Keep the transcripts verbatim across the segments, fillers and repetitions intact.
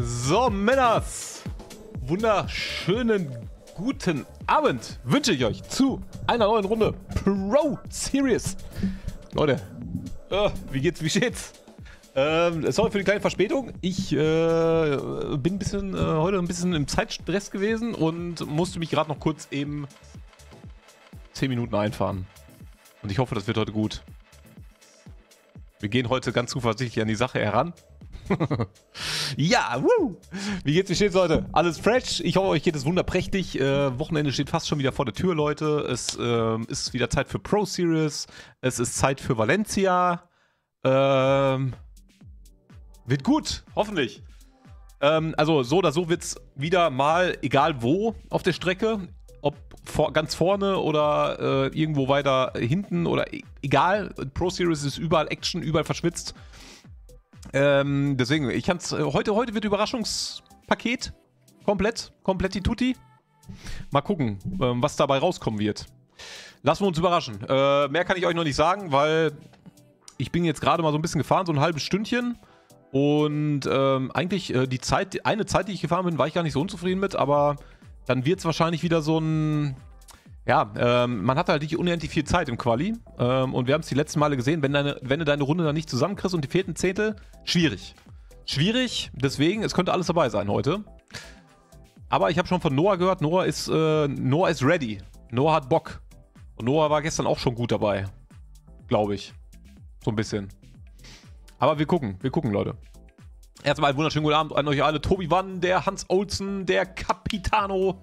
So, Männers, wunderschönen guten Abend wünsche ich euch zu einer neuen Runde Pro-Series. Leute, äh, wie geht's, wie steht's? Ähm, sorry für die kleine Verspätung. Ich äh, bin ein bisschen, äh, heute ein bisschen im Zeitstress gewesen und musste mich gerade noch kurz eben zehn Minuten einfahren. Und ich hoffe, das wird heute gut. Wir gehen heute ganz zuversichtlich an die Sache heran. Ja, woo. Wie geht's, wie steht's, Leute? Alles fresh? Ich hoffe, euch geht es wunderprächtig. Äh, Wochenende steht fast schon wieder vor der Tür, Leute. Es äh, ist wieder Zeit für Pro-Series. Es ist Zeit für Valencia. Ähm, wird gut, hoffentlich. Ähm, also so oder so wird's wieder mal, egal wo, auf der Strecke. Ob vor, ganz vorne oder äh, irgendwo weiter hinten oder e egal. Pro-Series ist überall Action, überall verschwitzt. Ähm, deswegen, ich kann's, heute, heute wird Überraschungspaket. Komplett, kompletti tutti. Mal gucken, ähm, was dabei rauskommen wird. Lassen wir uns überraschen. Äh, mehr kann ich euch noch nicht sagen, weil ich bin jetzt gerade mal so ein bisschen gefahren, so ein halbes Stündchen. Und ähm, eigentlich äh, die Zeit, eine Zeit, die ich gefahren bin, war ich gar nicht so unzufrieden mit, aber dann wird es wahrscheinlich wieder so ein... Ja, ähm, man hat halt nicht unendlich viel Zeit im Quali. Ähm, und wir haben es die letzten Male gesehen, wenn, deine, wenn du deine Runde dann nicht zusammenkriegst und die fehlten Zehntel, schwierig. Schwierig, deswegen, es könnte alles dabei sein heute. Aber ich habe schon von Noah gehört, Noah ist, äh, Noah ist ready. Noah hat Bock. Und Noah war gestern auch schon gut dabei. Glaube ich. So ein bisschen. Aber wir gucken, wir gucken, Leute. Erstmal einen wunderschönen guten Abend an euch alle. Tobi Wan, der Hans Olsen, der Capitano.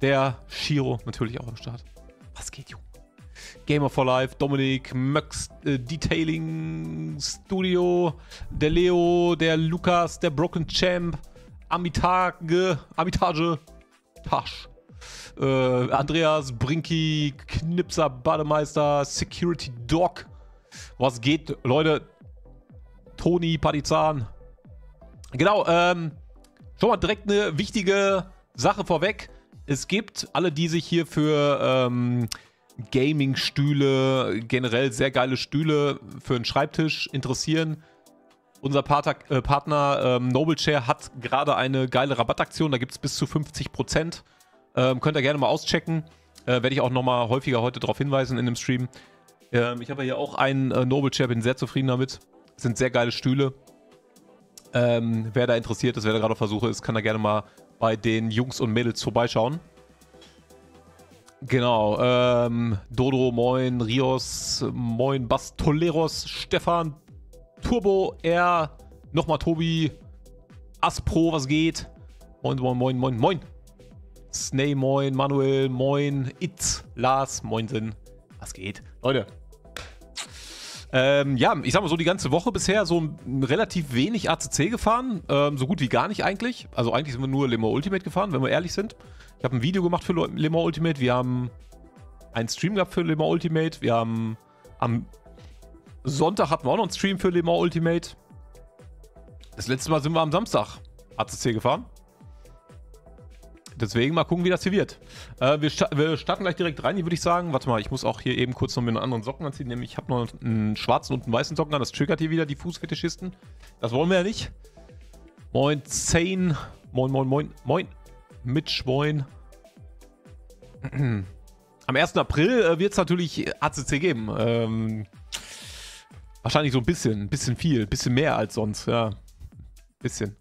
Der Shiro natürlich auch am Start. Was geht, Junge? Gamer for Life, Dominik Möx, äh, Detailing Studio, der Leo, der Lukas, der Broken Champ, Amitage, Amitage, Tasch, äh, Andreas, Brinki, Knipser, Bademeister, Security Dog. Was geht, Leute? Toni, Partizan. Genau, ähm, schon mal direkt eine wichtige Sache vorweg. Es gibt alle, die sich hier für ähm, Gaming-Stühle, generell sehr geile Stühle für einen Schreibtisch interessieren. Unser Partner, äh, Partner ähm, Noblechair hat gerade eine geile Rabattaktion, da gibt es bis zu fünfzig Prozent. Ähm, könnt ihr gerne mal auschecken. Äh, Werde ich auch nochmal häufiger heute darauf hinweisen in dem Stream. Ähm, ich habe hier auch einen äh, Noblechair, bin sehr zufrieden damit. Das sind sehr geile Stühle. Ähm, wer da interessiert ist, wer da gerade auf Versuche ist, kann da gerne mal bei den Jungs und Mädels vorbeischauen. Genau, ähm, Dodo, moin, Rios, moin, Bastoleros, Stefan, Turbo, R, nochmal Tobi, Aspro, was geht? Moin, moin, moin, moin, moin. Snay, moin, Manuel, moin, Itz, Lars, moinsen, was geht? Leute. Ähm, ja, ich sag mal so, die ganze Woche bisher so relativ wenig A C C gefahren, ähm, so gut wie gar nicht eigentlich. Also eigentlich sind wir nur Le Mans Ultimate gefahren, wenn wir ehrlich sind. Ich habe ein Video gemacht für Le Mans Ultimate, wir haben einen Stream gehabt für Le Mans Ultimate, wir haben am Sonntag hatten wir auch noch einen Stream für Le Mans Ultimate. Das letzte Mal sind wir am Samstag A C C gefahren. Deswegen mal gucken, wie das hier wird. Äh, wir, sta wir starten gleich direkt rein, hier würde ich sagen. Warte mal, ich muss auch hier eben kurz noch mit einem anderen Socken anziehen. Nämlich, ich habe noch einen schwarzen und einen weißen Socken an. Das triggert hier wieder die Fußfetischisten. Das wollen wir ja nicht. Moin, Zane. Moin, moin, moin. Moin. Mitch, moin. Am ersten April äh, wird es natürlich A C C geben. Ähm, wahrscheinlich so ein bisschen. Ein bisschen viel. Ein bisschen mehr als sonst. Ja. Ein bisschen.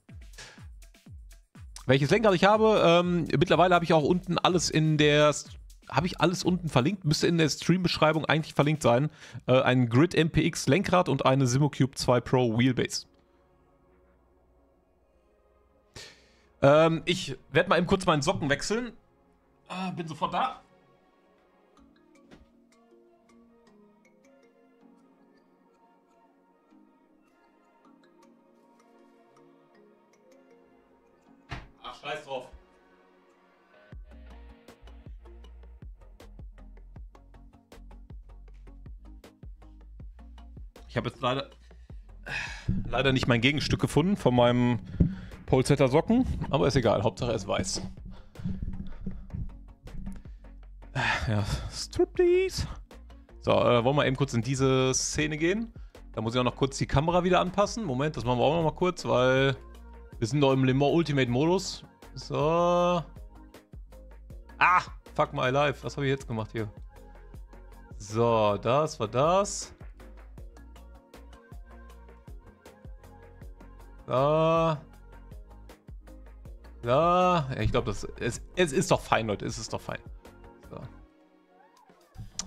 Welches Lenkrad ich habe, ähm, mittlerweile habe ich auch unten alles in der, habe ich alles unten verlinkt, müsste in der Stream-Beschreibung eigentlich verlinkt sein, äh, ein Grid M P X Lenkrad und eine Simucube zwei Pro Wheelbase. Ähm, ich werde mal eben kurz meinen Socken wechseln, äh, bin sofort da. Scheiß drauf. Ich habe jetzt leider leider nicht mein Gegenstück gefunden von meinem Polesetter Socken, aber ist egal, Hauptsache er ist weiß. Ja, Striptease. So, äh, wollen wir eben kurz in diese Szene gehen. Da muss ich auch noch kurz die Kamera wieder anpassen. Moment, das machen wir auch noch mal kurz, weil Wir sind noch im Le Mans Ultimate Modus. So. Ah, fuck my life. Was habe ich jetzt gemacht hier? So, das war das. Da. Da. Ja, ich glaube, das es, es ist doch fein, Leute. Es ist doch fein. So,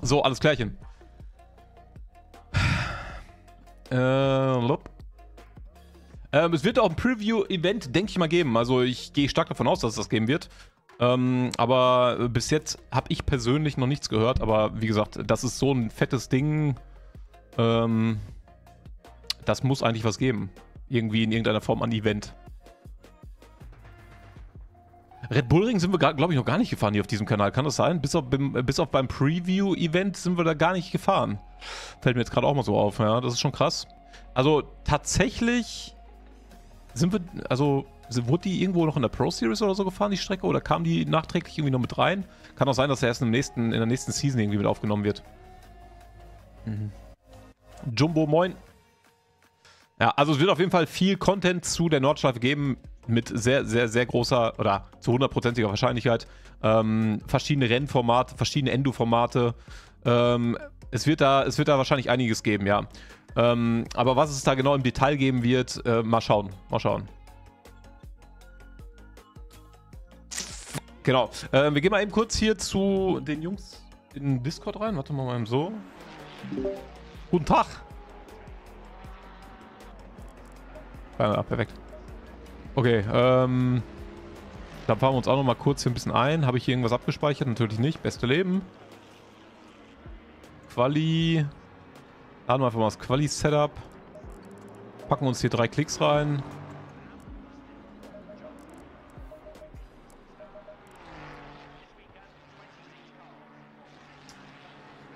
so alles klärchen. Äh, lop. Ähm, es wird auch ein Preview-Event, denke ich mal, geben. Also ich gehe stark davon aus, dass es das geben wird. Ähm, aber bis jetzt habe ich persönlich noch nichts gehört. Aber wie gesagt, das ist so ein fettes Ding. Ähm, das muss eigentlich was geben. Irgendwie in irgendeiner Form an Event. Red Bull Ring sind wir, glaube ich, noch gar nicht gefahren hier auf diesem Kanal. Kann das sein? Bis auf, bis auf beim Preview-Event sind wir da gar nicht gefahren. Fällt mir jetzt gerade auch mal so auf. Ja, das ist schon krass. Also tatsächlich... Sind wir, also, wurde die irgendwo noch in der Pro-Series oder so gefahren, die Strecke? Oder kam die nachträglich irgendwie noch mit rein? Kann auch sein, dass er erst im nächsten, in der nächsten Season irgendwie mit aufgenommen wird. Mhm. Jumbo, moin. Ja, also es wird auf jeden Fall viel Content zu der Nordschleife geben. Mit sehr, sehr, sehr großer oder zu hundertprozentiger Wahrscheinlichkeit. Ähm, verschiedene Rennformate, verschiedene Endo-Formate. Ähm, es wird da, es wird da wahrscheinlich einiges geben, ja. Ähm, aber was es da genau im Detail geben wird, äh, mal schauen, mal schauen. Genau, äh, wir gehen mal eben kurz hier zu den Jungs in Discord rein. Warte mal mal eben so. Guten Tag. Ja, perfekt. Okay, ähm, dann fahren wir uns auch noch mal kurz hier ein bisschen ein. Habe ich hier irgendwas abgespeichert? Natürlich nicht. Beste Leben. Quali... Laden wir einfach mal das Quali-Setup. Packen uns hier drei Klicks rein.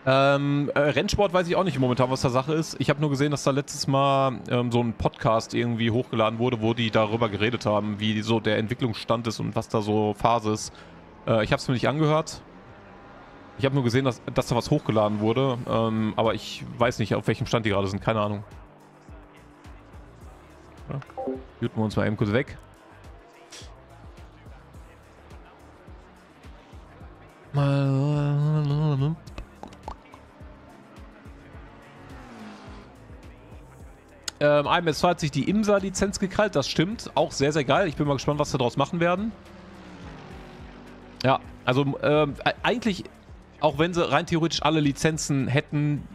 Ähm, äh, Rennsport weiß ich auch nicht momentan, was da Sache ist. Ich habe nur gesehen, dass da letztes Mal ähm, so ein Podcast irgendwie hochgeladen wurde, wo die darüber geredet haben, wie so der Entwicklungsstand ist und was da so Phase ist. Äh, ich habe es mir nicht angehört. Ich habe nur gesehen, dass, dass da was hochgeladen wurde, ähm, aber ich weiß nicht, auf welchem Stand die gerade sind. Keine Ahnung. Ja. Juten wir uns mal eben kurz weg. Ähm, I M S zwei hat sich die IMSA-Lizenz gekrallt, das stimmt. Auch sehr, sehr geil. Ich bin mal gespannt, was wir daraus machen werden. Ja, also ähm, eigentlich... Auch wenn sie rein theoretisch alle Lizenzen hätten,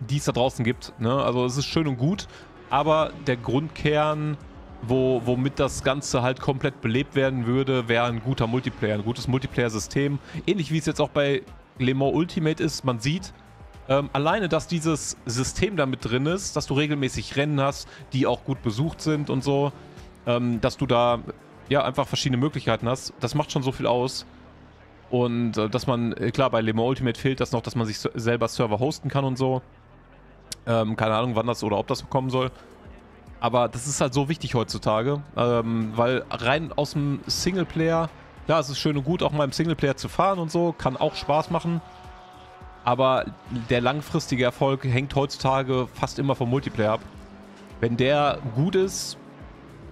die es da draußen gibt. Ne? Also es ist schön und gut, aber der Grundkern, wo, womit das Ganze halt komplett belebt werden würde, wäre ein guter Multiplayer, ein gutes Multiplayer-System. Ähnlich wie es jetzt auch bei Le Mans Ultimate ist. Man sieht ähm, alleine, dass dieses System da mit drin ist, dass du regelmäßig Rennen hast, die auch gut besucht sind und so. Ähm, dass du da ja einfach verschiedene Möglichkeiten hast. Das macht schon so viel aus. Und dass man, klar, bei Le Mans Ultimate fehlt das noch, dass man sich selber Server hosten kann und so. Ähm, keine Ahnung, wann das oder ob das kommen soll. Aber das ist halt so wichtig heutzutage, ähm, weil rein aus dem Singleplayer, klar, es ist schön und gut, auch mal im Singleplayer zu fahren und so, kann auch Spaß machen. Aber der langfristige Erfolg hängt heutzutage fast immer vom Multiplayer ab. Wenn der gut ist,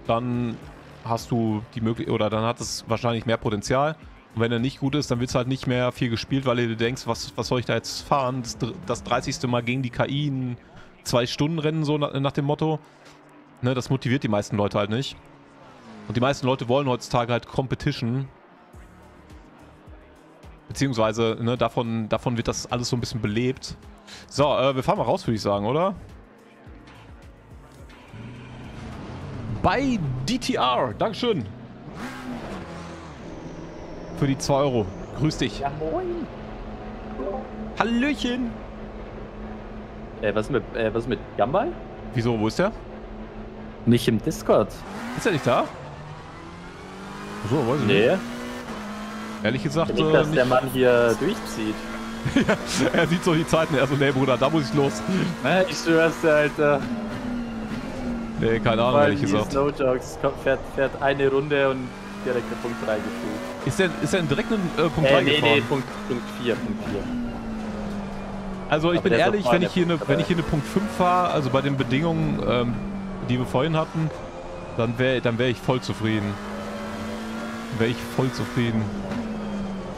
dann hast du die Möglichkeit, oder dann hat es wahrscheinlich mehr Potenzial. Und wenn er nicht gut ist, dann wird es halt nicht mehr viel gespielt, weil du denkst, was, was soll ich da jetzt fahren? Das, das dreißigste Mal gegen die K I in zwei Stunden rennen, so nach, nach dem Motto. Ne, das motiviert die meisten Leute halt nicht. Und die meisten Leute wollen heutzutage halt Competition. Beziehungsweise, ne, davon, davon wird das alles so ein bisschen belebt. So, äh, wir fahren mal raus, würde ich sagen, oder? Bei D T R, Dankeschön. Für die zwei Euro. Grüß dich. Ja, moin. Hallöchen. Äh, was ist mit, äh, was ist mit Gumball? Wieso, wo ist der? Nicht im Discord. Ist er nicht da? So, weiß ich nee. nicht. Ehrlich gesagt, ich äh, dass nicht, der Mann hier durchzieht. Ja, er sieht so die Zeiten. Also, nee, Bruder, da muss ich los. Ich schwör's dir, Alter. Nee, keine Ahnung, ehrlich gesagt. No Jokes. Komm, fährt, fährt eine Runde und direkt in Punkt drei gefühlt. Ist der, ist der direkt in äh, Punkt äh, drei nee, gefahren? Nee, Punkt, Punkt vier, Punkt vier. Also ich aber bin ehrlich, wenn ich, hier eine, wenn ich hier eine Punkt fünf fahre, also bei den Bedingungen, ähm, die wir vorhin hatten, Dann wäre dann wär ich voll zufrieden. Wäre ich voll zufrieden.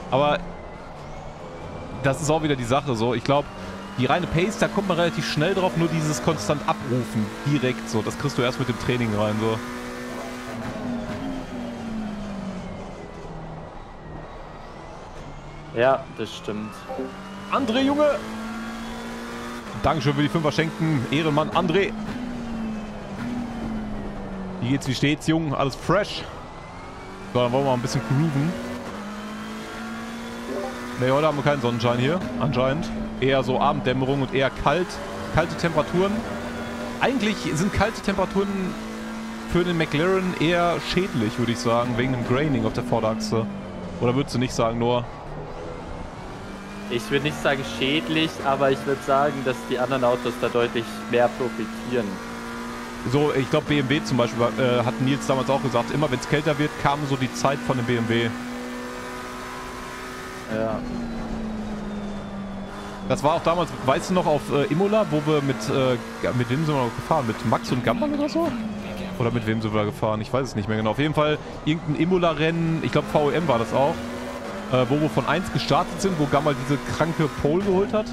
Aber das ist auch wieder die Sache so. Ich glaube, die reine Pace, da kommt man relativ schnell drauf. Nur dieses konstant abrufen, direkt so. Das kriegst du erst mit dem Training rein so. Ja, das stimmt. André, Junge! Dankeschön für die Fünfer schenken. Ehrenmann André. Wie geht's, wie steht's, Jung? Alles fresh. So, dann wollen wir mal ein bisschen grooven. Ne, heute haben wir keinen Sonnenschein hier. Anscheinend. Eher so Abenddämmerung und eher kalt. Kalte Temperaturen. Eigentlich sind kalte Temperaturen für den McLaren eher schädlich, würde ich sagen. Wegen dem Graining auf der Vorderachse. Oder würdest du nicht sagen, Noah? Ich würde nicht sagen schädlich, aber ich würde sagen, dass die anderen Autos da deutlich mehr profitieren. So, ich glaube B M W zum Beispiel, äh, hat Nils damals auch gesagt, immer wenn es kälter wird, kam so die Zeit von dem B M W. Ja. Das war auch damals, weißt du noch, auf äh, Imola, wo wir mit, äh, mit wem sind wir noch gefahren? Mit Max und Gumball oder so? Oder mit wem sind wir da gefahren? Ich weiß es nicht mehr genau. Auf jeden Fall irgendein Imola-Rennen, ich glaube V O M war das auch. Äh, wo wir von eins gestartet sind, wo Gumball diese kranke Pole geholt hat.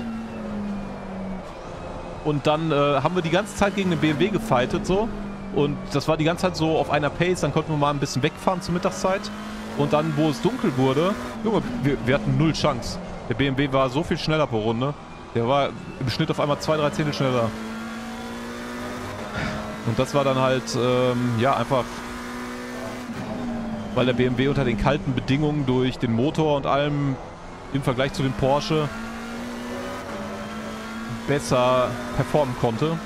Und dann äh, haben wir die ganze Zeit gegen den B M W gefightet so. Und das war die ganze Zeit so auf einer Pace, dann konnten wir mal ein bisschen wegfahren zur Mittagszeit. Und dann, wo es dunkel wurde, Junge, wir, wir hatten null Chance. Der B M W war so viel schneller pro Runde. Der war im Schnitt auf einmal zwei, drei Zehntel schneller. Und das war dann halt, ähm, ja, einfach... weil der B M W unter den kalten Bedingungen durch den Motor und allem im Vergleich zu dem Porsche besser performen konnte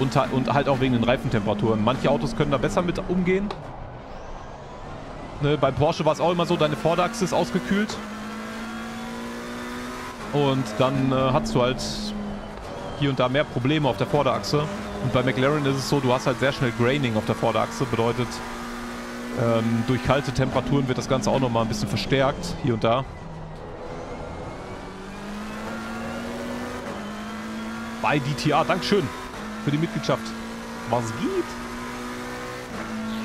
und, und halt auch wegen den Reifentemperaturen. Manche Autos können da besser mit umgehen. Ne, beim Porsche war es auch immer so, deine Vorderachse ist ausgekühlt und dann äh, hattest du halt hier und da mehr Probleme auf der Vorderachse. Und bei McLaren ist es so, du hast halt sehr schnell Graining auf der Vorderachse, bedeutet... Ähm, durch kalte Temperaturen wird das Ganze auch nochmal ein bisschen verstärkt, hier und da. Bei D T A, Dankeschön für die Mitgliedschaft. Was geht?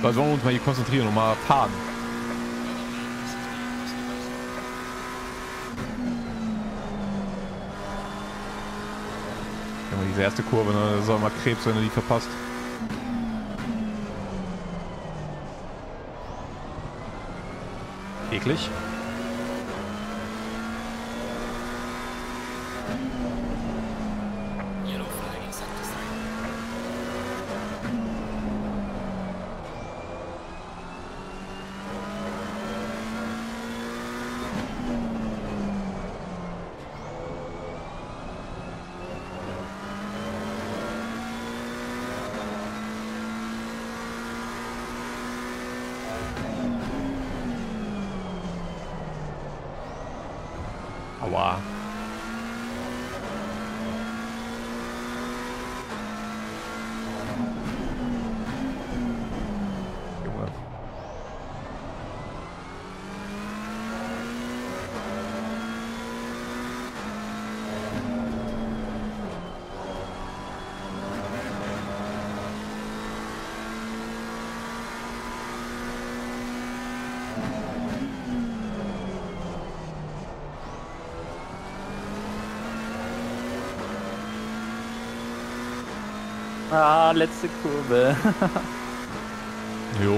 Da sollen wir uns mal hier konzentrieren und mal fahren. Ja, diese erste Kurve, ne? Das ist auch mal Krebs, wenn du die verpasst. Eklig. Ah, letzte Kurve. Jo.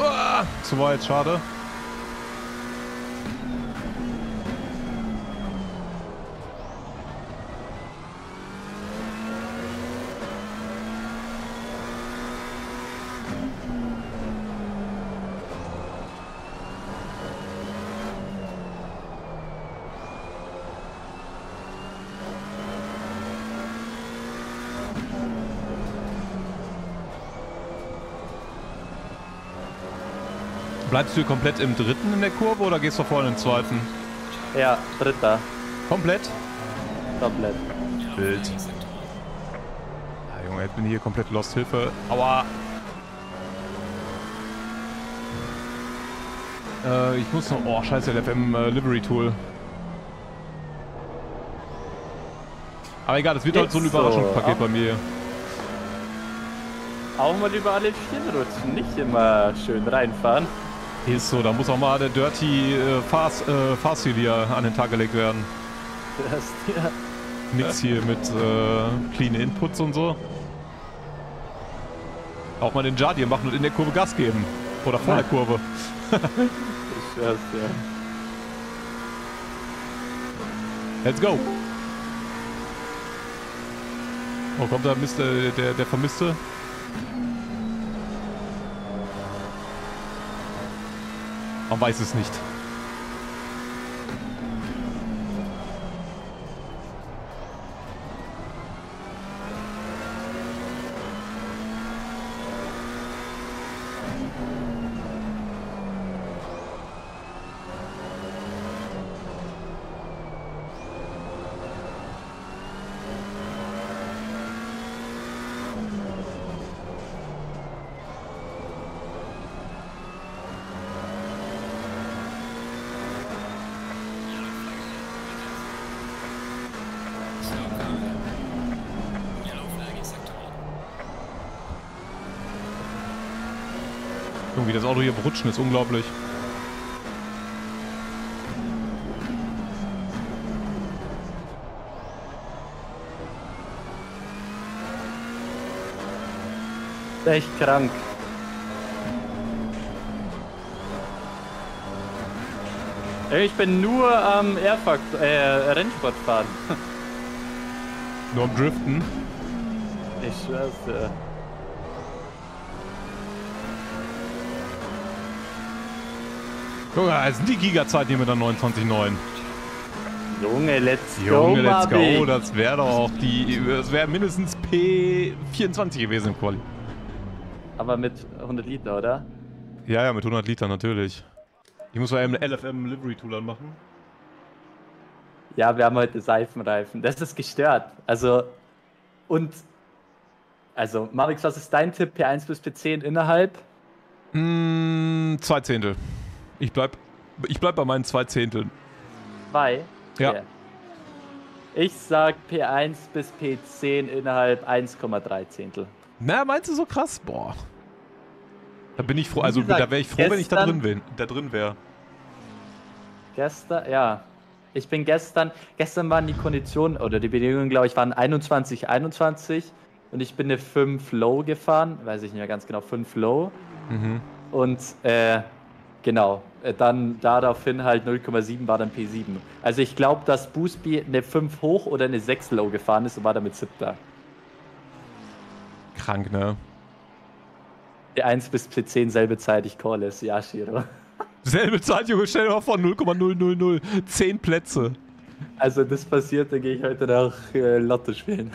Ah, zu weit, schade. Bleibst du komplett im dritten in der Kurve oder gehst du vorne im zweiten? Ja, dritter. Komplett? Komplett. Wild. Ja, Junge, jetzt bin ich hier komplett lost. Hilfe. Aua. Äh, ich muss noch... Oh, scheiße, L F M äh, Livery Tool. Aber egal, das wird jetzt halt so ein Überraschungspaket so bei mir. Auch mal über alle Schienen rutschen, nicht immer schön reinfahren. Ist so, da muss auch mal der Dirty äh, Fahrs, äh, Fahrstil hier an den Tag gelegt werden. Das, ja. Nix hier mit äh, clean Inputs und so. Auch mal den Jardier machen und in der Kurve Gas geben. Oder vor der Kurve. Ich schwör's, ja. Let's go! Oh, kommt da Mister, der, der Vermisste? Man weiß es nicht. Wie das Auto hier rutschen ist unglaublich. Echt krank. Ich bin nur am Airfakt äh, Rennsport fahren. Nur am Driften? Ich schwör's dir. Guck mal, es sind die Giga-Zeit hier mit der neunundzwanzig Komma neun. Junge, let's go, Junge, let's go. Das wäre doch auch die... Das wäre mindestens P vierundzwanzig gewesen im Quali. Aber mit hundert Liter, oder? Ja, ja, mit hundert Litern natürlich. Ich muss mal eben eine L F M-Livery-Tool anmachen. Ja, wir haben heute Seifenreifen. Das ist gestört. Also... Und... Also, Marix, was ist dein Tipp? P eins bis P zehn innerhalb? Mh, zwei Zehntel. Ich bleib, ich bleib bei meinen zwei Zehnteln. Zwei? Ja. Okay. Ich sag P eins bis P zehn innerhalb eins Komma drei Zehntel. Na, meinst du so krass? Boah. Da bin ich froh, also gesagt, da wäre ich froh, gestern, wenn ich da drin bin, da drin wäre. Gestern, ja. Ich bin gestern, gestern waren die Konditionen, oder die Bedingungen, glaube ich, waren einundzwanzig, einundzwanzig. Und ich bin eine fünf Low gefahren, weiß ich nicht mehr ganz genau, fünf Low. Mhm. Und, äh, genau, dann daraufhin halt null Komma sieben war dann P sieben. Also ich glaube, dass Boosby eine fünf hoch oder eine sechs low gefahren ist und war damit siebter. Krank, ne? P eins bis P zehn, selbe Zeit, ich call es. Ja, Shiro. Selbe Zeit, Junge, stell dir mal vor, null Komma null null null. zehn Plätze. Also das passiert, dann gehe ich heute nach äh, Lotto spielen.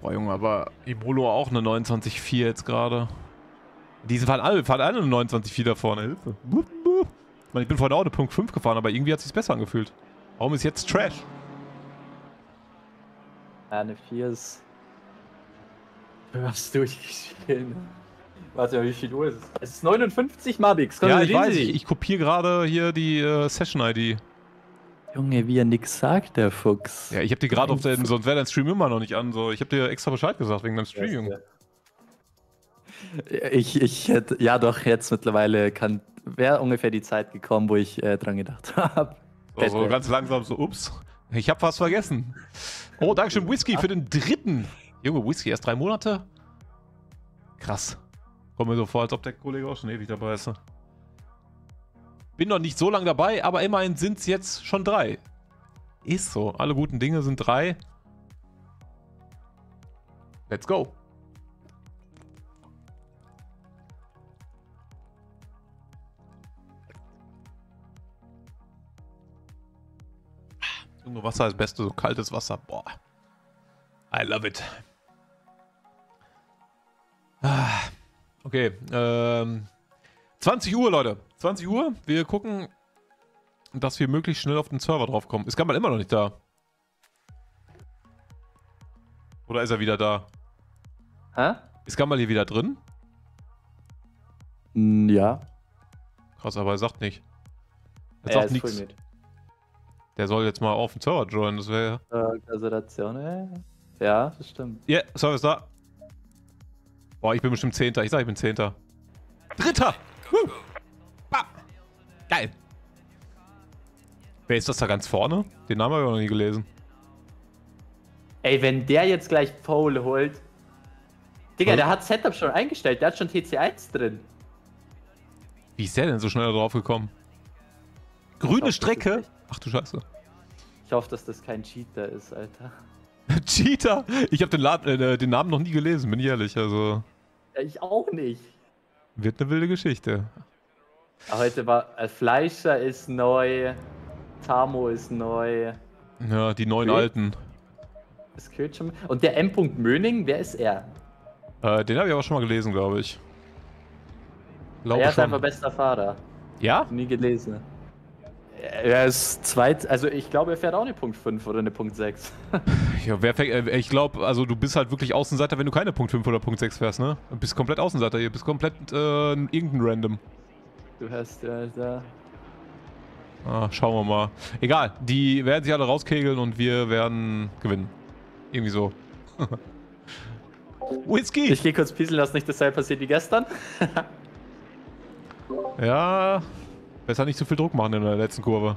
Boah, Junge, aber Imola auch eine neunundzwanzig Komma vier jetzt gerade. Diese fahren alle, fahren alle neunundzwanzig Komma vier da vorne, Hilfe. Ich meine, ich bin vorhin auch eine Punkt fünf gefahren, aber irgendwie hat es sich besser angefühlt. Warum ist jetzt Trash? Ja, eine vier ist... Was durchgespielt. Warte, wie viel Uhr ist es? Es ist neunundfünfzig, Mabix. Ja, ich weiß, ich, ich kopiere gerade hier die äh, Session I D. Junge, wie er nix sagt, der Fuchs. Ja, ich hab dir gerade auf den... Sonst wäre dein Stream immer noch nicht an. So. Ich hab dir extra Bescheid gesagt wegen deinem Stream, Junge. Ja, Ich, ich hätte, ja doch, jetzt mittlerweile kann, wäre ungefähr die Zeit gekommen, wo ich äh, dran gedacht habe. So, so ganz langsam so, ups, ich habe was vergessen. Oh, Dankeschön, Whisky für den dritten. Junge, Whisky, erst drei Monate? Krass. Kommt mir so vor, als ob der Kollege auch schon ewig dabei ist. Bin noch nicht so lange dabei, aber immerhin sind es jetzt schon drei. Ist so, alle guten Dinge sind drei. Let's go. Wasser ist das Beste, so kaltes Wasser. Boah. I love it. Ah, okay. Ähm, zwanzig Uhr, Leute. zwanzig Uhr. Wir gucken, dass wir möglichst schnell auf den Server drauf kommen. Ist Gumball immer noch nicht da? Oder ist er wieder da? Hä? Ist Gumball hier wieder drin? Ja. Krass, aber er sagt nicht. Er, er sagt nichts. Der soll jetzt mal auf den Server joinen, das wäre ja... Äh, Gratulation, ja, das stimmt. Ja, yeah, Server ist da. Boah, ich bin bestimmt Zehnter. Ich sag, ich bin Zehnter. Dritter! Woo. Bah. Geil! Wer ist das da ganz vorne? Den Namen habe ich noch nie gelesen. Ey, wenn der jetzt gleich Pole holt... Digga, was? Der hat Setup schon eingestellt, der hat schon T C eins drin. Wie ist der denn so schnell drauf gekommen? Grüne hoffe, Strecke? Ach du Scheiße. Ich hoffe, dass das kein Cheater ist, Alter. Cheater? Ich habe den, äh, den Namen noch nie gelesen, bin ich ehrlich, also... Ja, ich auch nicht. Wird eine wilde Geschichte. Aber heute war... Äh, Fleischer ist neu, Tamo ist neu. Ja, die neuen Kö Alten. Ist schon... Und der M. Möning, wer ist er? Äh, den habe ich aber schon mal gelesen, glaube ich. Glaube er ist schon. Einfach bester Fahrer. Ja? Nie gelesen. Er ist zweit, also ich glaube, er fährt auch eine Punkt fünf oder eine Punkt sechs. Ja, wer fährt, ich glaube, also du bist halt wirklich Außenseiter, wenn du keine Punkt fünf oder Punkt sechs fährst, ne? Du bist komplett Außenseiter hier, bist komplett äh, irgendein Random. Du hast ja, Alter. Ah, schauen wir mal. Egal, die werden sich alle rauskegeln und wir werden gewinnen. Irgendwie so. Whisky! Ich gehe kurz pieseln, dass nicht dasselbe passiert wie gestern. Ja. Besser nicht zu viel Druck machen in der letzten Kurve.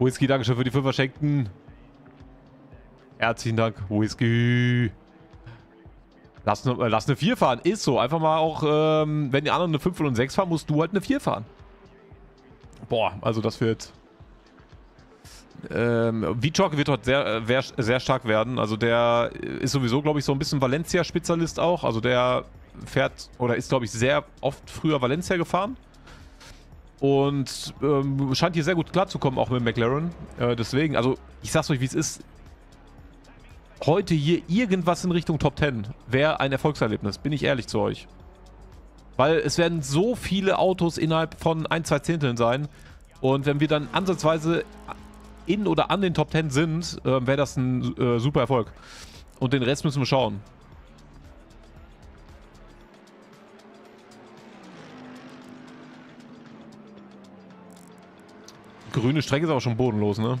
Whisky, Dankeschön für die fünf Schenkten. Herzlichen Dank, Whisky. Lass, äh, lass eine vier fahren, ist so. Einfach mal auch, ähm, wenn die anderen eine fünf und sechs fahren, musst du halt eine vier fahren. Boah, also das wird... Ähm, Vichok wird heute sehr, äh, sehr stark werden. Also der ist sowieso, glaube ich, so ein bisschen Valencia-Spezialist auch. Also der... fährt oder ist, glaube ich, sehr oft früher Valencia gefahren und ähm, scheint hier sehr gut klarzukommen, auch mit McLaren. Äh, deswegen, also ich sag's euch, wie es ist. Heute hier irgendwas in Richtung Top zehn wäre ein Erfolgserlebnis, bin ich ehrlich zu euch. Weil es werden so viele Autos innerhalb von ein, zwei Zehnteln sein und wenn wir dann ansatzweise in oder an den Top zehn sind, äh, wäre das ein äh, super Erfolg. Und den Rest müssen wir schauen. Grüne Strecke ist auch schon bodenlos, ne?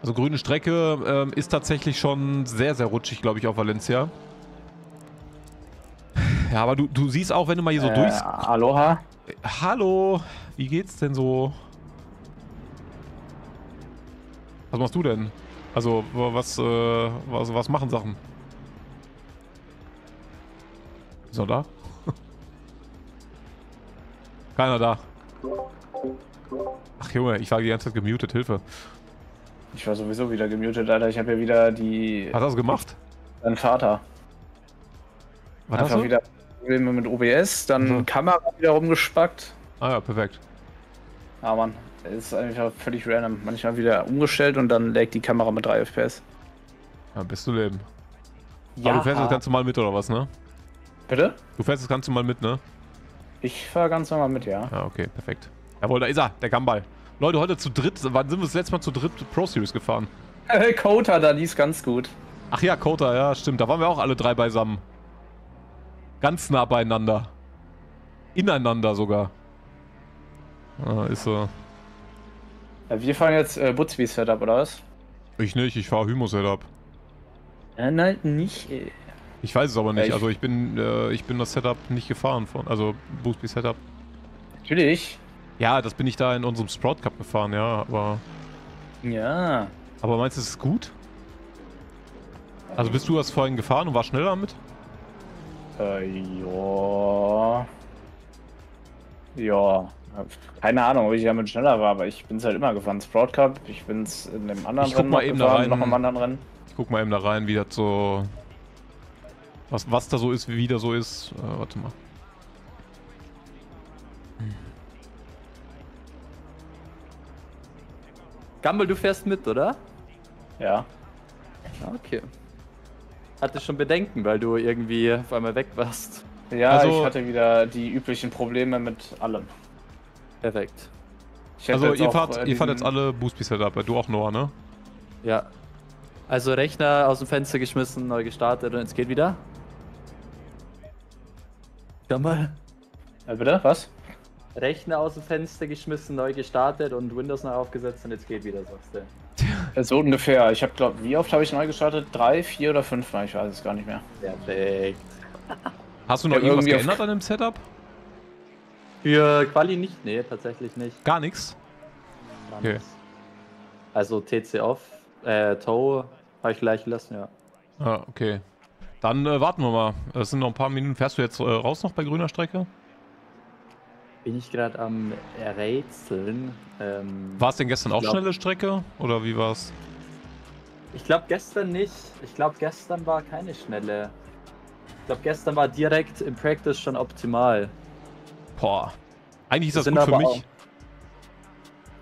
Also grüne Strecke ähm, ist tatsächlich schon sehr, sehr rutschig, glaube ich, auf Valencia. Ja, aber du, du siehst auch, wenn du mal hier so äh, durchs... Aloha. Hallo, wie geht's denn so? Was machst du denn? Also, was, äh, was, was machen Sachen? Ist noch da? Keiner da. Ach Junge, ich war die ganze Zeit gemutet, Hilfe. Ich war sowieso wieder gemutet, Alter. Ich habe ja wieder die... Hast du das gemacht? Dein Vater. War das so? Wieder Probleme mit O B S, dann mhm. Kamera wieder rumgespackt. Ah ja, perfekt. Ja Mann, ist einfach völlig random. Manchmal wieder umgestellt und dann laggt die Kamera mit drei F P S. Ja, bist du leben. Ja. Aber du fährst das Ganze mal mit, oder was, ne? Bitte? Du fährst das Ganze mal mit, ne? Ich fahr ganz normal mit, ja. Ah, okay, perfekt. Jawohl, da ist er, der Gumball. Leute, heute zu dritt, wann sind wir das letzte Mal zu dritt Pro-Series gefahren? Hey, Cota, da lief ganz gut. Ach ja, Cota, ja, stimmt. Da waren wir auch alle drei beisammen. Ganz nah beieinander. Ineinander sogar. Ah, ist so. Ja, wir fahren jetzt äh, Butzby-Setup, oder was? Ich nicht, ich fahr Hymo-Setup. Äh, nein, nicht... Äh. Ich weiß es aber nicht, also ich bin äh, ich bin das Setup nicht gefahren von, also Boosby Setup. Natürlich. Ja, das bin ich da in unserem Sprout Cup gefahren, ja, aber... Ja. Aber meinst du, es ist gut? Also bist du das vorhin gefahren und warst schneller damit? Äh, ja. Ja. Keine Ahnung, ob ich damit schneller war, aber ich bin es halt immer gefahren. Sprout Cup, ich bin es in dem anderen ich Rennen guck mal eben gefahren, da rein, noch im anderen Rennen. Ich guck mal eben da rein, wie das so... Was, was da so ist, wie da so ist. Äh, warte mal. Hm. Gumball, du fährst mit, oder? Ja. Okay. Hatte schon Bedenken, weil du irgendwie auf einmal weg warst. Ja, also, ich hatte wieder die üblichen Probleme mit allem. Perfekt. Also ihr fahrt, ihr fahrt jetzt alle Boosby-Setup, du auch Noah, ne? Ja. Also Rechner aus dem Fenster geschmissen, neu gestartet und jetzt geht wieder. Gumball. Ja, bitte? Was? Rechner aus dem Fenster geschmissen, neu gestartet und Windows neu aufgesetzt und jetzt geht wieder, sagst du. So ungefähr. Ich habe, glaube, wie oft habe ich neu gestartet? Drei, vier oder fünf Mal, ich weiß es gar nicht mehr. Perfekt. Hast du noch ja, irgendwas geändert an dem Setup? Für Quali nicht, nee, tatsächlich nicht. Gar nichts? Okay. Also T C off, äh, Tow habe ich gleich gelassen, ja. Ah, okay. Dann äh, warten wir mal. Es sind noch ein paar Minuten. Fährst du jetzt äh, raus noch bei grüner Strecke? Bin ich gerade am Rätseln. Ähm, war es denn gestern auch glaub, schnelle Strecke? Oder wie war's? Ich glaube gestern nicht. Ich glaube gestern war keine schnelle. Ich glaube gestern war direkt im Practice schon optimal. Boah. Eigentlich ist das, das gut für mich. Auch.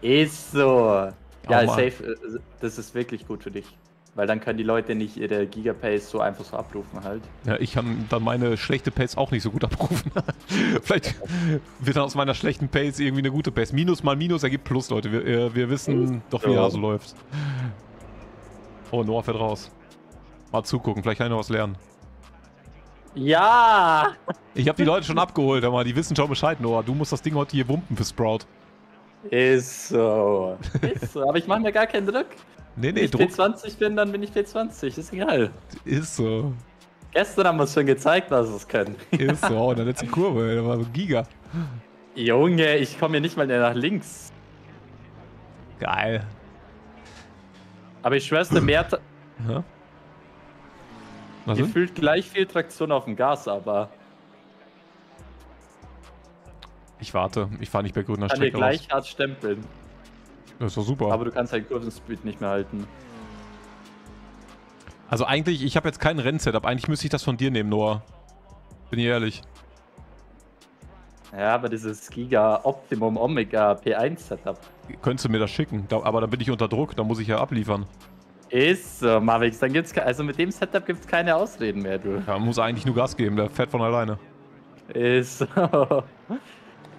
Ist so. Ja, oh, safe. Das ist wirklich gut für dich. Weil dann können die Leute nicht ihre Gigapace so einfach so abrufen halt. Ja, ich kann dann meine schlechte Pace auch nicht so gut abrufen. Vielleicht wird dann aus meiner schlechten Pace irgendwie eine gute Pace. Minus mal Minus ergibt Plus, Leute. Wir, wir wissen ist doch, wie er so läuft. Oh, Noah fährt raus. Mal zugucken, vielleicht kann ich noch was lernen. Ja! Ich habe die Leute schon abgeholt, aber die wissen schon Bescheid, Noah. Du musst das Ding heute hier wumpen für Sprout. Ist so. Ist so. Aber ich mache mir gar keinen Druck. Nee, nee, wenn ich P zwanzig bin, dann bin ich P zwanzig, ist egal. Ist so. Gestern haben wir es schon gezeigt, dass wir es können. Ist so, oh, in der letzten Kurve, da war so ein Giga. Junge, ich komme hier nicht mal mehr nach links. Geil. Aber ich schwör's dir, mehr... Ja? Was gefühlt denn? Gleich viel Traktion auf dem Gas, aber... Ich warte, ich fahre nicht bei grüner Strecke raus. Kann dir gleich hart stempeln. Das ist doch super. Aber du kannst halt Kurvenspeed nicht mehr halten. Also eigentlich, ich habe jetzt kein Rennsetup. Eigentlich müsste ich das von dir nehmen, Noah. Bin ich ehrlich. Ja, aber dieses Giga Optimum Omega P eins Setup. Könntest du mir das schicken? Da, aber dann bin ich unter Druck. Da muss ich ja abliefern. Ist so, Marix. Dann gibt's also mit dem Setup gibt es keine Ausreden mehr, du. Ja, man muss eigentlich nur Gas geben. Der fährt von alleine. Ist so.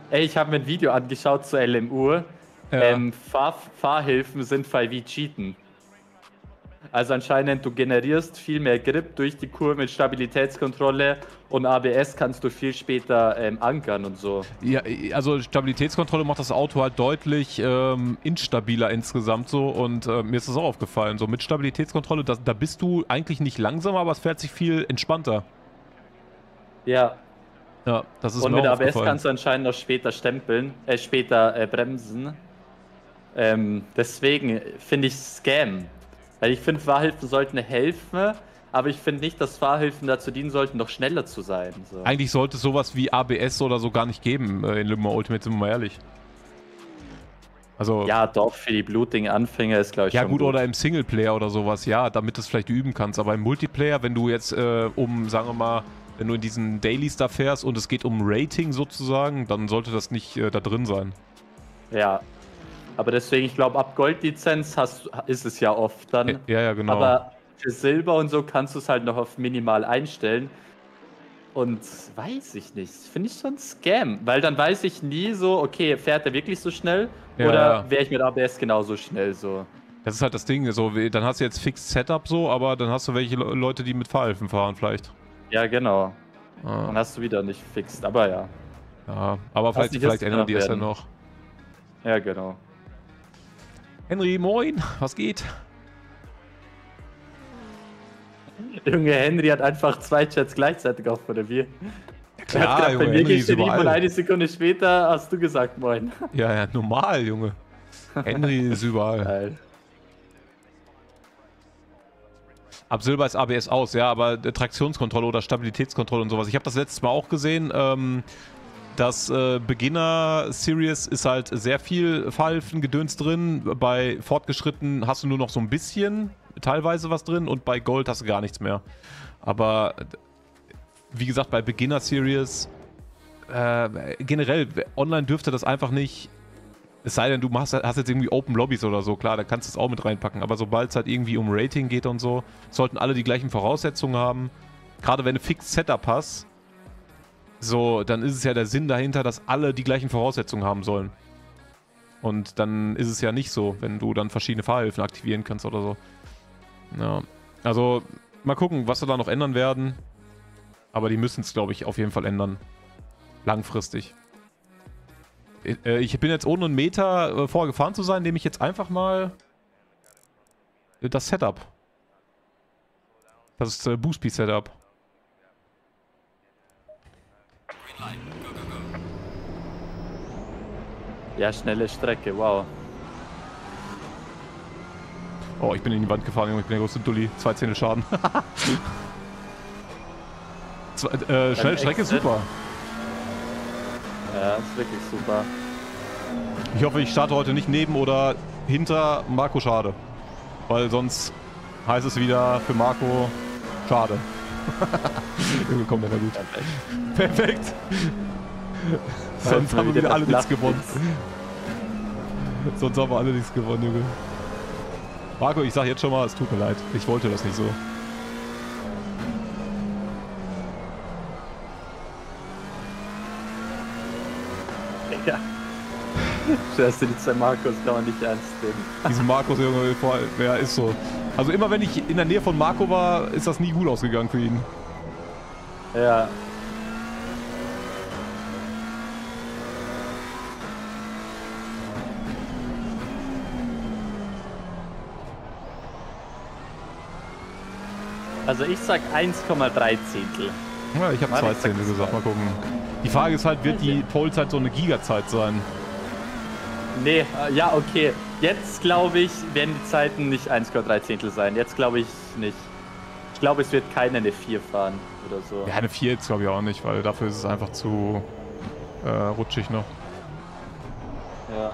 Ey, ich habe mir ein Video angeschaut zur L M U. Ja. Ähm, Fahr Fahrhilfen sind voll wie Cheaten. Also anscheinend, du generierst viel mehr Grip durch die Kurve mit Stabilitätskontrolle und A B S kannst du viel später ähm, ankern und so. Ja, also Stabilitätskontrolle macht das Auto halt deutlich ähm, instabiler insgesamt so und äh, mir ist das auch aufgefallen. So mit Stabilitätskontrolle, das, da bist du eigentlich nicht langsamer, aber es fährt sich viel entspannter. Ja. Ja, das ist und mir mit A B S kannst du anscheinend noch später stempeln, äh, später äh, bremsen. Ähm, deswegen finde ich Scam, weil ich finde Fahrhilfen sollten helfen, aber ich finde nicht, dass Fahrhilfen dazu dienen sollten, noch schneller zu sein. So. Eigentlich sollte es sowas wie A B S oder so gar nicht geben in Le Mans Ultimate, sind wir mal ehrlich. Also, ja, doch, für die blutigen Anfänger ist, glaube ich, ja, schon gut. Ja gut, oder im Singleplayer oder sowas, ja, damit du es vielleicht üben kannst, aber im Multiplayer, wenn du jetzt äh, um, sagen wir mal, wenn du in diesen Dailies da fährst und es geht um Rating sozusagen, dann sollte das nicht äh, da drin sein. Ja. Aber deswegen, ich glaube, ab Goldlizenz hast, ist es ja oft dann. Ja, ja, genau. Aber für Silber und so kannst du es halt noch auf minimal einstellen. Und weiß ich nicht, finde ich so ein Scam. Weil dann weiß ich nie so, okay, fährt er wirklich so schnell? Ja, oder wäre ich mit A B S genauso schnell so? Das ist halt das Ding, so, dann hast du jetzt Fixed Setup so, aber dann hast du welche Leute, die mit Fahrhilfen fahren vielleicht. Ja, genau. Ah. Dann hast du wieder nicht fixed, aber ja. Ja, aber vielleicht, vielleicht ändern die es ja noch. Ja, genau. Henry, moin, was geht? Junge, Henry hat einfach zwei Chats gleichzeitig auf oder wie? Klar, Junge, bei mir Henry ist überall. Und eine Sekunde später hast du gesagt, moin. Ja, ja, normal, Junge. Henry ist überall. Geil. Ab Silber ist A B S aus, ja, aber Traktionskontrolle oder Stabilitätskontrolle und sowas. Ich habe das letztes Mal auch gesehen, ähm... Das äh, Beginner-Series ist halt sehr viel Fahrhilfengedöns drin. Bei Fortgeschritten hast du nur noch so ein bisschen teilweise was drin und bei Gold hast du gar nichts mehr. Aber wie gesagt, bei Beginner-Series äh, generell, online dürfte das einfach nicht. Es sei denn, du machst, hast jetzt irgendwie Open Lobbys oder so, klar, da kannst du es auch mit reinpacken. Aber sobald es halt irgendwie um Rating geht und so, sollten alle die gleichen Voraussetzungen haben. Gerade wenn du Fixed Setup hast. So, dann ist es ja der Sinn dahinter, dass alle die gleichen Voraussetzungen haben sollen. Und dann ist es ja nicht so, wenn du dann verschiedene Fahrhilfen aktivieren kannst oder so. Ja. Also, mal gucken, was wir da noch ändern werden. Aber die müssen es, glaube ich, auf jeden Fall ändern. Langfristig. Ich bin jetzt ohne einen Meter vorher gefahren zu sein, nehme ich jetzt einfach mal das Setup. Das ist äh, Boosby Setup. Ja, schnelle Strecke, wow. Oh, ich bin in die Wand gefahren, ich bin der größte Dulli. Zwei Zehntel Schaden. Zwei, äh, schnelle Strecke ist super. Ja, ist wirklich super. Ich hoffe, ich starte heute nicht neben oder hinter Marco Schade. Weil sonst heißt es wieder für Marco Schade. Komm, der war gut. Perfekt. Perfekt. Sonst haben wir wieder alle nichts gewonnen. Sonst haben wir alle nichts gewonnen, Junge. Marco, ich sag jetzt schon mal, es tut mir leid. Ich wollte das nicht so. Ja. Scheiße, du die zwei Marcos kann man nicht ernst nehmen. Diese Marcos, Junge, ja, ist so. Also immer wenn ich in der Nähe von Marco war, ist das nie gut ausgegangen für ihn. Ja. Also ich sag eins Komma drei Zehntel. Ja, ich habe zwei Zehntel gesagt, mal gucken. Die Frage ist halt, wird die Polezeit so eine Gigazeit sein? Nee, ja, okay. Jetzt glaube ich, werden die Zeiten nicht eins Komma drei Zehntel sein. Jetzt glaube ich nicht. Ich glaube, es wird keiner eine vier fahren oder so. Ja, eine vier jetzt glaube ich auch nicht, weil dafür ist es einfach zu äh, rutschig noch. Ja.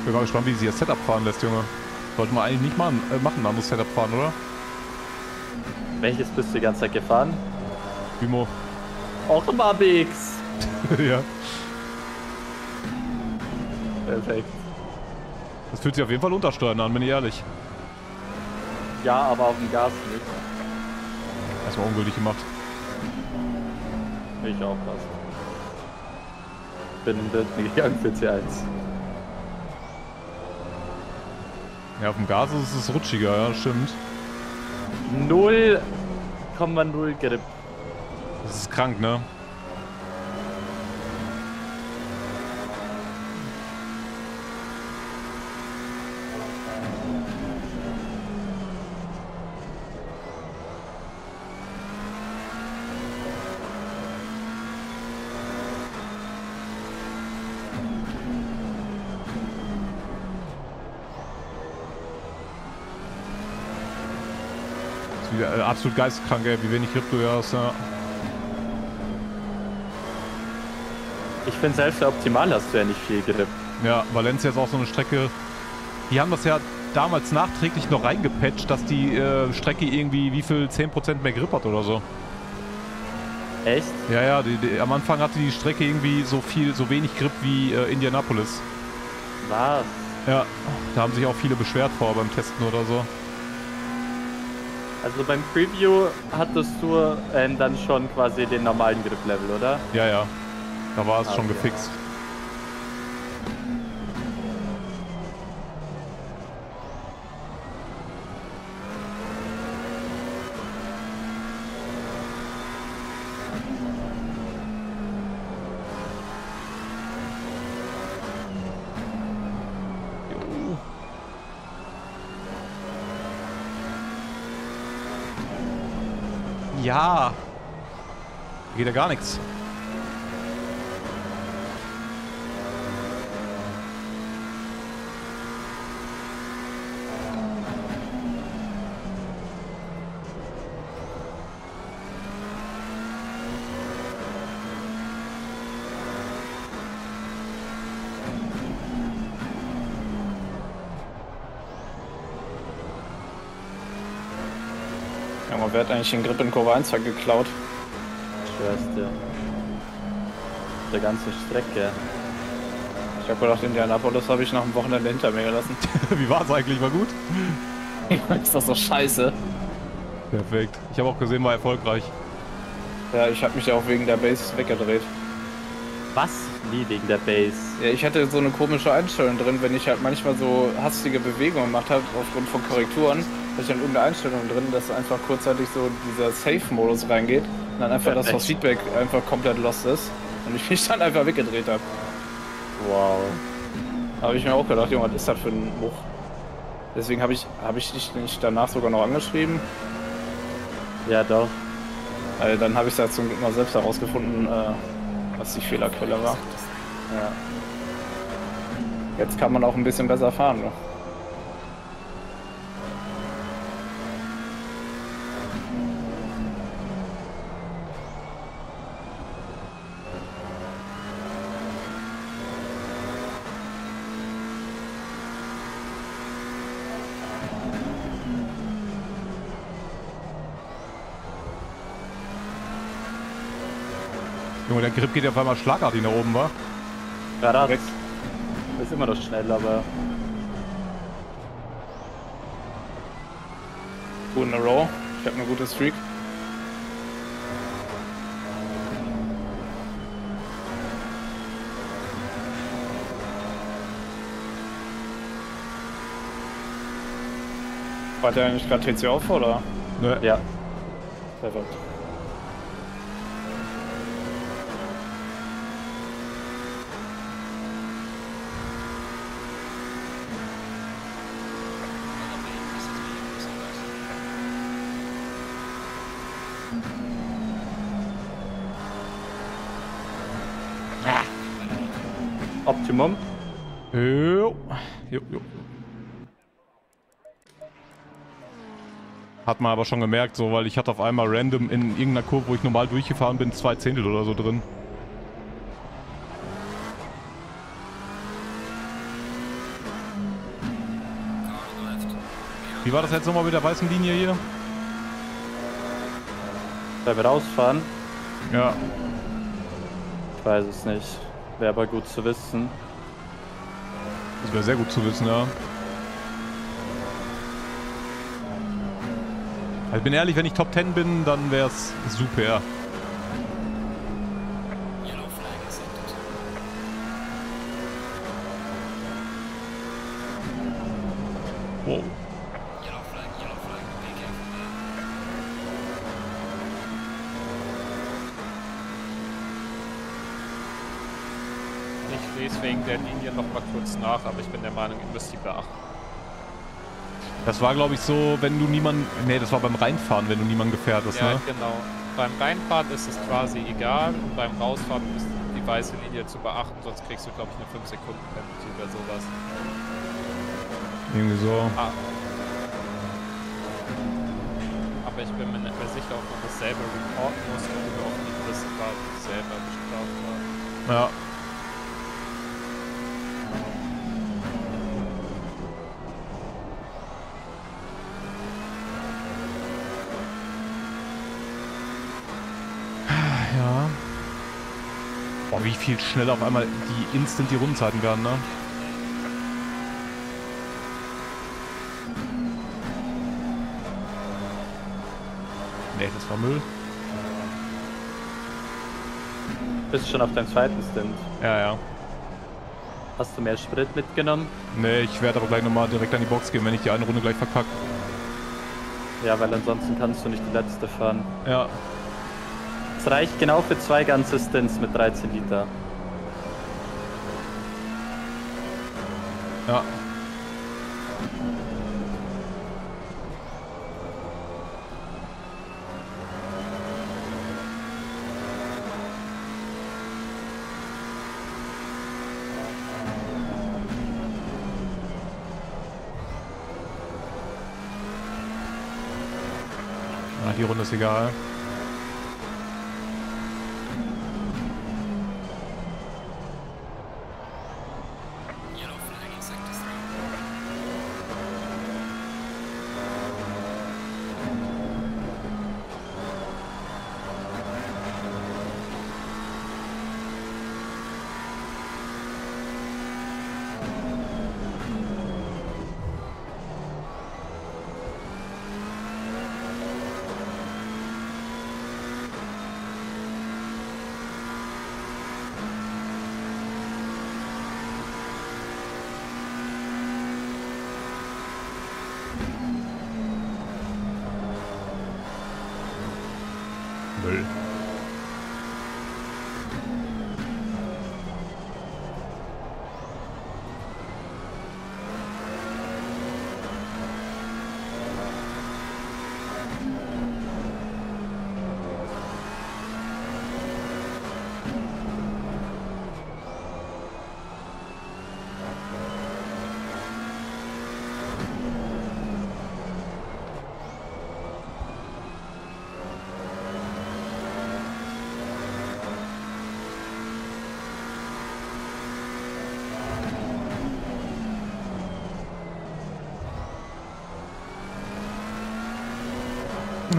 Ich bin mal gespannt, wie sie das Setup fahren lässt, Junge. Sollte man eigentlich nicht machen, äh, machen ein anderes Setup fahren, oder? Welches bist du die ganze Zeit gefahren? Imo. Auch im A B X. Ja. Perfekt. Das fühlt sich auf jeden Fall untersteuern an, bin ich ehrlich. Ja, aber auf dem Gas nicht. Erstmal ungültig gemacht. Ich auch fast. Bin in den gegangen für T eins. Ja, auf dem Gas ist es rutschiger, ja, stimmt. null Komma null Grip. Das ist krank, ne? Absolut geisteskrank, ey, wie wenig Grip du ja hast, ja. Ich finde selbst optimal hast du ja nicht viel Grip. Ja, Valencia ist auch so eine Strecke. Die haben das ja damals nachträglich noch reingepatcht, dass die äh, Strecke irgendwie wie viel zehn Prozent mehr Grip hat oder so. Echt? Ja, ja, die, die, am Anfang hatte die Strecke irgendwie so viel, so wenig Grip wie äh, Indianapolis. Was? Ja, da haben sich auch viele beschwert vor beim Testen oder so. Also beim Preview hattest du ähm, dann schon quasi den normalen Grip-Level, oder? Ja, ja. Da war es ah, schon okay. Gefixt. Ja, geht ja gar nichts. Wer hat eigentlich den Grip in Kurve eins geklaut? Ich weiß dir. Der ganze Strecke. Ich hab gedacht, Indianapolis habe ich nach dem Wochenende hinter mir gelassen. Wie war's eigentlich? War gut? Ist das doch scheiße. Perfekt. Ich habe auch gesehen, war erfolgreich. Ja, ich habe mich ja auch wegen der Base weggedreht. Was? Wie wegen der Base? Ja, ich hatte so eine komische Einstellung drin, wenn ich halt manchmal so hastige Bewegungen gemacht habe aufgrund von Korrekturen. habe ich dann irgendeine Einstellung drin, dass einfach kurzzeitig so dieser Safe-Modus reingeht und dann einfach ja, das Feedback einfach komplett lost ist und ich mich dann einfach weggedreht habe. Wow. Habe ich mir auch gedacht, Junge, was ist das für ein Bruch? Deswegen habe ich, hab ich dich nicht danach sogar noch angeschrieben. Ja, doch. Also dann habe ich es ja zum Glück mal selbst herausgefunden, äh, was die Fehlerquelle war. Ja. Jetzt kann man auch ein bisschen besser fahren. Ne? Junge, der Grip geht ja auf einmal schlagartig nach oben, wa? Ja, das ist immer noch schnell, aber... Two in a row. Ich habe eine gute Streak. War der eigentlich gerade T C auf, oder? Nö. Ja. Perfekt. Optimum. Jo. Jo, jo. Hat man aber schon gemerkt, so, weil ich hatte auf einmal random in irgendeiner Kurve, wo ich normal durchgefahren bin, zwei Zehntel oder so drin. Wie war das jetzt nochmal mit der weißen Linie hier? Da wir rausfahren? Ja. Ich weiß es nicht. Wäre aber gut zu wissen. Das wäre sehr gut zu wissen, ja. Ich bin ehrlich, wenn ich Top zehn bin, dann wäre es super. Wow. Deswegen der Linie noch mal kurz nach, aber ich bin der Meinung, ihr müsst die beachten. Das war, glaube ich, so, wenn du niemanden... Ne, das war beim Reinfahren, wenn du niemanden gefährdest, ja, ne? Ja, genau. Beim Reinfahren ist es quasi egal und beim Rausfahren ist die weiße Linie zu beachten, sonst kriegst du, glaube ich, eine fünf Sekunden Penalty oder sowas. Irgendwie so. Ah. Aber ich bin mir nicht mehr sicher, ob man das selber reporten muss oder ob die das quasi selber bestraft haben. Ja. Wie viel schneller auf einmal die instant die Rundenzeiten werden, ne? Ne, das war Müll. Bist du schon auf deinem zweiten Stint? Ja, ja. Hast du mehr Sprit mitgenommen? Ne, ich werde aber gleich nochmal direkt an die Box gehen, wenn ich die eine Runde gleich verpacke. Ja, weil ansonsten kannst du nicht die letzte fahren. Ja. Es reicht genau für zwei ganze Stints mit dreizehn Liter. Ja. Na, die Runde ist egal. Müll.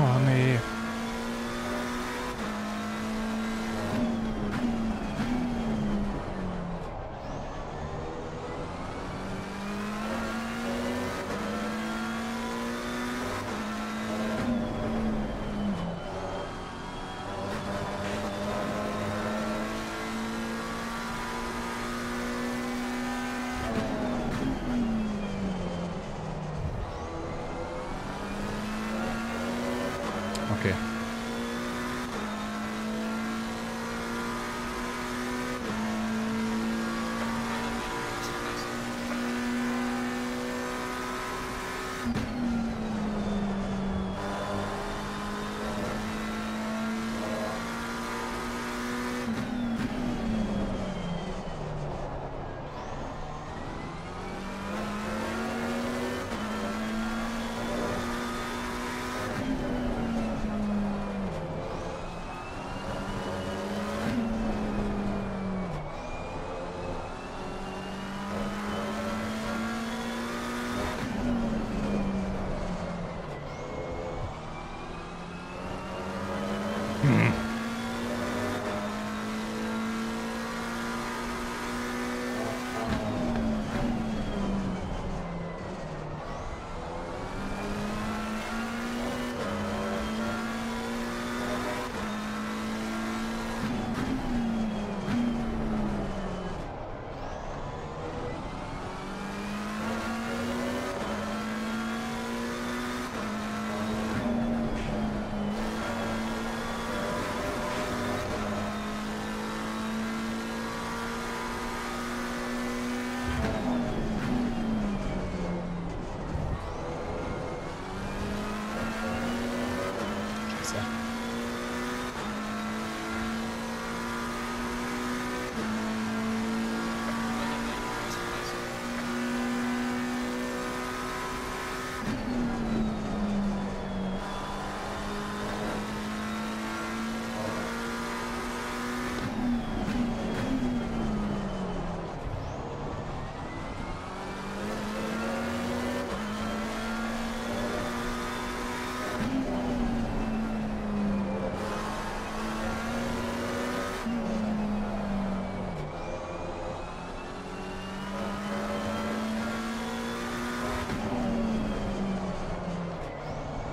Oh nee.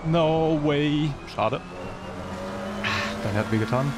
No way. Schade. Dein hat wehgetan.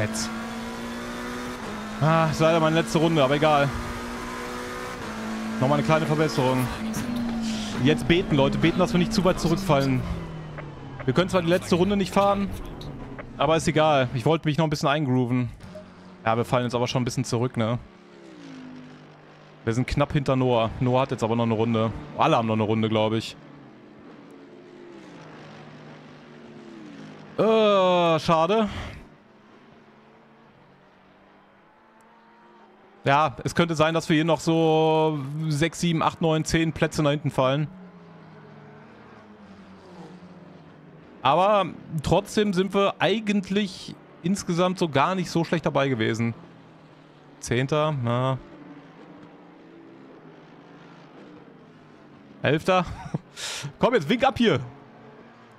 Jetzt. Ah, das ist leider meine letzte Runde, aber egal. Nochmal eine kleine Verbesserung. Jetzt beten, Leute. Beten, dass wir nicht zu weit zurückfallen. Wir können zwar die letzte Runde nicht fahren, aber ist egal. Ich wollte mich noch ein bisschen eingrooven. Ja, wir fallen jetzt aber schon ein bisschen zurück, ne? Wir sind knapp hinter Noah. Noah hat jetzt aber noch eine Runde. Alle haben noch eine Runde, glaube ich. Äh, schade. Ja, es könnte sein, dass wir hier noch so sechs, sieben, acht, neun, zehn Plätze nach hinten fallen. Aber trotzdem sind wir eigentlich insgesamt so gar nicht so schlecht dabei gewesen. Zehnter. Na. Elfter. Komm, jetzt wink ab hier.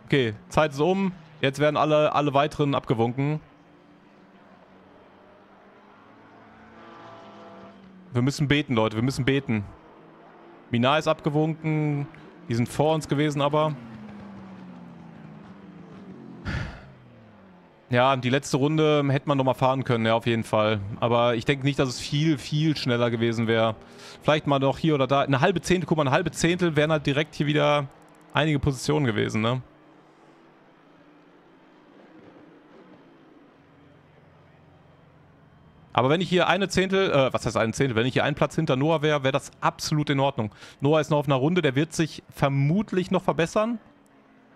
Okay, Zeit ist um. Jetzt werden alle, alle weiteren abgewunken. Wir müssen beten, Leute. Wir müssen beten. Minar ist abgewunken. Die sind vor uns gewesen, aber... Ja, die letzte Runde hätte man nochmal fahren können, ja, auf jeden Fall. Aber ich denke nicht, dass es viel, viel schneller gewesen wäre. Vielleicht mal doch hier oder da. Eine halbe Zehntel, guck mal, eine halbe Zehntel wären halt direkt hier wieder einige Positionen gewesen, ne? Aber wenn ich hier eine Zehntel, äh, was heißt eine Zehntel? Wenn ich hier einen Platz hinter Noah wäre, wäre das absolut in Ordnung. Noah ist noch auf einer Runde, der wird sich vermutlich noch verbessern.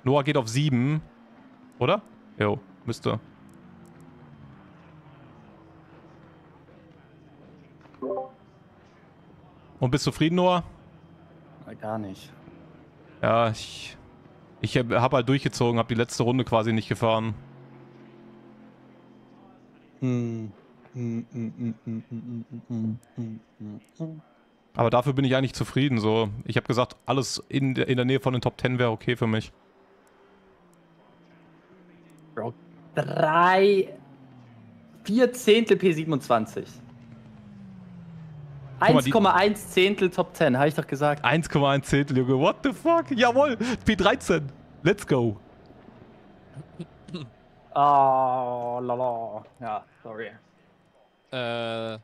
Noah geht auf sieben, oder? Jo. Müsste. Und bist du zufrieden, Noah? Gar nicht. Ja, ich... Ich habe halt durchgezogen, habe die letzte Runde quasi nicht gefahren. Aber dafür bin ich eigentlich zufrieden, so. Ich habe gesagt, alles in, in der Nähe von den Top zehn wäre okay für mich. Bro. Drei, vier Zehntel P siebenundzwanzig. eins Komma eins Zehntel Top zehn, habe ich doch gesagt. eins Komma eins Zehntel, Junge. What the fuck? Jawohl, P dreizehn. Let's go. Oh, lala. Ja, sorry. Äh,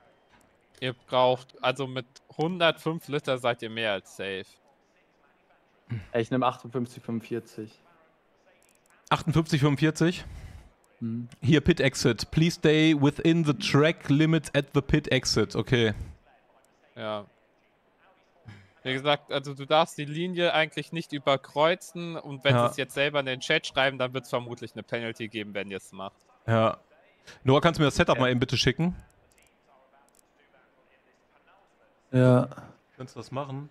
ihr braucht, also mit hundertfünf Liter seid ihr mehr als safe. Ich nehme achtundfünfzig Komma fünfundvierzig. achtundfünfzig Komma fünfundvierzig? Hier, Pit Exit. Please stay within the track limits at the Pit Exit. Okay. Ja. Wie gesagt, also du darfst die Linie eigentlich nicht überkreuzen und wenn ja. sie es jetzt selber in den Chat schreiben, dann wird es vermutlich eine Penalty geben, wenn ihr es macht. Ja. Noah, kannst du mir das Setup ja. mal eben bitte schicken? Ja. Könntest du das machen?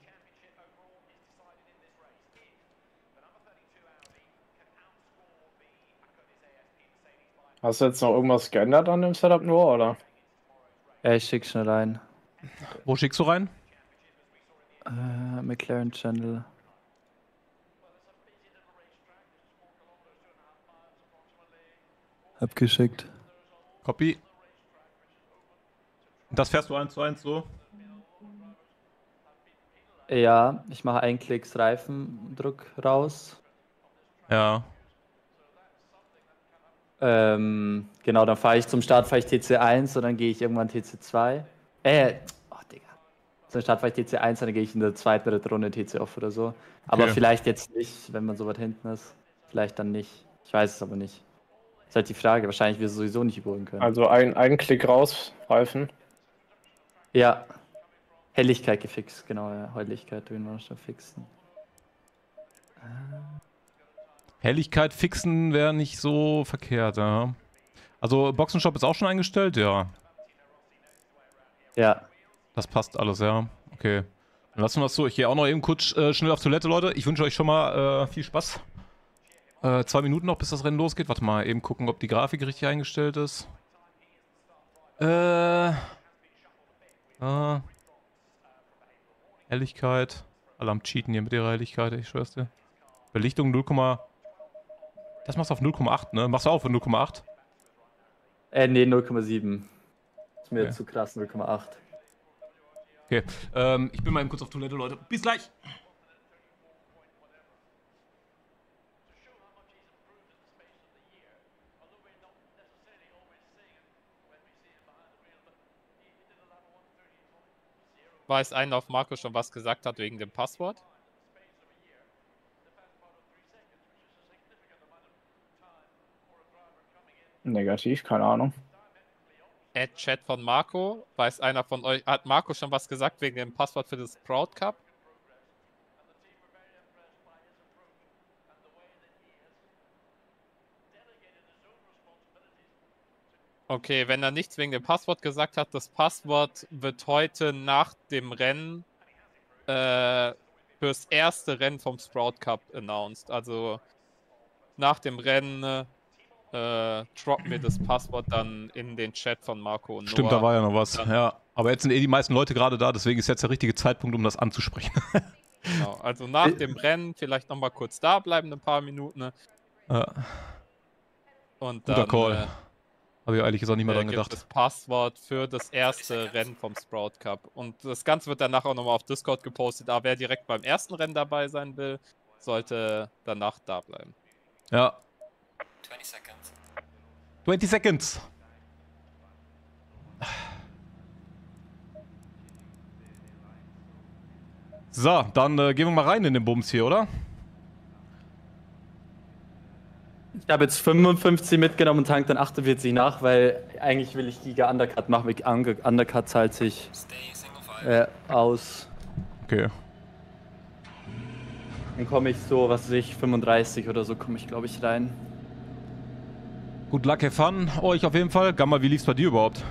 Hast du jetzt noch irgendwas geändert an dem Setup nur, oder? Ja, ich schick's schnell rein. Wo schickst du rein? Äh, McLaren Channel. Hab geschickt. Copy. Das fährst du eins zu eins so? Ja, ich mache einen Klicks Reifendruck raus. Ja. Ähm, genau, dann fahre ich zum Start, fahre ich T C eins und dann gehe ich irgendwann T C zwei. Äh, oh Digga. Zum Start fahre ich T C eins und dann gehe ich in der zweiten, dritten Runde T C off oder so. Aber okay. Vielleicht jetzt nicht, wenn man so weit hinten ist. Vielleicht dann nicht. Ich weiß es aber nicht. Das ist halt die Frage. Wahrscheinlich wir sowieso nicht überholen können. Also ein, ein Klick raus, Reifen. Ja. Helligkeit gefixt, genau. Ja. Helligkeit, den wir schon fixen. Ähm. Helligkeit fixen wäre nicht so verkehrt, ja. Also Boxenshop ist auch schon eingestellt, ja. Ja. Das passt alles, ja. Okay. Dann lassen wir das so. Ich gehe auch noch eben kurz äh, schnell auf Toilette, Leute. Ich wünsche euch schon mal äh, viel Spaß. Äh, zwei Minuten noch, bis das Rennen losgeht. Warte mal, eben gucken, ob die Grafik richtig eingestellt ist. Äh. äh Helligkeit. Alle am Cheaten hier mit ihrer Helligkeit, ich schwör's dir. Belichtung null, das machst du auf null Komma acht, ne? Machst du auch auf null Komma acht? Äh, ne, null Komma sieben. Ist mir okay. zu krass, null Komma acht. Okay, ähm, ich bin mal eben kurz auf Toilette, Leute. Bis gleich! Weiß einer auf Marco schon was gesagt hat wegen dem Passwort? Negativ, keine Ahnung. Ad Chat von Marco. Weiß einer von euch, hat Marco schon was gesagt wegen dem Passwort für das Sprout Cup? Okay, wenn er nichts wegen dem Passwort gesagt hat, das Passwort wird heute nach dem Rennen äh, fürs erste Rennen vom Sprout Cup announced. Also nach dem Rennen äh, drop mir das Passwort dann in den Chat von Marco und Noah. Stimmt, da war ja noch was. Ja. Aber jetzt sind eh die meisten Leute gerade da, deswegen ist jetzt der richtige Zeitpunkt, um das anzusprechen. Genau, also nach dem Rennen vielleicht nochmal kurz da bleiben, ein paar Minuten. Ne? Ja. Und dann, guter Call. Äh, habe ich eigentlich auch nicht mehr dran gedacht. Das Passwort für das erste Rennen vom Sprout Cup. Und das Ganze wird danach auch nochmal auf Discord gepostet. Aber wer direkt beim ersten Rennen dabei sein will, sollte danach da bleiben. Ja. zwanzig Seconds. zwanzig Seconds. So, dann äh, gehen wir mal rein in den Bums hier, oder? Ich habe jetzt fünfundfünfzig mitgenommen und tank dann achtundvierzig nach, weil eigentlich will ich Giga Undercut machen. Mit Undercut zahlt sich äh, aus. Okay. Dann komme ich so, was weiß ich, fünfunddreißig oder so komme ich, glaube ich, rein. Good luck, have fun. Euch auf jeden Fall. Gamma, wie lief's bei dir überhaupt?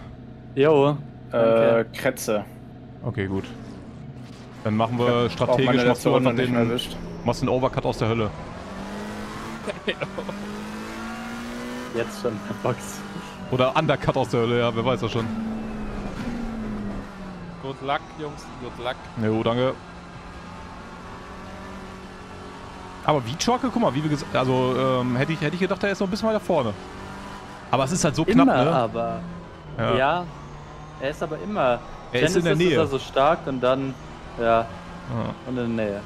Jo. Äh, Kretze. Okay, gut. Dann machen wir ja, strategisch, machst du einfach den, den Overcut aus der Hölle. Jetzt schon, Box. Oder Undercut aus der Hölle, ja, wer weiß das schon. Good luck, Jungs, good luck. Jo, danke. Aber wie Schorke, guck mal, wie wir gesagt, also ähm, hätte ich, hätte ich gedacht, er ist noch ein bisschen weiter vorne. Aber es ist halt so immer knapp, ne? aber. Ja. ja, er ist aber immer. Er Tennis ist in der Nähe. Ist er so stark und dann, ja, ah. und in der Nähe.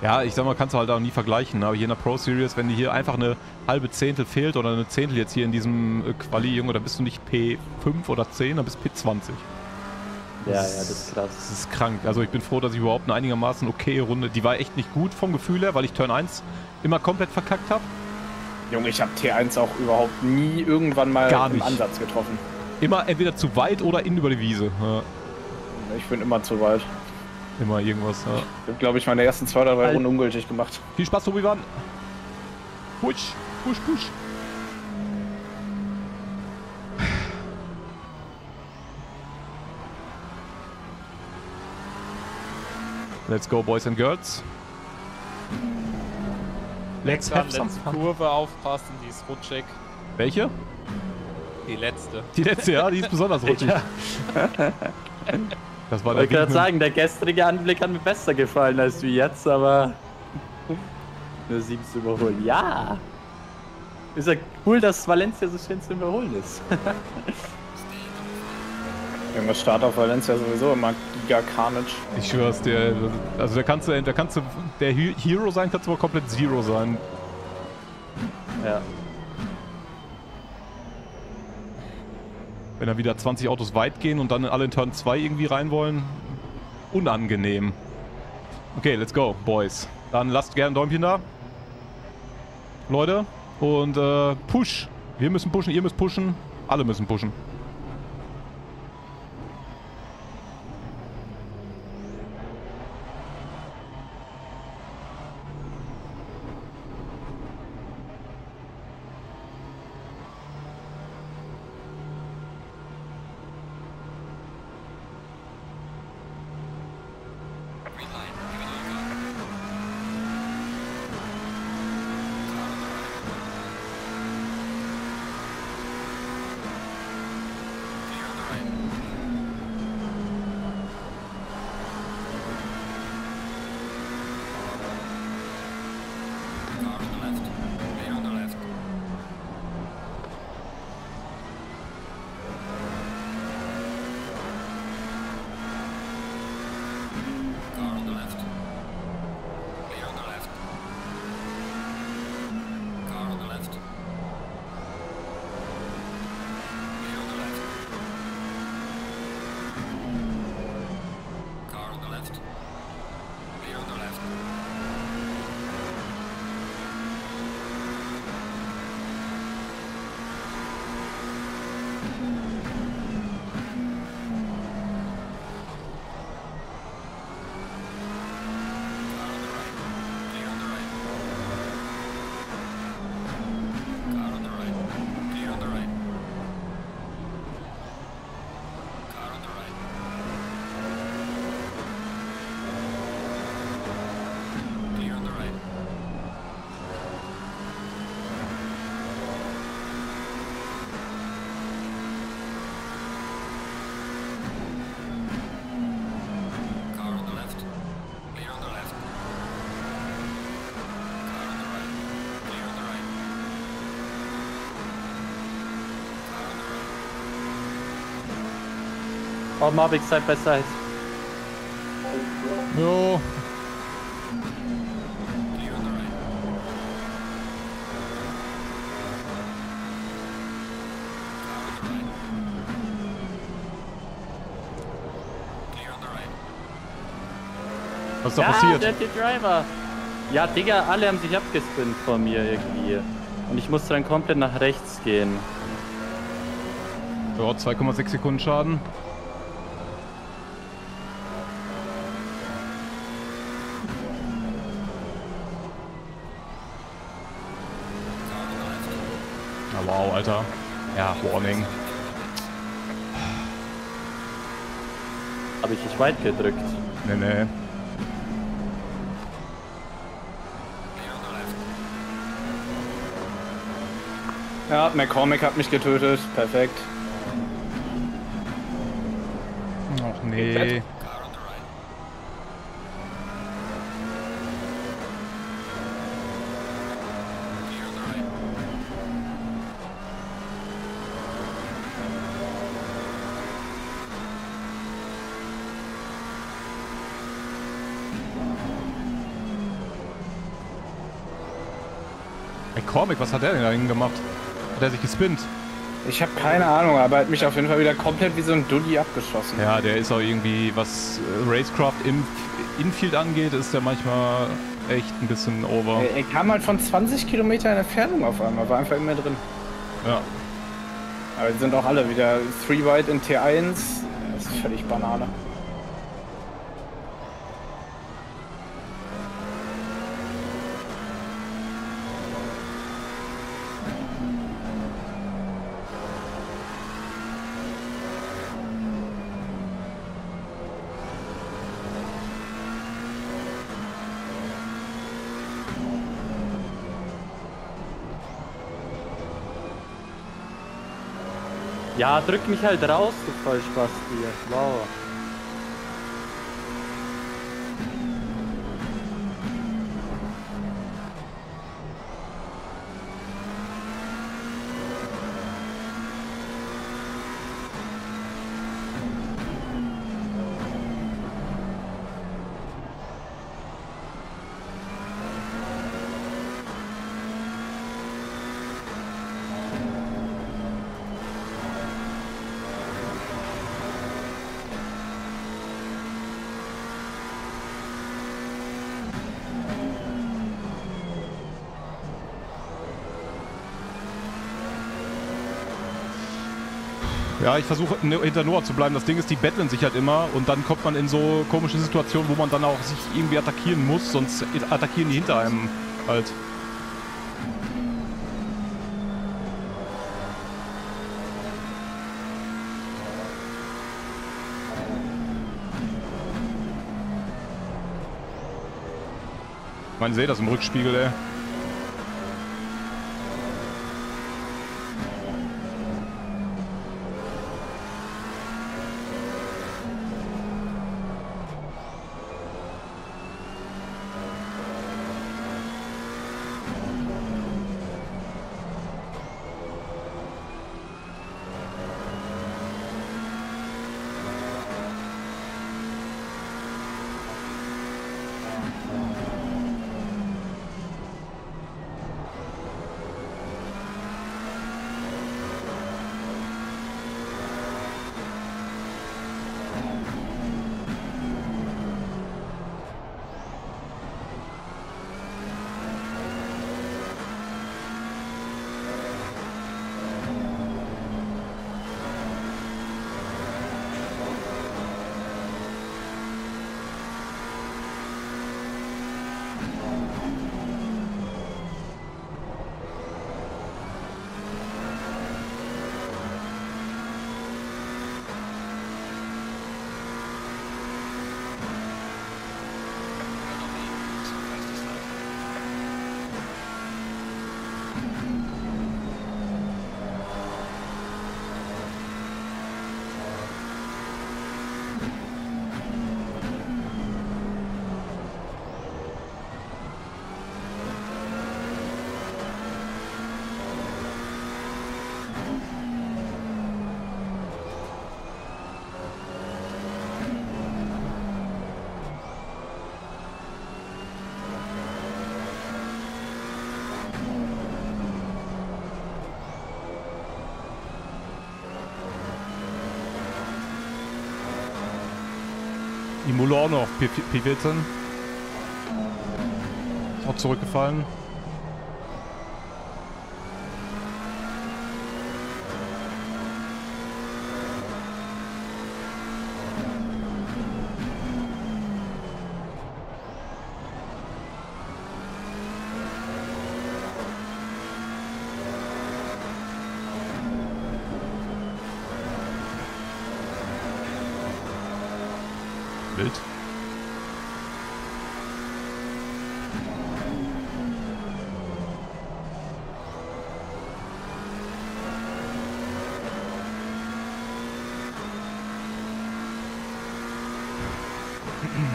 Ja, ich sag mal, kannst du halt auch nie vergleichen, aber hier in der Pro-Series, wenn dir hier einfach eine halbe Zehntel fehlt oder eine Zehntel jetzt hier in diesem Quali, Junge, dann bist du nicht P fünf oder zehn, dann bist du P zwanzig. Ja, das ja, das ist krass. Das ist krank. Also ich bin froh, dass ich überhaupt eine einigermaßen okay Runde, die war echt nicht gut vom Gefühl her, weil ich Turn eins immer komplett verkackt habe. Junge, ich habe T eins auch überhaupt nie irgendwann mal Gar nicht. im Ansatz getroffen. Immer entweder zu weit oder innen über die Wiese. Ja. Ich bin immer zu weit. Immer irgendwas, ja. Ich hab, glaube ich, meine ersten zwei oder drei Runden ungültig gemacht. Viel Spaß, Tobi Wan. Push, push, push. Let's go, Boys and Girls. Let's have some fun. Kurve aufpassen, die ist rutschig. Welche? Die letzte. Die letzte, ja, die ist besonders rutschig. Das war der ich kann sagen, der gestrige Anblick hat mir besser gefallen als wie jetzt, aber nur sieben zu überholen. Ja! Ist ja cool, dass Valencia so schön zu überholen ist. Junge, Start auf Valencia sowieso immer Giga Carnage. Ich schwör's dir, also da kannst du, da kannst du der Hero sein, kannst du aber komplett Zero sein. Ja. Wenn dann wieder zwanzig Autos weit gehen und dann alle in Turn zwei irgendwie rein wollen. Unangenehm. Okay, let's go, Boys. Dann lasst gerne ein Däumchen da. Leute. Und äh, push. Wir müssen pushen, ihr müsst pushen. Alle müssen pushen. Oh, Marix side by side. Jo. Was ist da ja, passiert? Der, der Driver. Ja, Digga, alle haben sich abgespinnt vor mir irgendwie. Und ich musste dann komplett nach rechts gehen. Ja, zwei Komma sechs Sekunden Schaden. Ja, wow, Alter. Ja, Warning. Habe ich nicht weit gedrückt? Nee, nee. Ja, McCormick hat mich getötet. Perfekt. Ach nee. McCormick, was hat der denn da hingemacht? Der sich gespinnt. Ich habe keine Ahnung, aber er hat mich auf jeden Fall wieder komplett wie so ein Dulli abgeschossen. Ja, der ist auch irgendwie, was Racecraft im Infield angeht, ist der manchmal echt ein bisschen over. Er, er kam halt von zwanzig Kilometern Entfernung auf einmal, war einfach immer drin. Ja. Aber die sind auch alle wieder drei weit in T eins. Das ist völlig Banane. Ja, drück mich halt raus, du Vollspasti. Wow. Ja, ich versuche hinter Noah zu bleiben. Das Ding ist, die betteln sich halt immer und dann kommt man in so komische Situationen, wo man dann auch sich irgendwie attackieren muss, sonst attackieren die hinter einem halt. Man sieht das im Rückspiegel, ey. Imola auch noch pivoten. Ist auch zurückgefallen.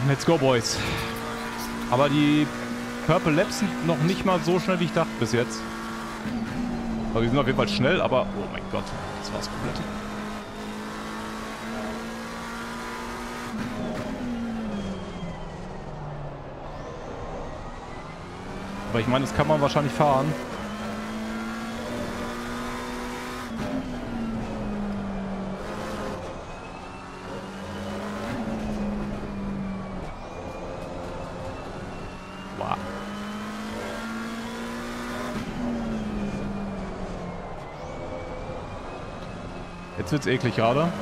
Let's go, Boys. Aber die Purple Labs sind noch nicht mal so schnell, wie ich dachte bis jetzt. Also die sind auf jeden Fall schnell, aber... Oh mein Gott, das war's komplett. Aber ich meine, das kann man wahrscheinlich fahren. Jetzt wird's eklig gerade.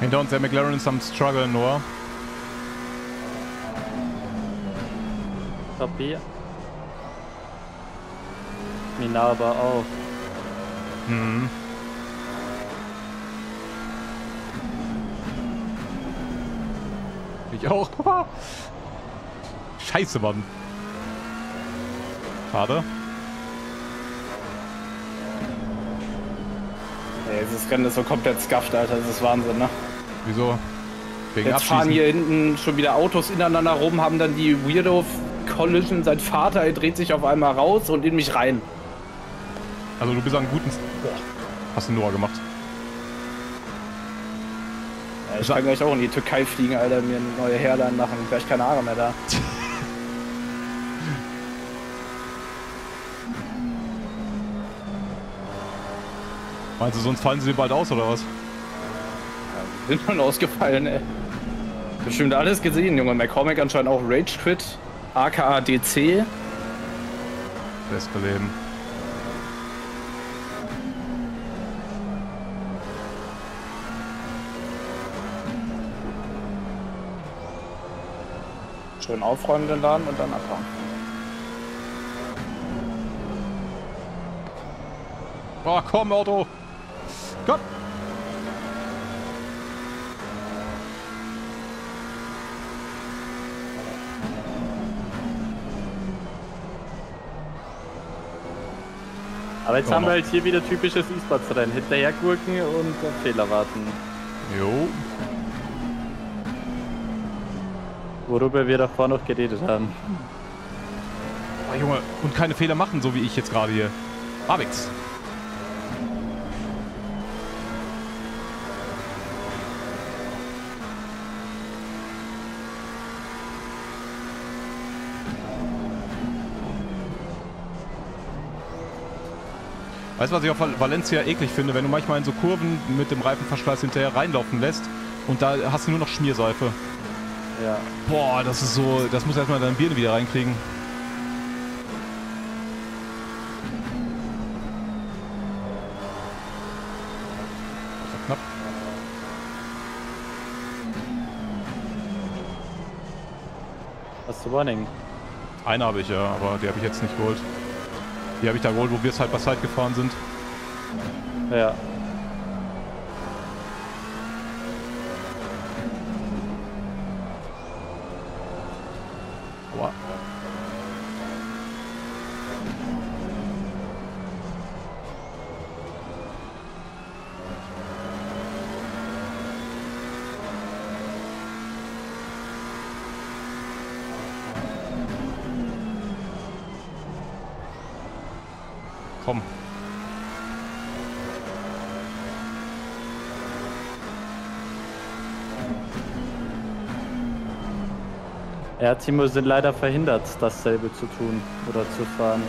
Hinter uns der McLaren ist am Struggle, Noah. Papier. Minaba auch. Mhm. Ich auch. Scheiße, Mann. Schade. Ey, dieses Rennen ist so komplett scuffed, Alter. Das ist Wahnsinn, ne? Wieso? Wegen Jetzt Abschießen. Fahren hier hinten schon wieder Autos ineinander rum, haben dann die Weirdo Collision. Sein Vater, er dreht sich auf einmal raus und in mich rein. Also du bist an guten... Boah. Hast du Noah gemacht. Ja, ich kann gleich auch in die Türkei fliegen, Alter, mir eine neue Hairline machen. Vielleicht keine Haare mehr da. Meinst du, sonst fallen sie dir bald aus, oder was? Sind schon ausgefallen, ey. Bestimmt alles gesehen, Junge. McCormick anscheinend auch Rage Quit, aka D C. Beste Leben. Schön aufräumen den Laden und dann abfahren. Oh, komm, Auto! Komm! Aber jetzt oh, haben wir halt hier wieder typisches E-Sports-Rennen. Hinterhergurken und Fehler warten. Jo. Worüber wir davor noch geredet haben. Oh, Junge, und keine Fehler machen, so wie ich jetzt gerade hier. Marix. Weißt du, was ich auf Valencia eklig finde? Wenn du manchmal in so Kurven mit dem Reifenverschleiß hinterher reinlaufen lässt und da hast du nur noch Schmierseife. Ja. Boah, das ist so, das muss erstmal deine Birne wieder reinkriegen. Knapp. Hast du Warning? Eine habe ich ja, aber die habe ich jetzt nicht geholt. Die habe ich da geholt, wo wir Side by Side gefahren sind. Ja. Wow. Komm. Ja, Timo sind leider verhindert, dasselbe zu tun oder zu fahren.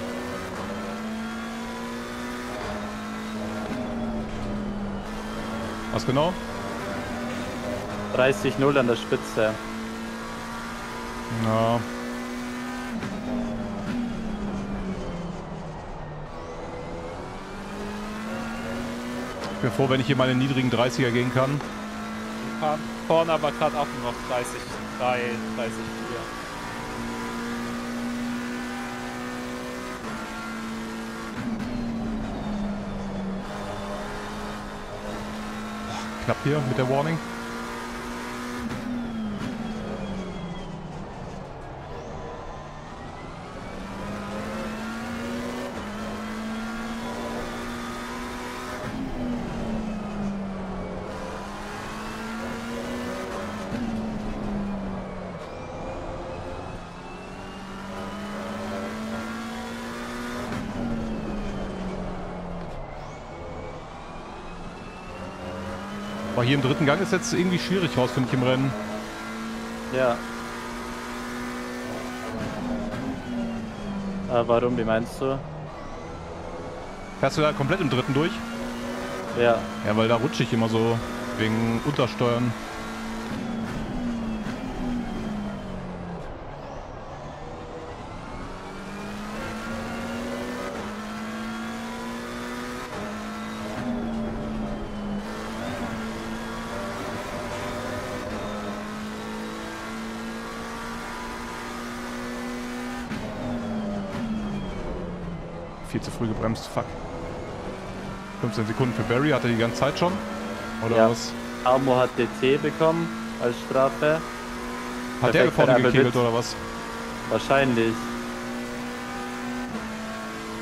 Was genau? dreißig null an der Spitze. Ja. Ich bin froh, wenn ich hier mal in den niedrigen dreißiger gehen kann. Vorne aber gerade auch nur noch dreißig drei, dreißig vier. Knapp hier mit der Warning. Aber hier im dritten Gang ist jetzt irgendwie schwierig raus, finde ich, im Rennen. Ja. Aber warum, wie meinst du? Fährst du da komplett im dritten durch? Ja. Ja, weil da rutsche ich immer so, wegen Untersteuern. Viel zu früh gebremst, fuck. fünfzehn Sekunden für Barry, hat er die ganze Zeit schon? Oder ja. Was? Armo hat D T bekommen als Strafe. Hat der vorne gekegelt oder was? Wahrscheinlich.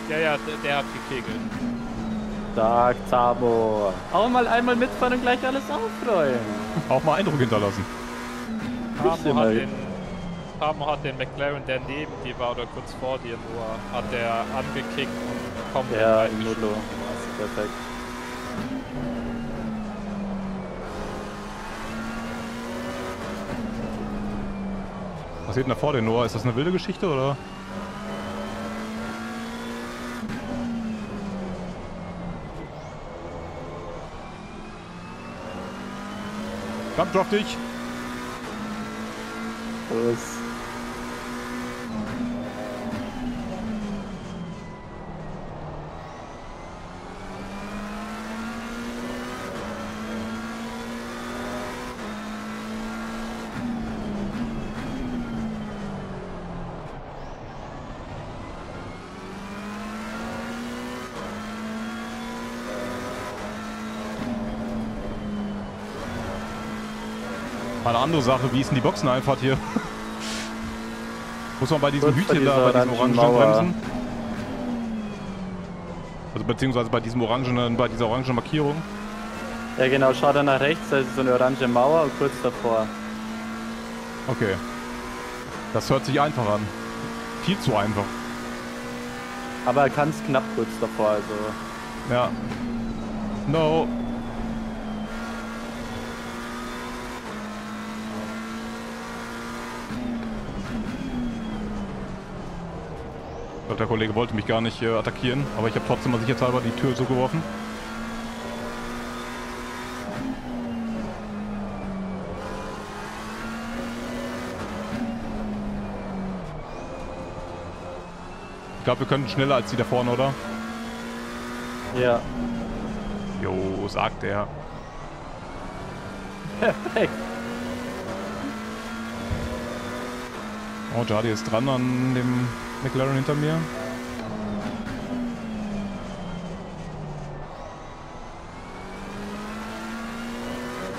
Ja, ja, der, der hat gekegelt. Stark, Tabo. Auch mal einmal mitfahren und gleich alles aufräumen. Auch mal Eindruck hinterlassen. Armo hat den... Tamo hat den McLaren, der neben dir war oder kurz vor dir nur, hat der angekickt und kommt ja in Nullo. Perfekt. Was passiert denn da vor dir, Noah? Ist das eine wilde Geschichte oder? Komm, drop dich! Los. Eine andere Sache, wie ist denn die Boxeneinfahrt hier? Muss man bei diesem Hütchen da, bei diesem orangen bremsen? Also beziehungsweise bei diesem orangen, bei dieser orangen Markierung? Ja genau, schau da nach rechts, da ist so eine orange Mauer und kurz davor. Okay. Das hört sich einfach an. Viel zu einfach. Aber er kann es knapp kurz davor, also. Ja. No. Der Kollege wollte mich gar nicht äh, attackieren, aber ich habe trotzdem mal sicherheitshalber die Tür so geworfen. Ich glaube, wir können schneller als die da vorne, oder? Ja. Jo, sagt er. Perfekt. Oh, Jadi ist dran an dem McLaren hinter mir.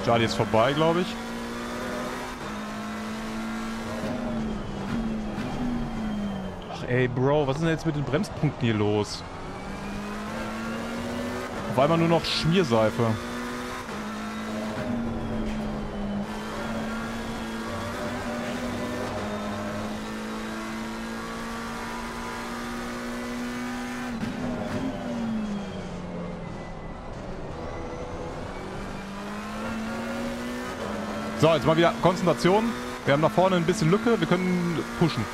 Jadi ist vorbei, glaube ich. Ach ey, Bro, was ist denn jetzt mit den Bremspunkten hier los? Auf einmal nur noch Schmierseife. So, jetzt mal wieder Konzentration. Wir haben nach vorne ein bisschen Lücke, wir können pushen.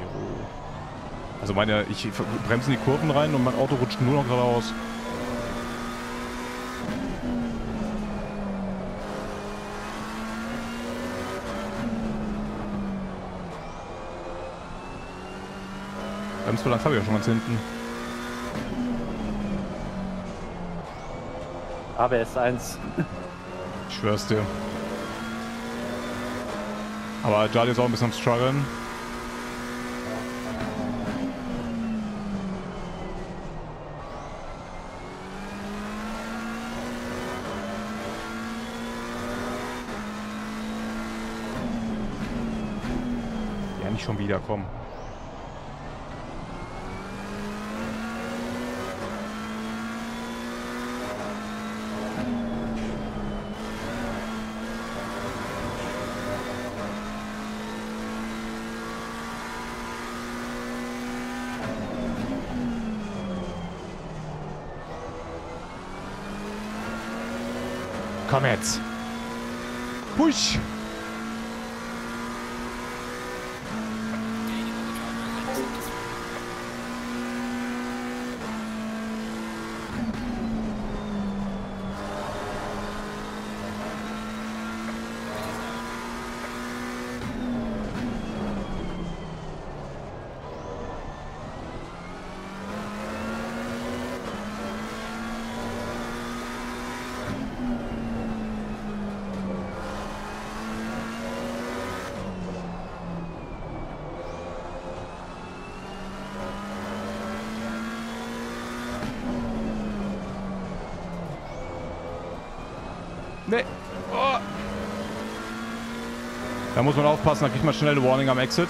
Jo. Also meine, ich bremse in die Kurven rein und mein Auto rutscht nur noch geradeaus. So lange habe ich ja schon ganz hinten. A B S eins. Ich schwör's dir. Aber Jadi ist auch ein bisschen am Struggeln. Ja, nicht schon wieder, komm. Komm jetzt. Push. Nee. Oh. Da muss man aufpassen, da kriegt man schnell eine Warning am Exit.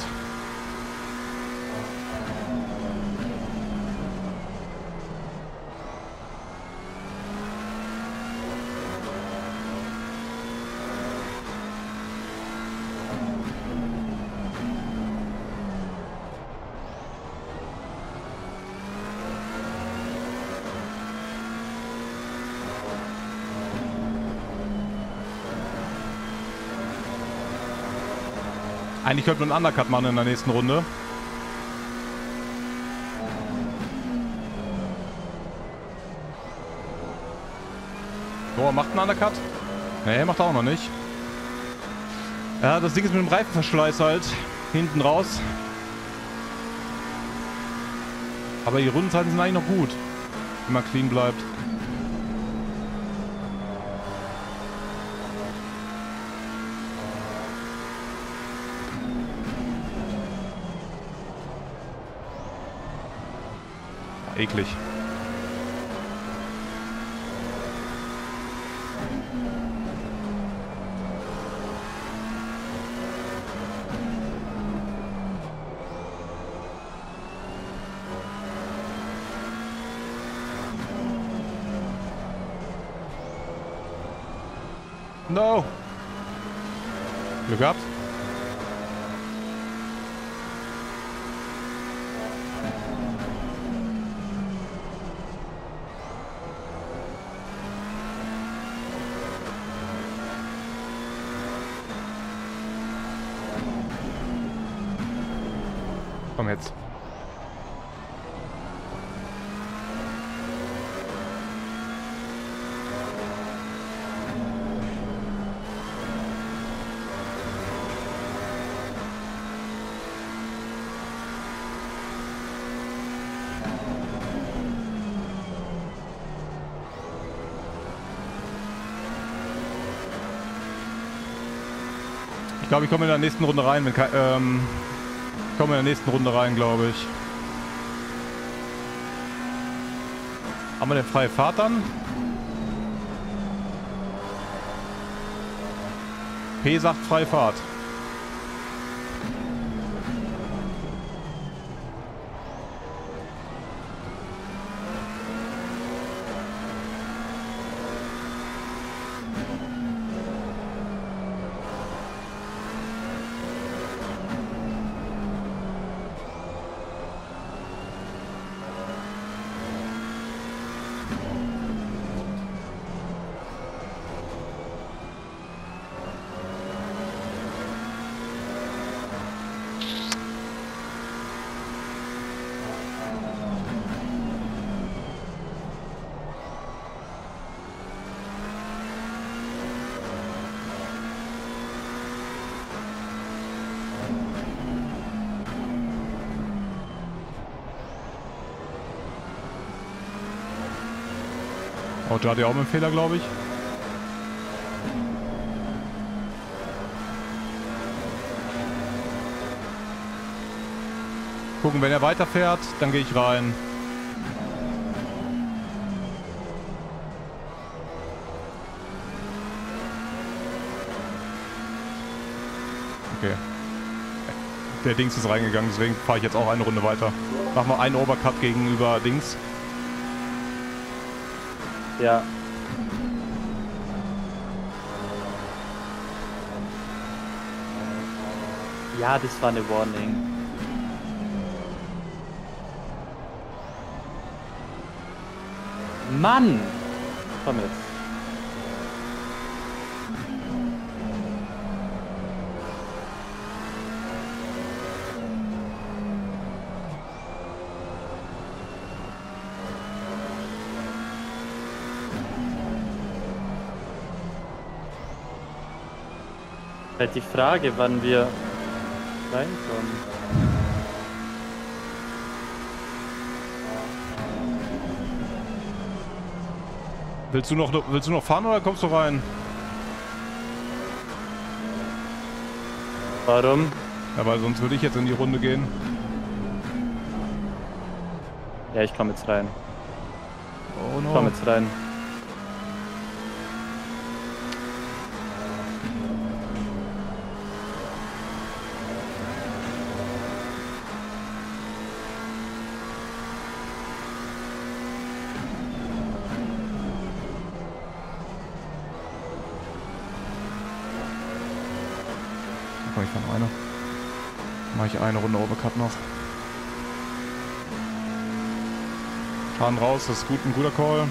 Eigentlich könnte man einen Undercut machen in der nächsten Runde. Boah, macht einen Undercut? Nee, macht er auch noch nicht. Ja, das Ding ist mit dem Reifenverschleiß halt. Hinten raus. Aber die Rundenzeiten sind eigentlich noch gut. Wenn man clean bleibt. Eklig. No. Glück gehabt. Komm jetzt. Ich glaube, ich komme in der nächsten Runde rein, wenn ähm, ich komme in der nächsten Runde rein, glaube ich. Haben wir eine freie Fahrt dann? P sagt freie Fahrt. Auto hat ja auch einen Fehler, glaube ich. Gucken, wenn er weiterfährt, dann gehe ich rein. Okay. Der Dings ist reingegangen, deswegen fahre ich jetzt auch eine Runde weiter. Machen wir einen Overcut gegenüber Dings. Ja. Ja, das war eine Warning. Mann! Komm jetzt. Die Frage, wann wir reinkommen. Willst du noch, willst du noch fahren oder kommst du rein? Warum? Ja, weil sonst würde ich jetzt in die Runde gehen. Ja, ich komme jetzt rein. Oh no. Ich komme jetzt rein. Eine Runde Overcut noch. Fahren raus, das ist gut, ein guter Call.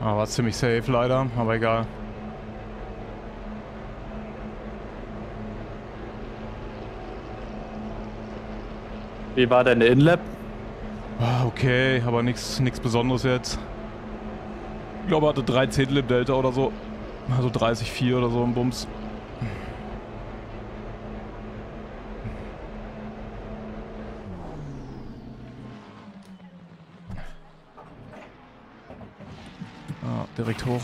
Aber ziemlich safe leider, aber egal. Wie war deine Inlap? Okay, aber nichts Besonderes jetzt. Ich glaube, er hatte drei Zehntel im Delta oder so. Also dreißig Komma vier oder so im Bums. Ah, direkt hoch.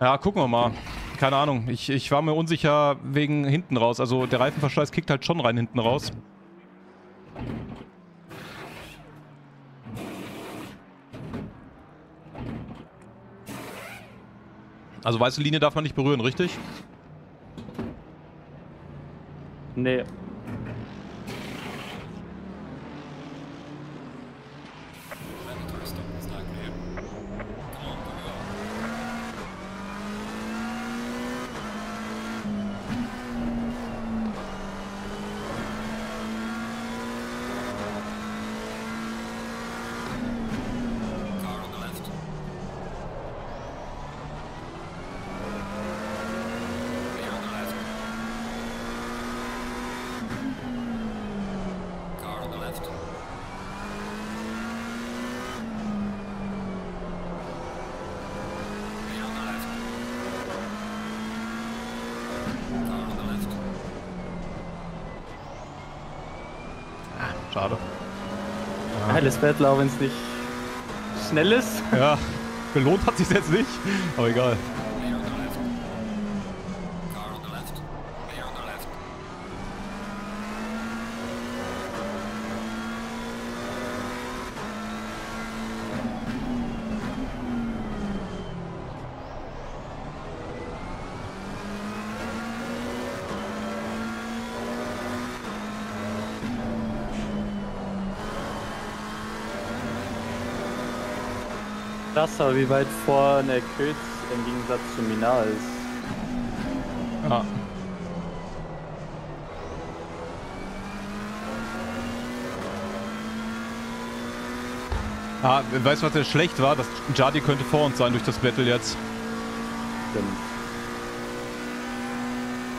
Ja, gucken wir mal. Keine Ahnung. Ich, ich war mir unsicher wegen hinten raus. Also der Reifenverschleiß kickt halt schon rein hinten raus. Also weiße Linie darf man nicht berühren, richtig? Nee. Alles Battle, auch wenn es nicht schnell ist. Ja, belohnt hat sich jetzt nicht, aber egal. Aber wie weit vorne Kötz im Gegensatz zu Minar ist. Ah. Ah, weißt du, was der schlecht war? Das Jadi könnte vor uns sein durch das Battle jetzt. Stimmt.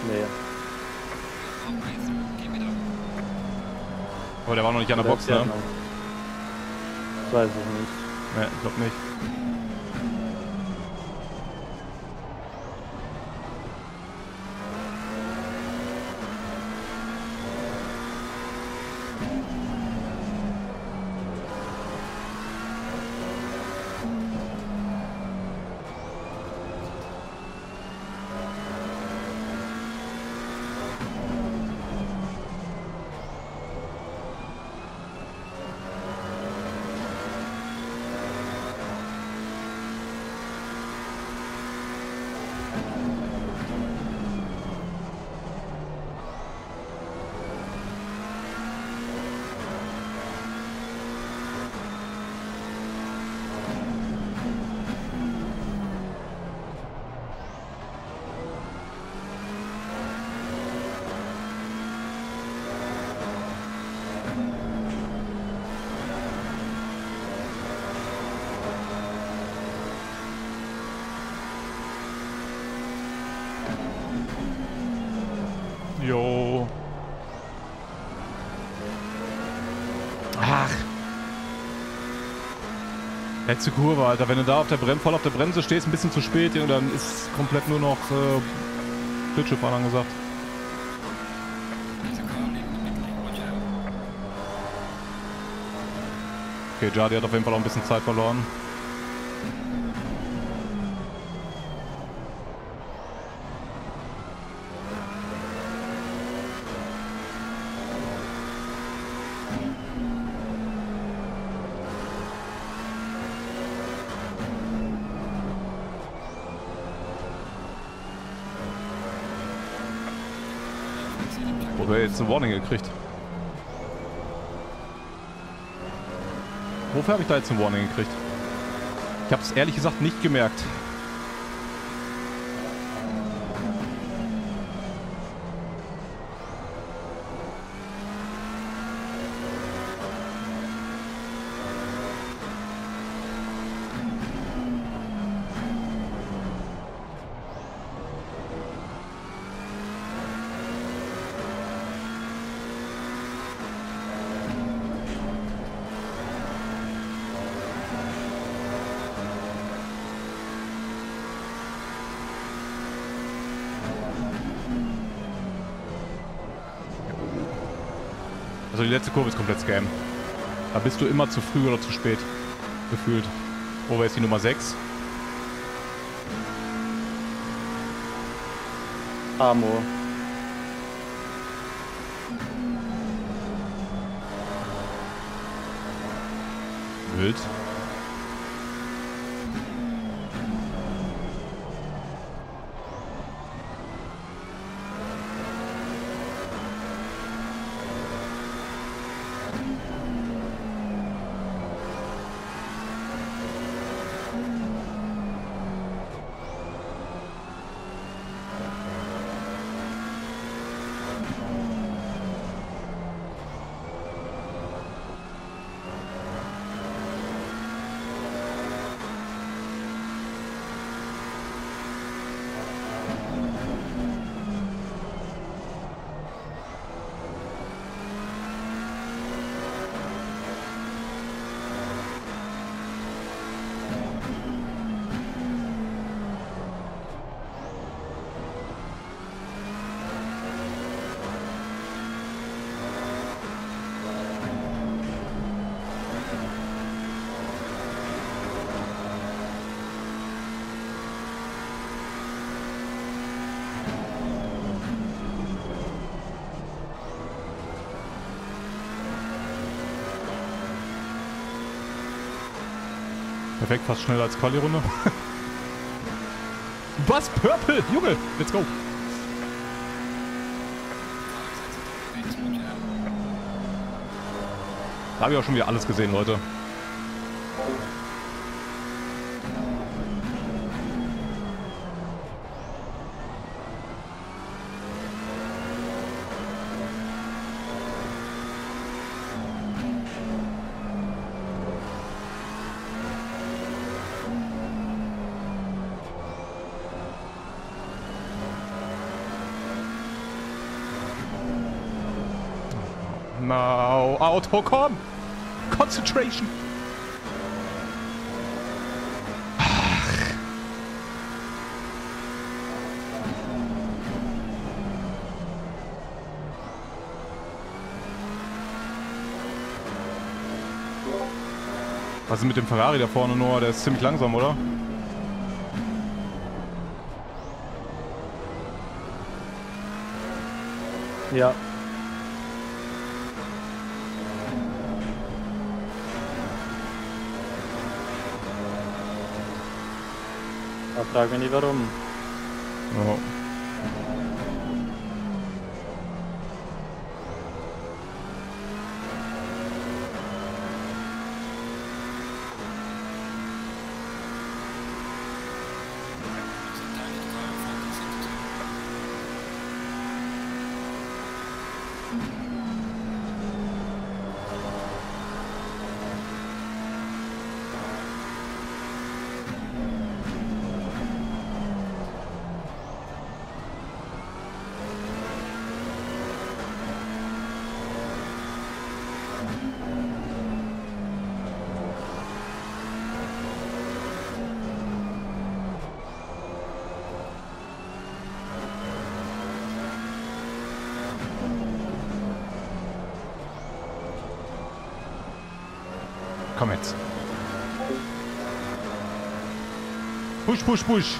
Nee. Aber der war noch nicht an der Box, ne? Ich weiß es nicht. Ne, ich glaub nicht. Letzte Kurve, Alter. Wenn du da auf der Bremse, voll auf der Bremse stehst, ein bisschen zu spät, und dann ist komplett nur noch äh, Blitzschifffahren angesagt. Okay, Jadi hat auf jeden Fall auch ein bisschen Zeit verloren. Jetzt eine Warning gekriegt. Wofür habe ich da jetzt eine Warning gekriegt? Ich habe es ehrlich gesagt nicht gemerkt. Also die letzte Kurve ist komplett Scam. Da bist du immer zu früh oder zu spät. Gefühlt. Oh, wer ist die Nummer sechs? Amor. Wild. Perfekt, fast schneller als Quali-Runde. Was? Purple? Junge, let's go! Da habe ich auch schon wieder alles gesehen, Leute. Auto, komm! Concentration! Ach. Was ist mit dem Ferrari da vorne, Noah? Der ist ziemlich langsam, oder? Ja. Frag mich nicht warum. Oh. Komm jetzt. Push, push, push.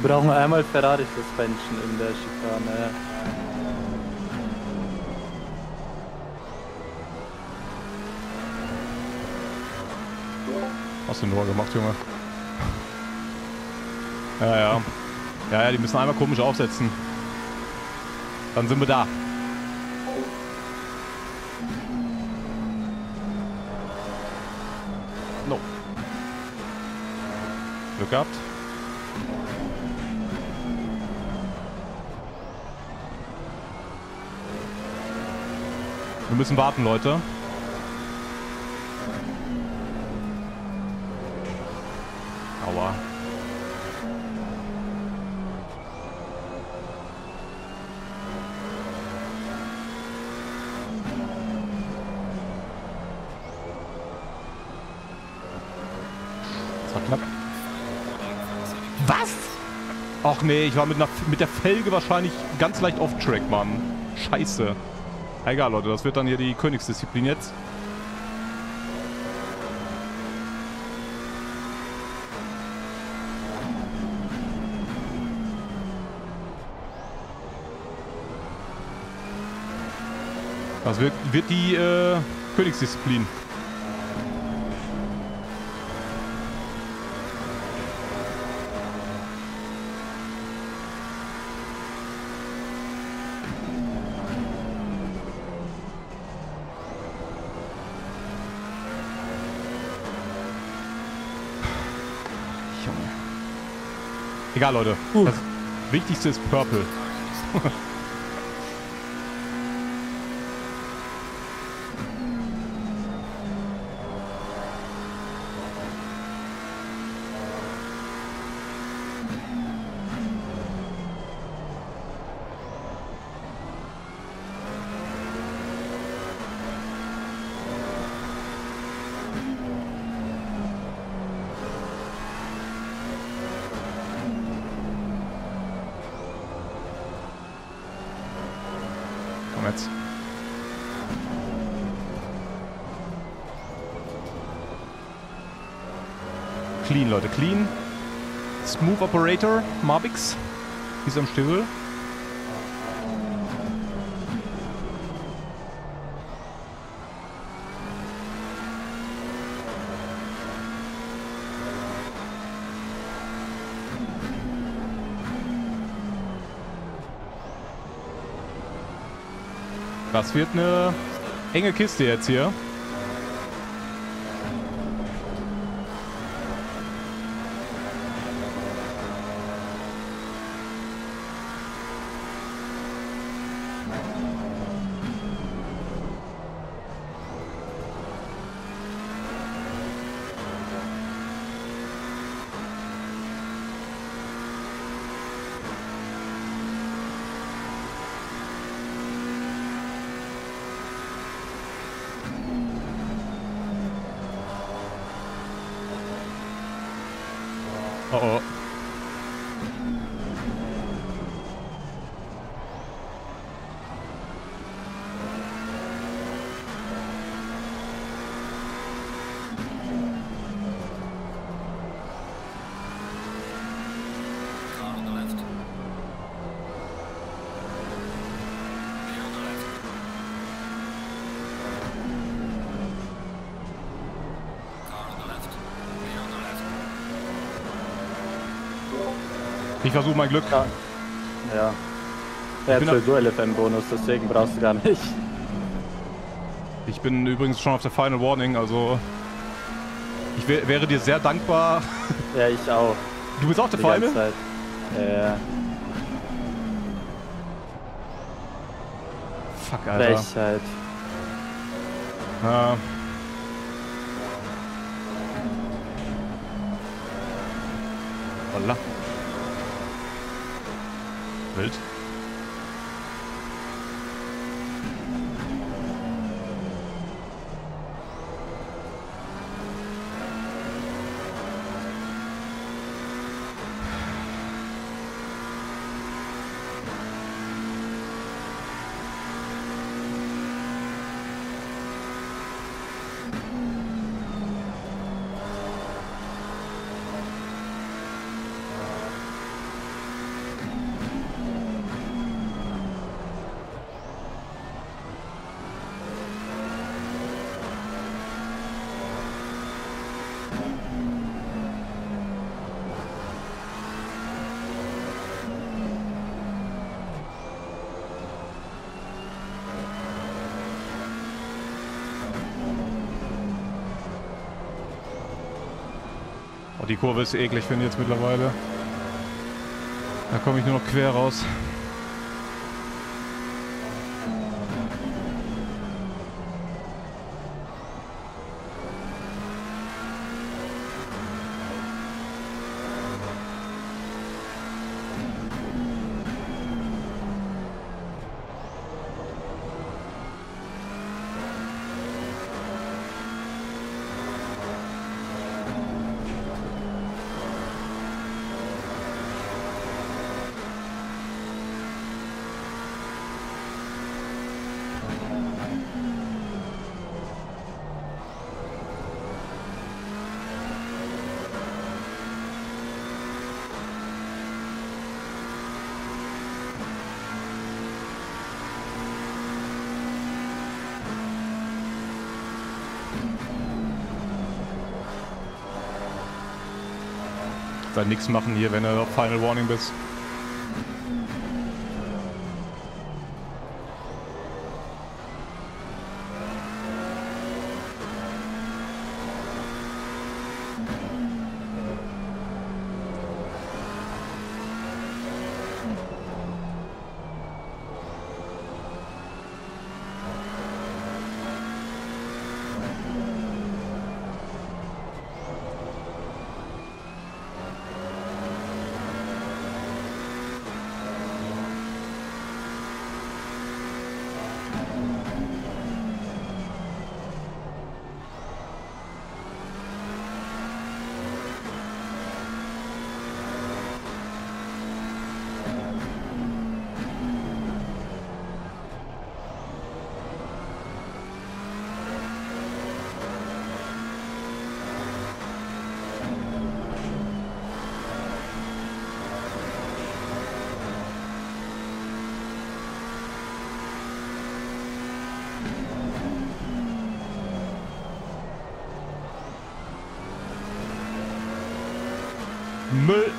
Wir brauchen einmal Ferrari-Suspension in der Schikane. Hast du nur gemacht, Junge? Ja, ja. Ja, ja, die müssen einmal komisch aufsetzen. Dann sind wir da. No. Glück gehabt. Wir müssen warten, Leute. Aua. Das war knapp. Was? Ach nee, ich war mit, einer, mit der Felge wahrscheinlich ganz leicht off-track, Mann. Scheiße. Egal, Leute, das wird dann hier die Königsdisziplin jetzt. Das wird, wird die äh, Königsdisziplin. Egal, Leute. Uh. Das Wichtigste ist Purple. Clean, Leute, clean. Smooth Operator, Marix ist am Stiefel. Das wird eine enge Kiste jetzt hier. Oh oh. Ich versuche mein Glück. Ja. Ja. Er hat sowieso L F M-Bonus, deswegen brauchst du gar nicht. Ich bin übrigens schon auf der Final Warning, also. Ich wär, wäre dir sehr dankbar. Ja, ich auch. Du bist auch der Final? Ja. Fuck, Alter. Frechheit. Ja. Voila. Wild. Die Kurve ist eklig, finde ich jetzt mittlerweile. Da komme ich nur noch quer raus. Dann nichts machen hier, wenn du auf Final Warning bist. Müll.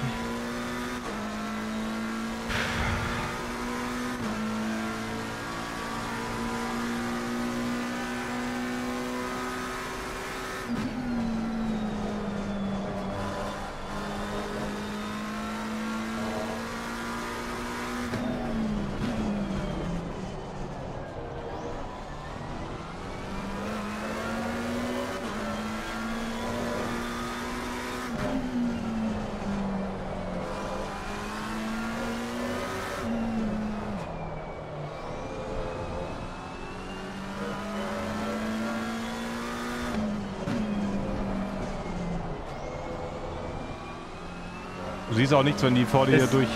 Du siehst auch nichts, wenn die vor dir das, durch.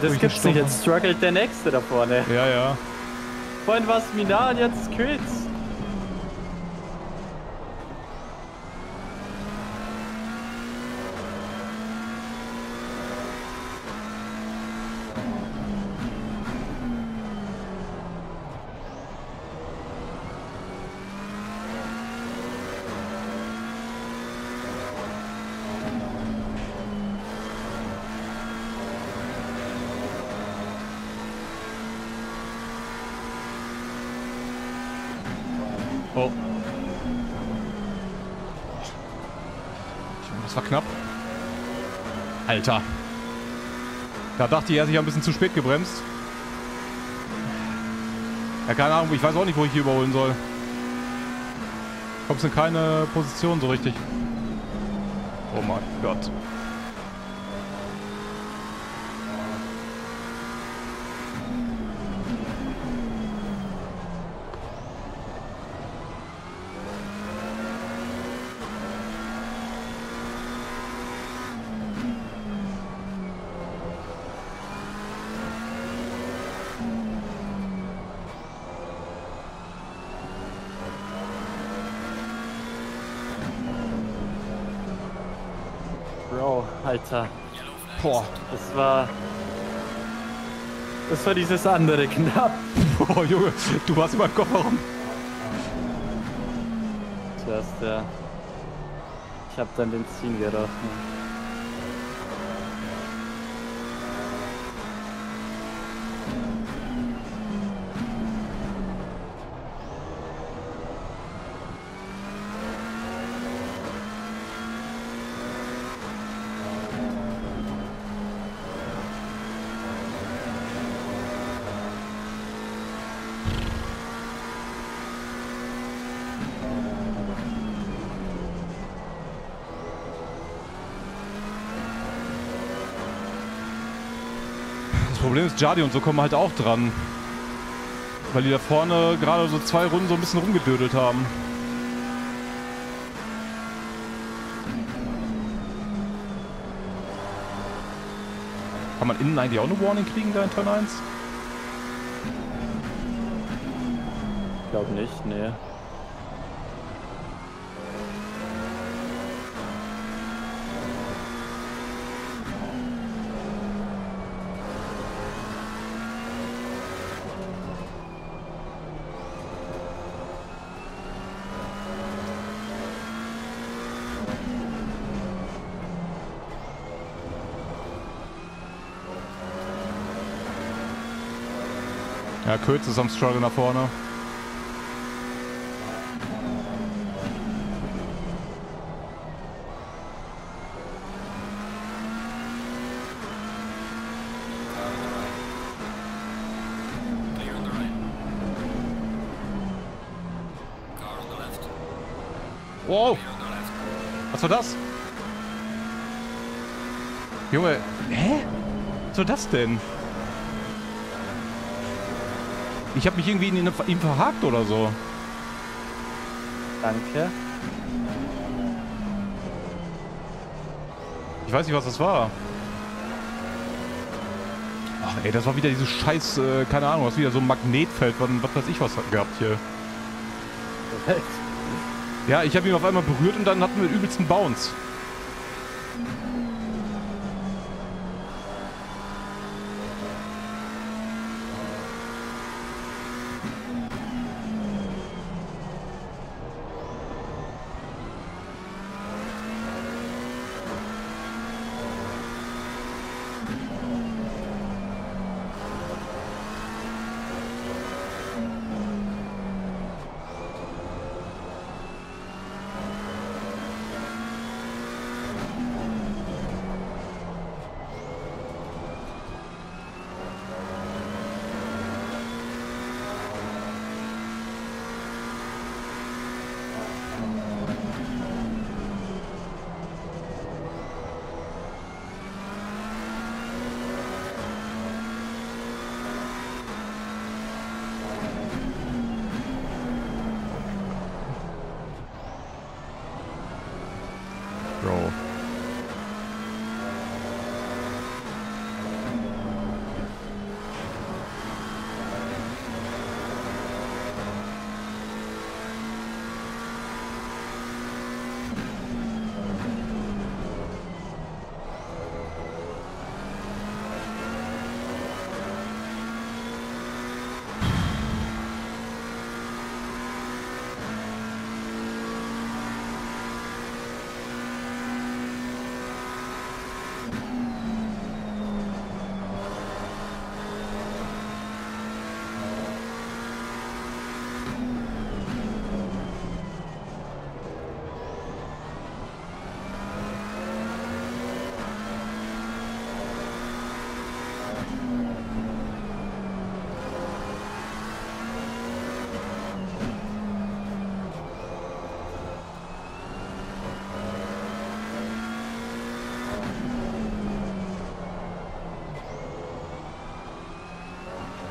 Das durch gibt's Sturm. Nicht, jetzt struggelt der nächste da vorne. Ja, ja. Vorhin war es Minar und jetzt ist Kötz. Alter. Da dachte ich, er hat sich ein bisschen zu spät gebremst. Ja, keine Ahnung, ich weiß auch nicht, wo ich hier überholen soll. Kommst in keine Position so richtig. Oh mein Gott. Alter. Boah. Das war... Das war dieses andere knapp. Boah, Junge, du warst über den Kofferraum. Zuerst, ja. Ich hab dann den Benzin geraucht. Problem ist, Jadi und so kommen halt auch dran. Weil die da vorne gerade so zwei Runden so ein bisschen rumgedödelt haben. Kann man innen eigentlich auch eine Warning kriegen da in Turn eins? Ich glaube nicht, nee. Ja, Kötz ist am Struggle nach vorne. Wow! Was war das? Junge, hä? Was war das denn? Ich habe mich irgendwie in ihm verhakt oder so. Danke. Ich weiß nicht, was das war. Ach ey, das war wieder dieses scheiß, äh, keine Ahnung, das ist wieder so ein Magnetfeld, was, was weiß ich was gehabt hier. Ja, ich habe ihn auf einmal berührt und dann hatten wir den übelsten Bounce.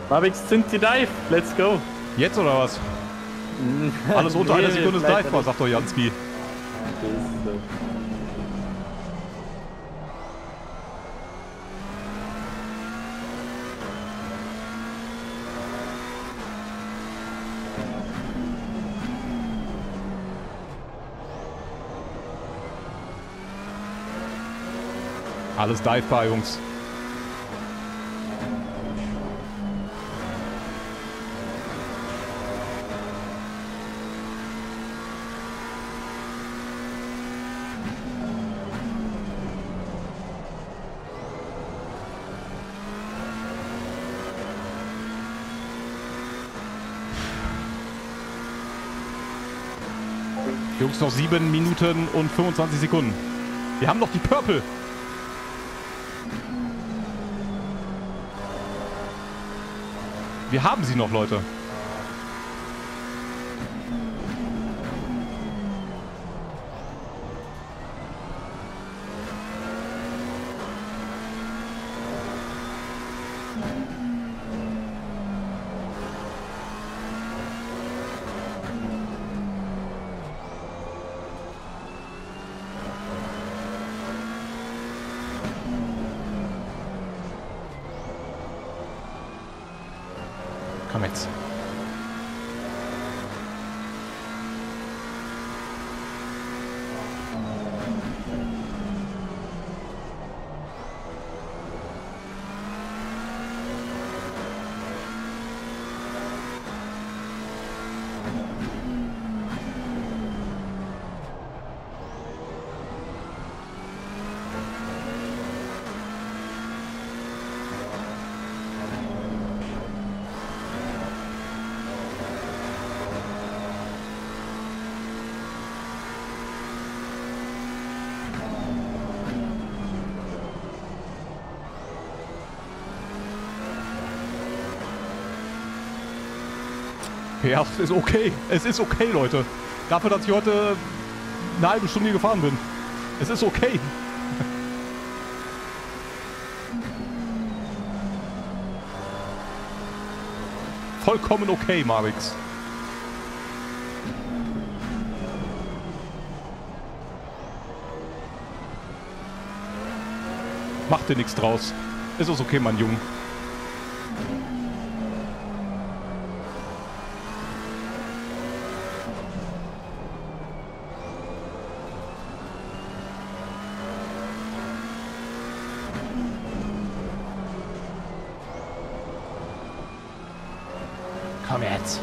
Marix sind die Dive, let's go. Jetzt oder was? Alles unter nee, einer Sekunde ist Dive war, sagt doch Jansky. Alles Dive bei Jungs. Jungs, noch sieben Minuten und fünfundzwanzig Sekunden. Wir haben noch die Pröll. Wir haben sie noch, Leute. Ja, es ist okay. Es ist okay, Leute. Dafür, dass ich heute eine halbe Stunde gefahren bin. Es ist okay. Vollkommen okay, Marix. Mach dir nichts draus. Ist es okay, mein Junge. Komm jetzt.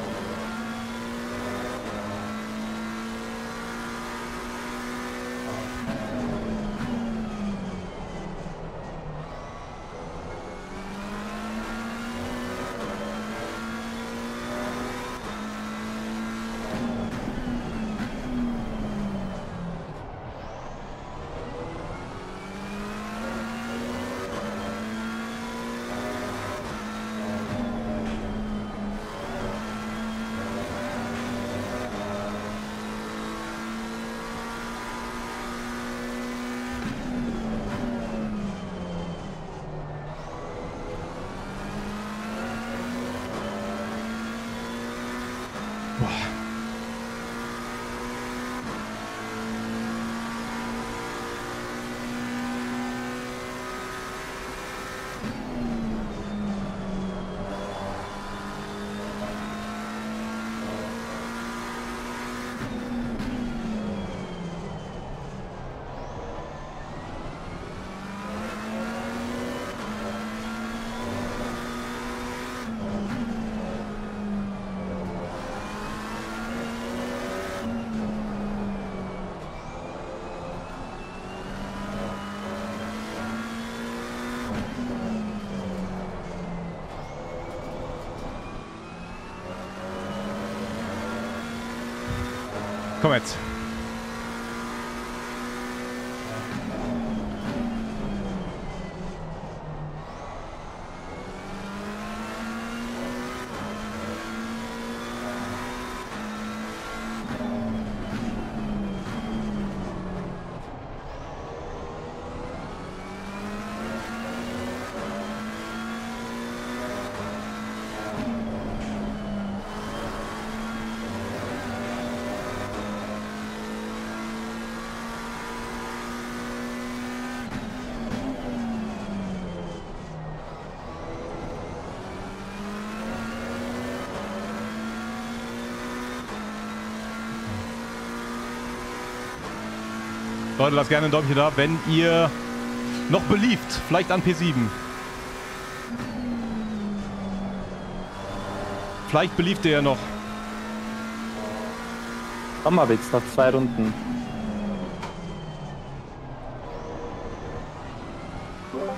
Komm jetzt. Leute, lasst gerne ein Däumchen da, wenn ihr noch beliebt, vielleicht an P sieben. Vielleicht beliebt ihr ja noch. Hammerwitz, noch zwei Runden.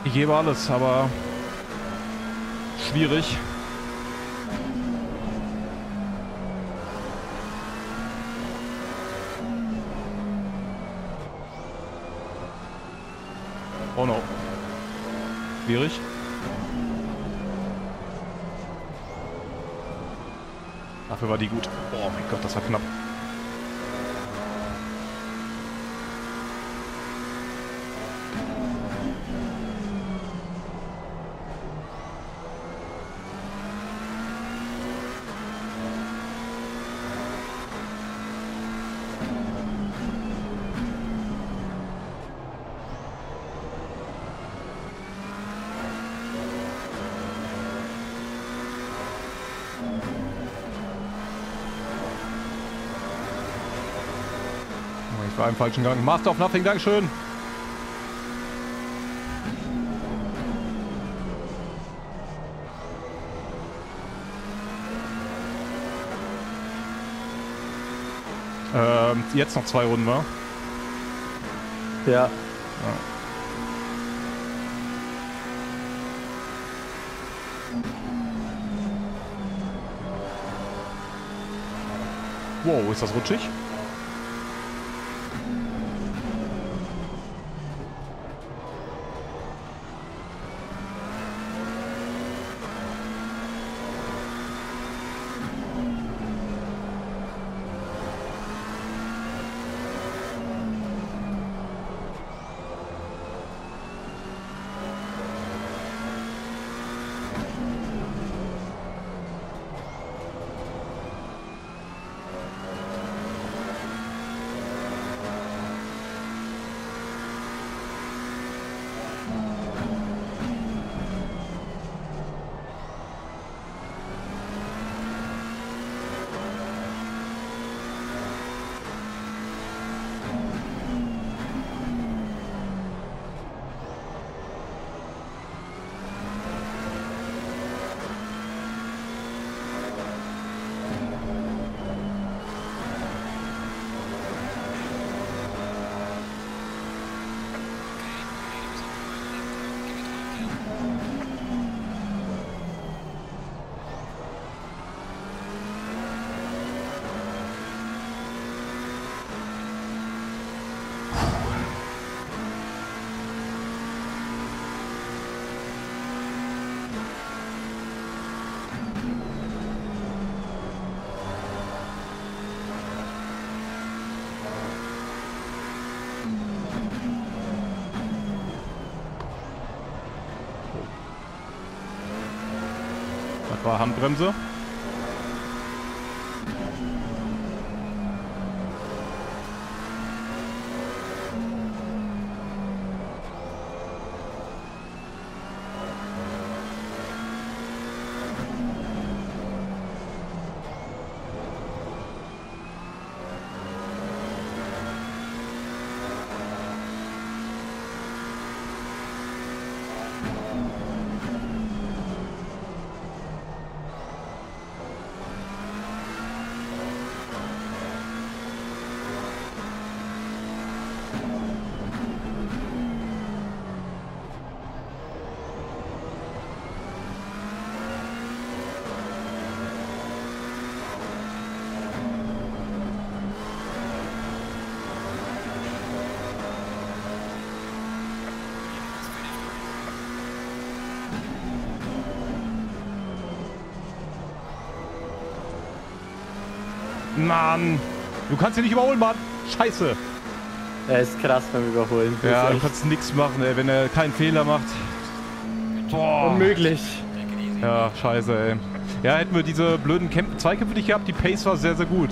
Ich gebe alles, aber schwierig. Oh no. Schwierig. Dafür war die gut. Oh mein Gott, das war knapp. Im falschen Gang. Master of Nothing, Dankeschön. Ähm, jetzt noch zwei Runden, wa? Ja. ja. Wow, ist das rutschig? war Handbremse. Mann, du kannst ihn nicht überholen, Mann. Scheiße. Er ist krass beim Überholen. Das ja, du kannst nichts machen, ey, wenn er keinen Fehler macht. Boah. Unmöglich. Ja, scheiße, ey. Ja, hätten wir diese blöden Kämpfe, Zweikämpfe nicht gehabt, die Pace war sehr, sehr gut.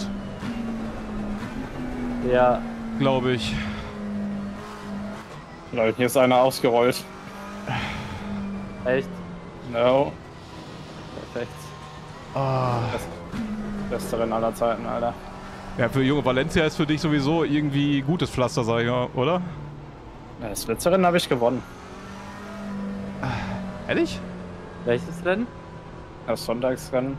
Ja. Glaube ich. Leute, hier ist einer ausgerollt. Echt? No. Perfekt. Ah. Beste Rennen aller Zeiten, Alter. Ja, für junge Valencia ist für dich sowieso irgendwie gutes Pflaster, sag ich mal, oder? Ja, das letzte Rennen habe ich gewonnen. Ehrlich? Welches Rennen? Das Sonntagsrennen.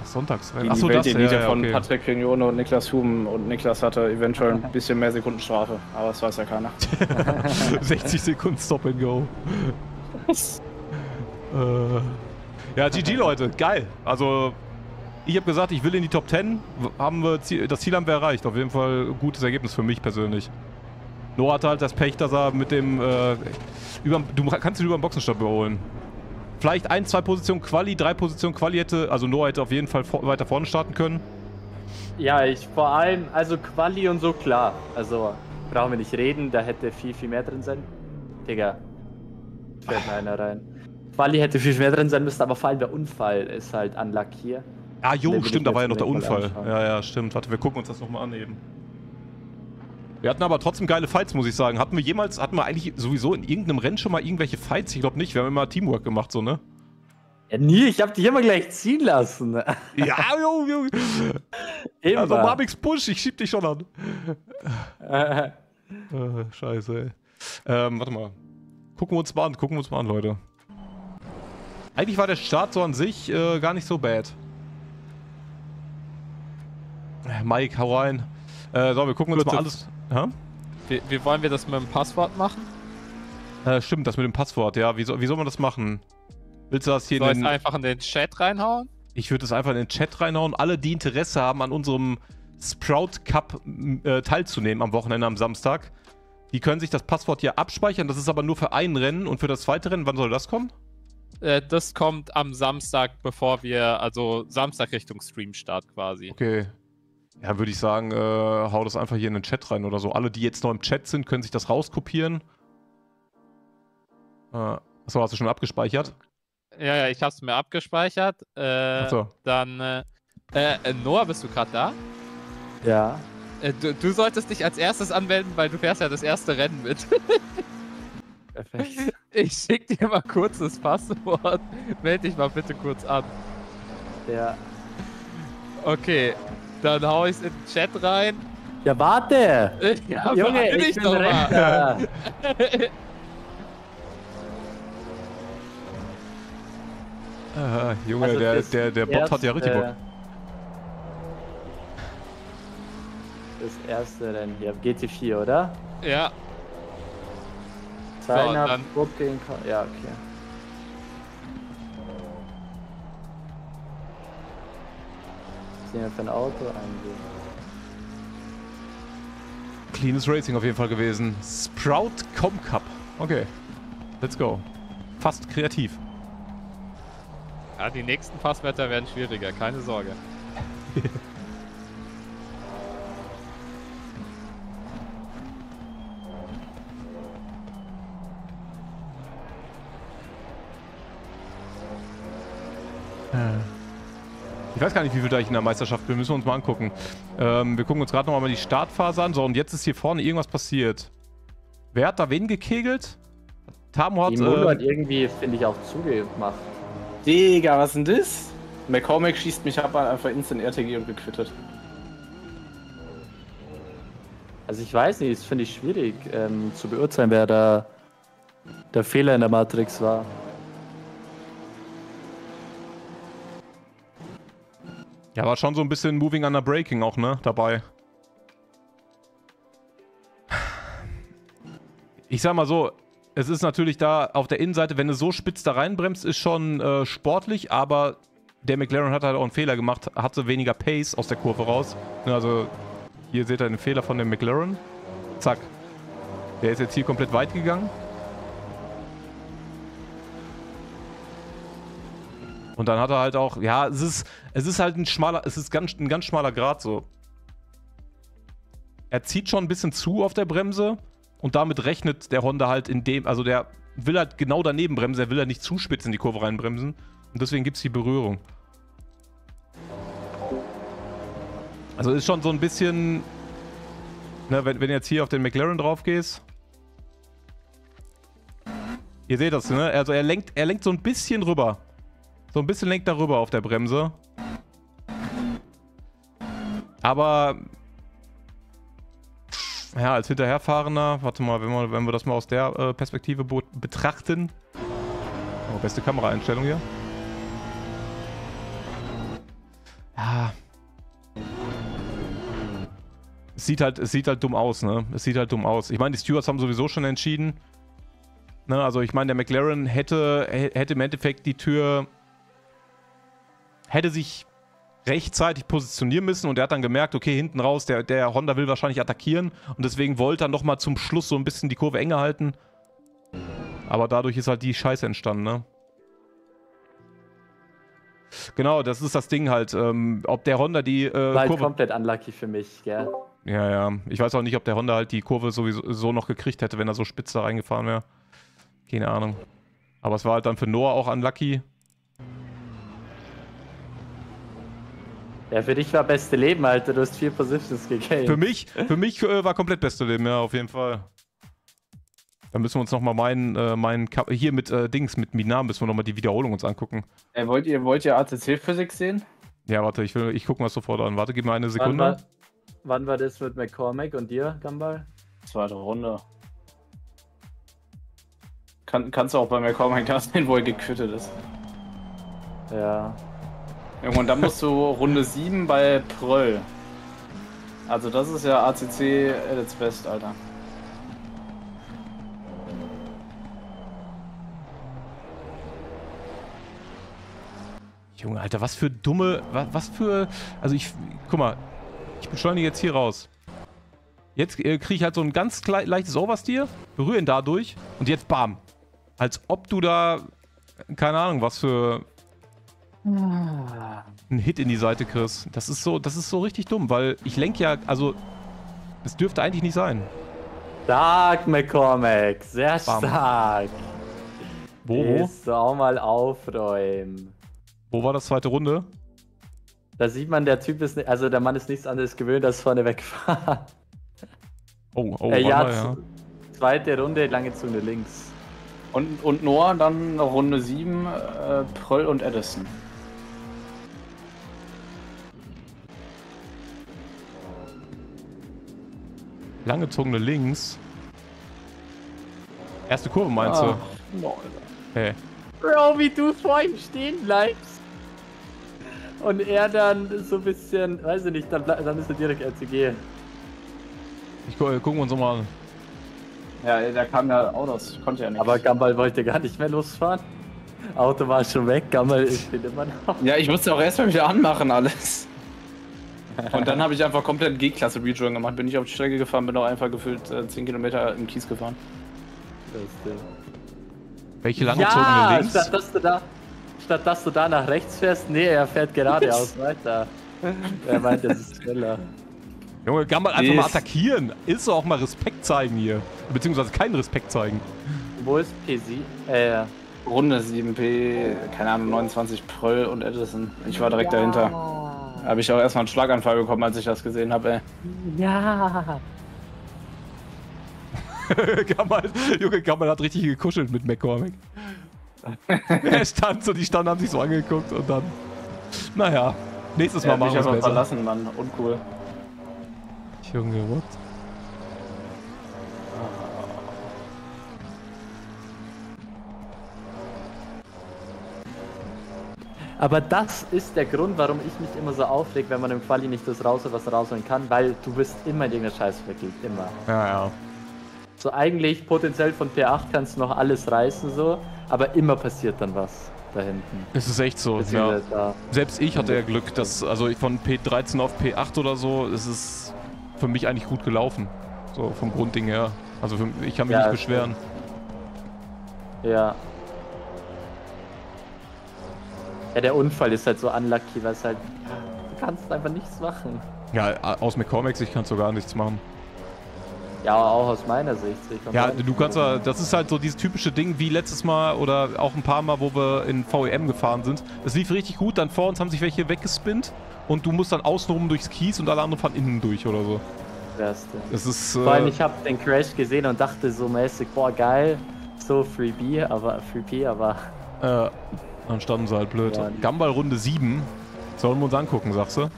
Das Sonntagsrennen? Achso, das Rennen. Die Welt, ja, ja, von okay. Patrick Rignone und Niklas Huben. Und Niklas hatte eventuell ein bisschen mehr Sekundenstrafe, aber das weiß ja keiner. sechzig Sekunden Stop and Go. äh... Ja, G G, Leute, geil. Also, ich habe gesagt, ich will in die Top zehn. Haben wir Ziel, das Ziel haben wir erreicht. Auf jeden Fall ein gutes Ergebnis für mich persönlich. Noah hatte halt das Pech, dass er mit dem... Äh, über, du kannst ihn über den Boxenstopp überholen. Vielleicht ein, zwei Positionen Quali, drei Positionen Quali hätte... Also Noah hätte auf jeden Fall vor, weiter vorne starten können. Ja, ich vor allem... Also Quali und so, klar. Also, brauchen wir nicht reden. Da hätte viel, viel mehr drin sein. Digga. Fällt mir einer rein. Quali hätte viel schwer drin sein müssen, aber vor allem der Unfall ist halt unlucky hier. Ah jo, stimmt, da war ja noch der Unfall. Anschauen. Ja, ja, stimmt. Warte, wir gucken uns das nochmal an eben. Wir hatten aber trotzdem geile Fights, muss ich sagen. Hatten wir jemals, hatten wir eigentlich sowieso in irgendeinem Rennen schon mal irgendwelche Fights? Ich glaube nicht, wir haben immer Teamwork gemacht, so, ne? Ja, nie, ich hab dich immer gleich ziehen lassen. Ja, jo, jo. Immer. Also Marix Push, ich schieb dich schon an. äh. Oh, scheiße, ey. Ähm, warte mal. Gucken wir uns mal an, gucken wir uns mal an, Leute. Eigentlich war der Start so an sich äh, gar nicht so bad. Mike, hau rein. Äh, so, wir gucken uns Kurze. mal alles... Ja? Wie, wie wollen wir das mit dem Passwort machen? Äh, stimmt, das mit dem Passwort, ja. Wie, wie soll man das machen? Willst du das hier... Soll in den... einfach in den Chat reinhauen? Ich würde es einfach in den Chat reinhauen. Alle, die Interesse haben, an unserem Sprout Cup äh, teilzunehmen am Wochenende, am Samstag, die können sich das Passwort hier abspeichern. Das ist aber nur für ein Rennen und für das zweite Rennen. Wann soll das kommen? Das kommt am Samstag, bevor wir, also Samstag Richtung Streamstart quasi. Okay. Ja, würde ich sagen, äh, hau das einfach hier in den Chat rein oder so. Alle, die jetzt noch im Chat sind, können sich das rauskopieren. Äh, achso, hast du schon abgespeichert? Ja, ja, ich hab's mir abgespeichert. Äh, achso. Dann, äh, äh, Noah, bist du gerade da? Ja. Äh, du, du solltest dich als erstes anmelden, weil du fährst ja das erste Rennen mit. Perfekt. Ich schick dir mal kurz das Passwort. Meld dich mal bitte kurz an. Ja. Okay, dann hau ich's in den Chat rein. Ja, warte! Ja, Junge, ich, ich bin doch mal. ah, Junge, also der, der, der Bot hat ja richtig Bock. Das erste Rennen hier, G T vier, oder? Ja. So, dann Broken, ja, okay. Sehen wir für ein Auto eingehen. Cleanes Racing auf jeden Fall gewesen. Sprout Cup. Okay. Let's go. Fast kreativ. Ja, die nächsten Fasswetter werden schwieriger, keine Sorge. Ich weiß gar nicht, wie viel da ich in der Meisterschaft bin. Müssen wir uns mal angucken. Ähm, wir gucken uns gerade noch mal die Startphase an. So, und jetzt ist hier vorne irgendwas passiert. Wer hat da wen gekegelt? Tamo hat... Imola äh, hat irgendwie, finde ich, auch zugemacht. Digga, was denn das? McCormick schießt mich ab, einfach instant R T G und gequittet. Also ich weiß nicht, das finde ich schwierig ähm, zu beurteilen, wer da der Fehler in der Matrix war. Ja, war schon so ein bisschen Moving Under Braking auch, ne, dabei. Ich sag mal so, es ist natürlich da auf der Innenseite, wenn du so spitz da reinbremst, ist schon äh, sportlich, aber der McLaren hat halt auch einen Fehler gemacht, hatte weniger Pace aus der Kurve raus. Also hier seht ihr den Fehler von dem McLaren. Zack. Der ist jetzt hier komplett weit gegangen. Und dann hat er halt auch, ja, es ist, es ist halt ein schmaler, es ist ganz, ein ganz schmaler Grat so. Er zieht schon ein bisschen zu auf der Bremse und damit rechnet der Honda halt in dem, also der will halt genau daneben bremsen, er will halt nicht zu spitz in die Kurve reinbremsen und deswegen gibt es die Berührung. Also ist schon so ein bisschen, ne, wenn, wenn du jetzt hier auf den McLaren drauf gehst. Ihr seht das, ne? Also er lenkt, er lenkt so ein bisschen rüber. So ein bisschen lenkt darüber auf der Bremse. Aber ja, als Hinterherfahrender, warte mal, wenn wir, wenn wir das mal aus der äh, Perspektive betrachten. Oh, beste Kameraeinstellung hier. Ja. Es sieht halt, es sieht halt dumm aus, ne? Es sieht halt dumm aus. Ich meine, die Stewards haben sowieso schon entschieden. Ne? Also ich meine, der McLaren hätte, hätte im Endeffekt die Tür... hätte sich rechtzeitig positionieren müssen und er hat dann gemerkt, okay, hinten raus, der, der Honda will wahrscheinlich attackieren und deswegen wollte er nochmal zum Schluss so ein bisschen die Kurve enger halten. Aber dadurch ist halt die Scheiße entstanden, ne? Genau, das ist das Ding halt, ähm, ob der Honda die äh, Kurve... War halt komplett unlucky für mich, gell? Ja, ja. Ich weiß auch nicht, ob der Honda halt die Kurve sowieso so noch gekriegt hätte, wenn er so spitz da reingefahren wäre. Keine Ahnung. Aber es war halt dann für Noah auch unlucky. Ja, für dich war beste Leben, Alter. Du hast vier Positions gegained. Für mich, für mich äh, war komplett beste Leben, ja, auf jeden Fall. Dann müssen wir uns nochmal meinen, äh, meinen Kap hier mit äh, Dings, mit Minar, müssen wir nochmal die Wiederholung uns angucken. Äh, wollt ihr, wollt ihr A C C-Physik sehen? Ja, warte, ich, will, ich guck mal sofort an. Warte, gib mir eine Sekunde. Wann war, wann war das mit McCormick und dir, Gumball? Zweite Runde. Kann, kannst du auch bei McCormick da sehen, wo er gequittet ist. Ja. Irgendwann, dann musst du Runde sieben bei Pröll. Also das ist ja A C C at its best, Alter. Junge, Alter, was für dumme... Was, was für... Also ich... Guck mal. Ich beschleunige jetzt hier raus. Jetzt äh, kriege ich halt so ein ganz leichtes Oversteer. Berühre ihn dadurch. Und jetzt bam. Als ob du da... Keine Ahnung, was für... Ein Hit in die Seite, Chris. Das ist so, das ist so richtig dumm, weil ich lenke ja, also, es dürfte eigentlich nicht sein. Stark, McCormick. Sehr Bam. stark. Wo? Willst du auch mal aufräumen. Wo war das zweite Runde? Da sieht man, der Typ ist, also der Mann ist nichts anderes gewöhnt, als vorne wegfahren. Oh, oh, äh, ja, mal, ja. Zweite Runde, lange Zone links. Und, und Noah, dann Runde sieben, äh, Pröll und Addison. Langgezogene links. Erste Kurve meinst Ach, du? No, hey. Bro, wie du vor ihm stehen bleibst. Und er dann so ein bisschen, weiß ich nicht, dann, dann ist er direkt R C G. Ich gu gucken wir uns nochmal an. Ja, da kam ja Autos, konnte ja nicht. Aber Gumball wollte gar nicht mehr losfahren. Auto war schon weg, Gumball steht immer noch. Ja, ich musste auch erstmal wieder anmachen alles. Und dann habe ich einfach komplett G-Klasse-Rejoin gemacht. Bin ich auf die Strecke gefahren, bin auch einfach gefühlt äh, zehn Kilometer im Kies gefahren. Das, äh... Welche langgezogene ja, links? Statt dass, du da, statt dass du da nach rechts fährst, nee, er fährt geradeaus weiter. Er meint, das ist schneller. Junge, Gumball einfach mal attackieren. Ist doch auch mal Respekt zeigen hier. Beziehungsweise keinen Respekt zeigen. Wo ist P C? Äh, Runde sieben P, keine Ahnung, neunundzwanzig Pröll und Addison. Ich war direkt ja. dahinter. Habe ich auch erstmal einen Schlaganfall bekommen, als ich das gesehen habe, ey. Ja. Gamal, Junge, Gamal hat richtig gekuschelt mit McCormick. Er stand so, die standen, haben sich so angeguckt und dann... Naja, nächstes Mal ja, machen wir es besser. Verlassen, Mann. Uncool. Junge, what? Aber das ist der Grund, warum ich mich immer so aufreg, wenn man im Quali nicht das rausholt, was rausholen kann, weil du bist immer in irgendeiner Scheiße verklickt, immer. Ja, ja. So eigentlich potenziell von P acht kannst du noch alles reißen, so, aber immer passiert dann was da hinten. Es ist echt so, ja. Da. Selbst ich hatte ja Glück, dass, also von P dreizehn auf P acht oder so, es ist für mich eigentlich gut gelaufen, so vom Grundding her. Also für, ich kann mich ja, nicht beschweren. Stimmt. Ja. Ja, der Unfall ist halt so unlucky, weil es halt, du kannst einfach nichts machen. Ja, aus McCormick Sicht kannst du gar nichts machen. Ja, auch aus meiner Sicht. Ja, du kannst ja, das ist halt so dieses typische Ding wie letztes Mal oder auch ein paar Mal, wo wir in V E M gefahren sind. Es lief richtig gut, dann vor uns haben sich welche weggespinnt und du musst dann außenrum durchs Kies und alle anderen fahren innen durch oder so. Das das ist, vor allem, äh, ich habe den Crash gesehen und dachte so mäßig, boah geil, so Free B, aber Free P, aber... Äh, dann standen sie halt blöd. Ja, Gumball Runde sieben. Sollen wir uns angucken, sagst du?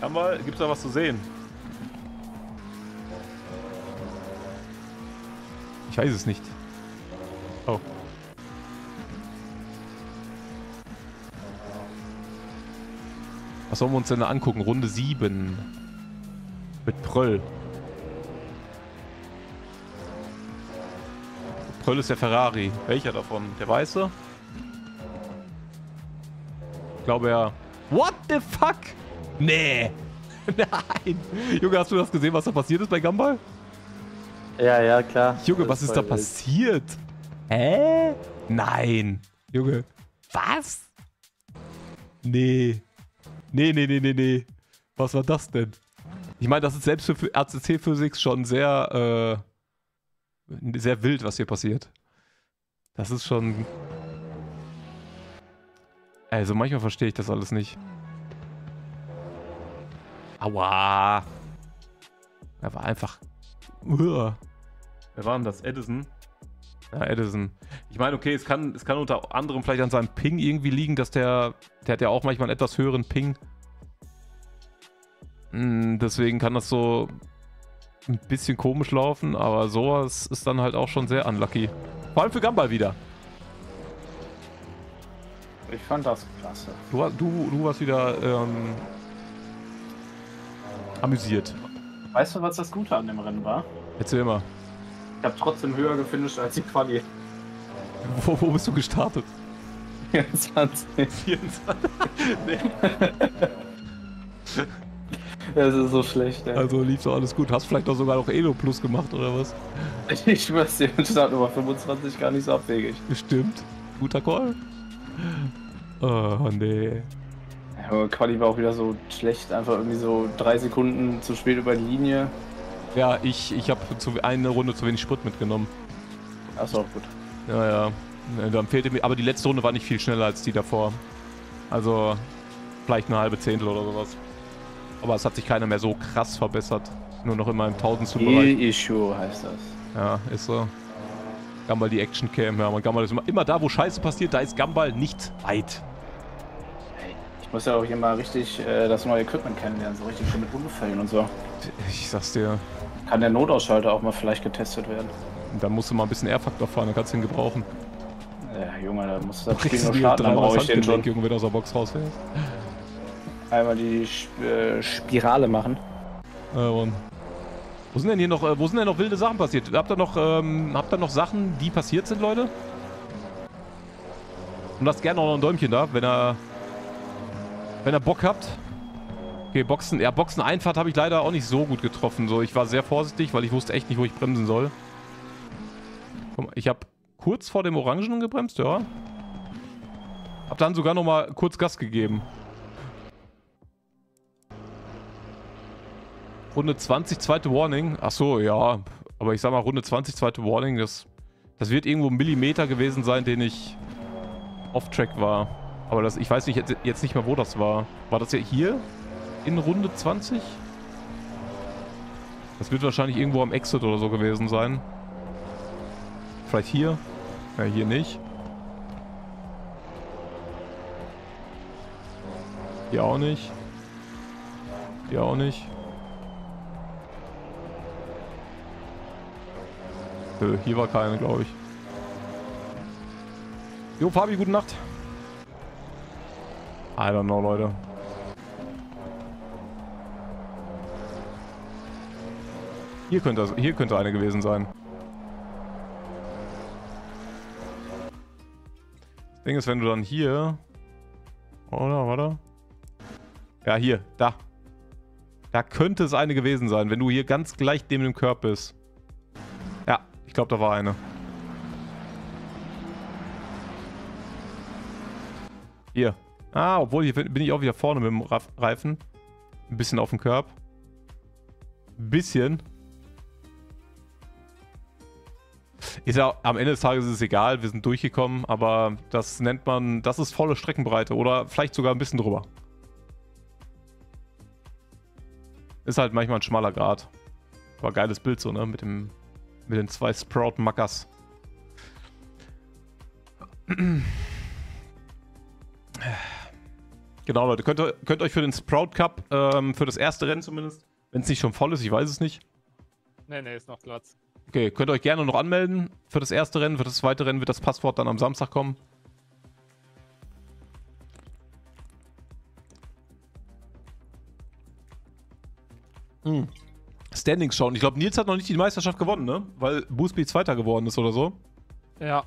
Gumball, gibt's da was zu sehen? Ich weiß es nicht. Oh. Was sollen wir uns denn da angucken? Runde sieben. Mit Pröll. Pröll ist der Ferrari. Welcher davon? Der weiße? Ich glaube ja. What the fuck? Nee. Nein. Junge, hast du das gesehen, was da passiert ist bei Gumball? Ja, ja, klar. Junge, was ist da passiert? Hä? Nein. Junge. Was? Nee. Nee, nee, nee, nee, nee. Was war das denn? Ich meine, das ist selbst für A C C Physics schon sehr, äh, sehr wild, was hier passiert. Das ist schon... Also manchmal verstehe ich das alles nicht. Aua. Er war einfach... Uah. Wer war denn das? Addison? Ja, Addison. Ich meine, okay, es kann, es kann unter anderem vielleicht an seinem Ping irgendwie liegen, dass der... Der hat ja auch manchmal einen etwas höheren Ping. Hm, deswegen kann das so ein bisschen komisch laufen, aber sowas ist dann halt auch schon sehr unlucky. Vor allem für Gumball wieder. Ich fand das klasse. Du, du, du warst wieder ähm, amüsiert. Weißt du, was das Gute an dem Rennen war? Erzähl mal. Ich habe trotzdem höher gefinisht als die Quali. Wo, wo bist du gestartet? vierundzwanzig. vierundzwanzig. Nee. Das ist so schlecht, ey. Also lief doch alles gut. Hast vielleicht doch sogar noch Elo Plus gemacht, oder was? Ich schwör's dir, mit Startnummer fünfundzwanzig gar nicht so abwegig. Bestimmt. Guter Call. Oh, nee. Ja, Quali war auch wieder so schlecht, einfach irgendwie so drei Sekunden zu spät über die Linie. Ja, ich, ich habe eine Runde zu wenig Sprit mitgenommen. Achso, gut. Ja, ja. Dann fehlte mir, aber die letzte Runde war nicht viel schneller als die davor. Also, vielleicht eine halbe Zehntel oder sowas. Aber es hat sich keiner mehr so krass verbessert. Nur noch immer im tausendstel Bereich. E-Issue heißt das. Ja, ist so. Gumball die Action Cam, ja, man Gumball ist immer, immer da, wo Scheiße passiert, da ist Gumball nicht weit. Ich muss ja auch hier mal richtig äh, das neue Equipment kennenlernen, so richtig schön mit Unfällen und so. Ich sag's dir. Kann der Notausschalter auch mal vielleicht getestet werden. Dann musst du mal ein bisschen Airfaktor fahren, dann kannst du ihn gebrauchen. Ja, Junge, da musst du das Spiel noch starten, dann brauche ich den schon. Junge, wenn du aus der Box rausfährst. Einmal die Sp äh, Spirale machen. Ja, Mann. Wo sind denn hier noch, wo sind denn noch wilde Sachen passiert? Habt ihr noch, ähm, habt ihr noch Sachen, die passiert sind, Leute? Und lasst gerne auch noch ein Däumchen da, wenn ihr, wenn ihr Bock habt. Okay, Boxen, ja, Boxeneinfahrt habe ich leider auch nicht so gut getroffen. So, ich war sehr vorsichtig, weil ich wusste echt nicht, wo ich bremsen soll. Guck mal, ich habe kurz vor dem Orangen gebremst, ja. Hab dann sogar noch mal kurz Gas gegeben. Runde zwanzig, zweite Warning. Achso, ja. Aber ich sag mal, Runde zwanzig, zweite Warning, das Das wird irgendwo ein Millimeter gewesen sein, den ich off-track war. Aber das, ich weiß nicht, jetzt, jetzt nicht mehr, wo das war. War das ja hier in Runde zwanzig? Das wird wahrscheinlich irgendwo am Exit oder so gewesen sein. Vielleicht hier? Ja, hier nicht. Hier auch nicht. Hier auch nicht. Nö, hier war keine, glaube ich. Jo, Fabi, gute Nacht. I don't know, Leute. Hier könnte, hier könnte eine gewesen sein. Das Ding ist, wenn du dann hier... Oder, warte. Ja, hier, da. Da könnte es eine gewesen sein, wenn du hier ganz gleich neben dem Körb bist. Ja, ich glaube, da war eine. Hier. Ah, obwohl, hier bin ich auch wieder vorne mit dem Reifen. Ein bisschen auf dem Körb. Ein bisschen. Ist ja, am Ende des Tages ist es egal, wir sind durchgekommen, aber das nennt man, das ist volle Streckenbreite oder vielleicht sogar ein bisschen drüber. Ist halt manchmal ein schmaler Grad. War geiles Bild so, ne? Mit dem, mit den zwei Sprout-Mackers. Genau, Leute, könnt, könnt euch für den Sprout Cup, ähm, für das erste Rennen zumindest, wenn es nicht schon voll ist, ich weiß es nicht. Nee, nee, ist noch Platz. Okay, könnt ihr euch gerne noch anmelden für das erste Rennen. Für das zweite Rennen wird das Passwort dann am Samstag kommen. Hm. Standings schauen. Ich glaube, Nils hat noch nicht die Meisterschaft gewonnen, ne? Weil Boosby Zweiter geworden ist oder so. Ja.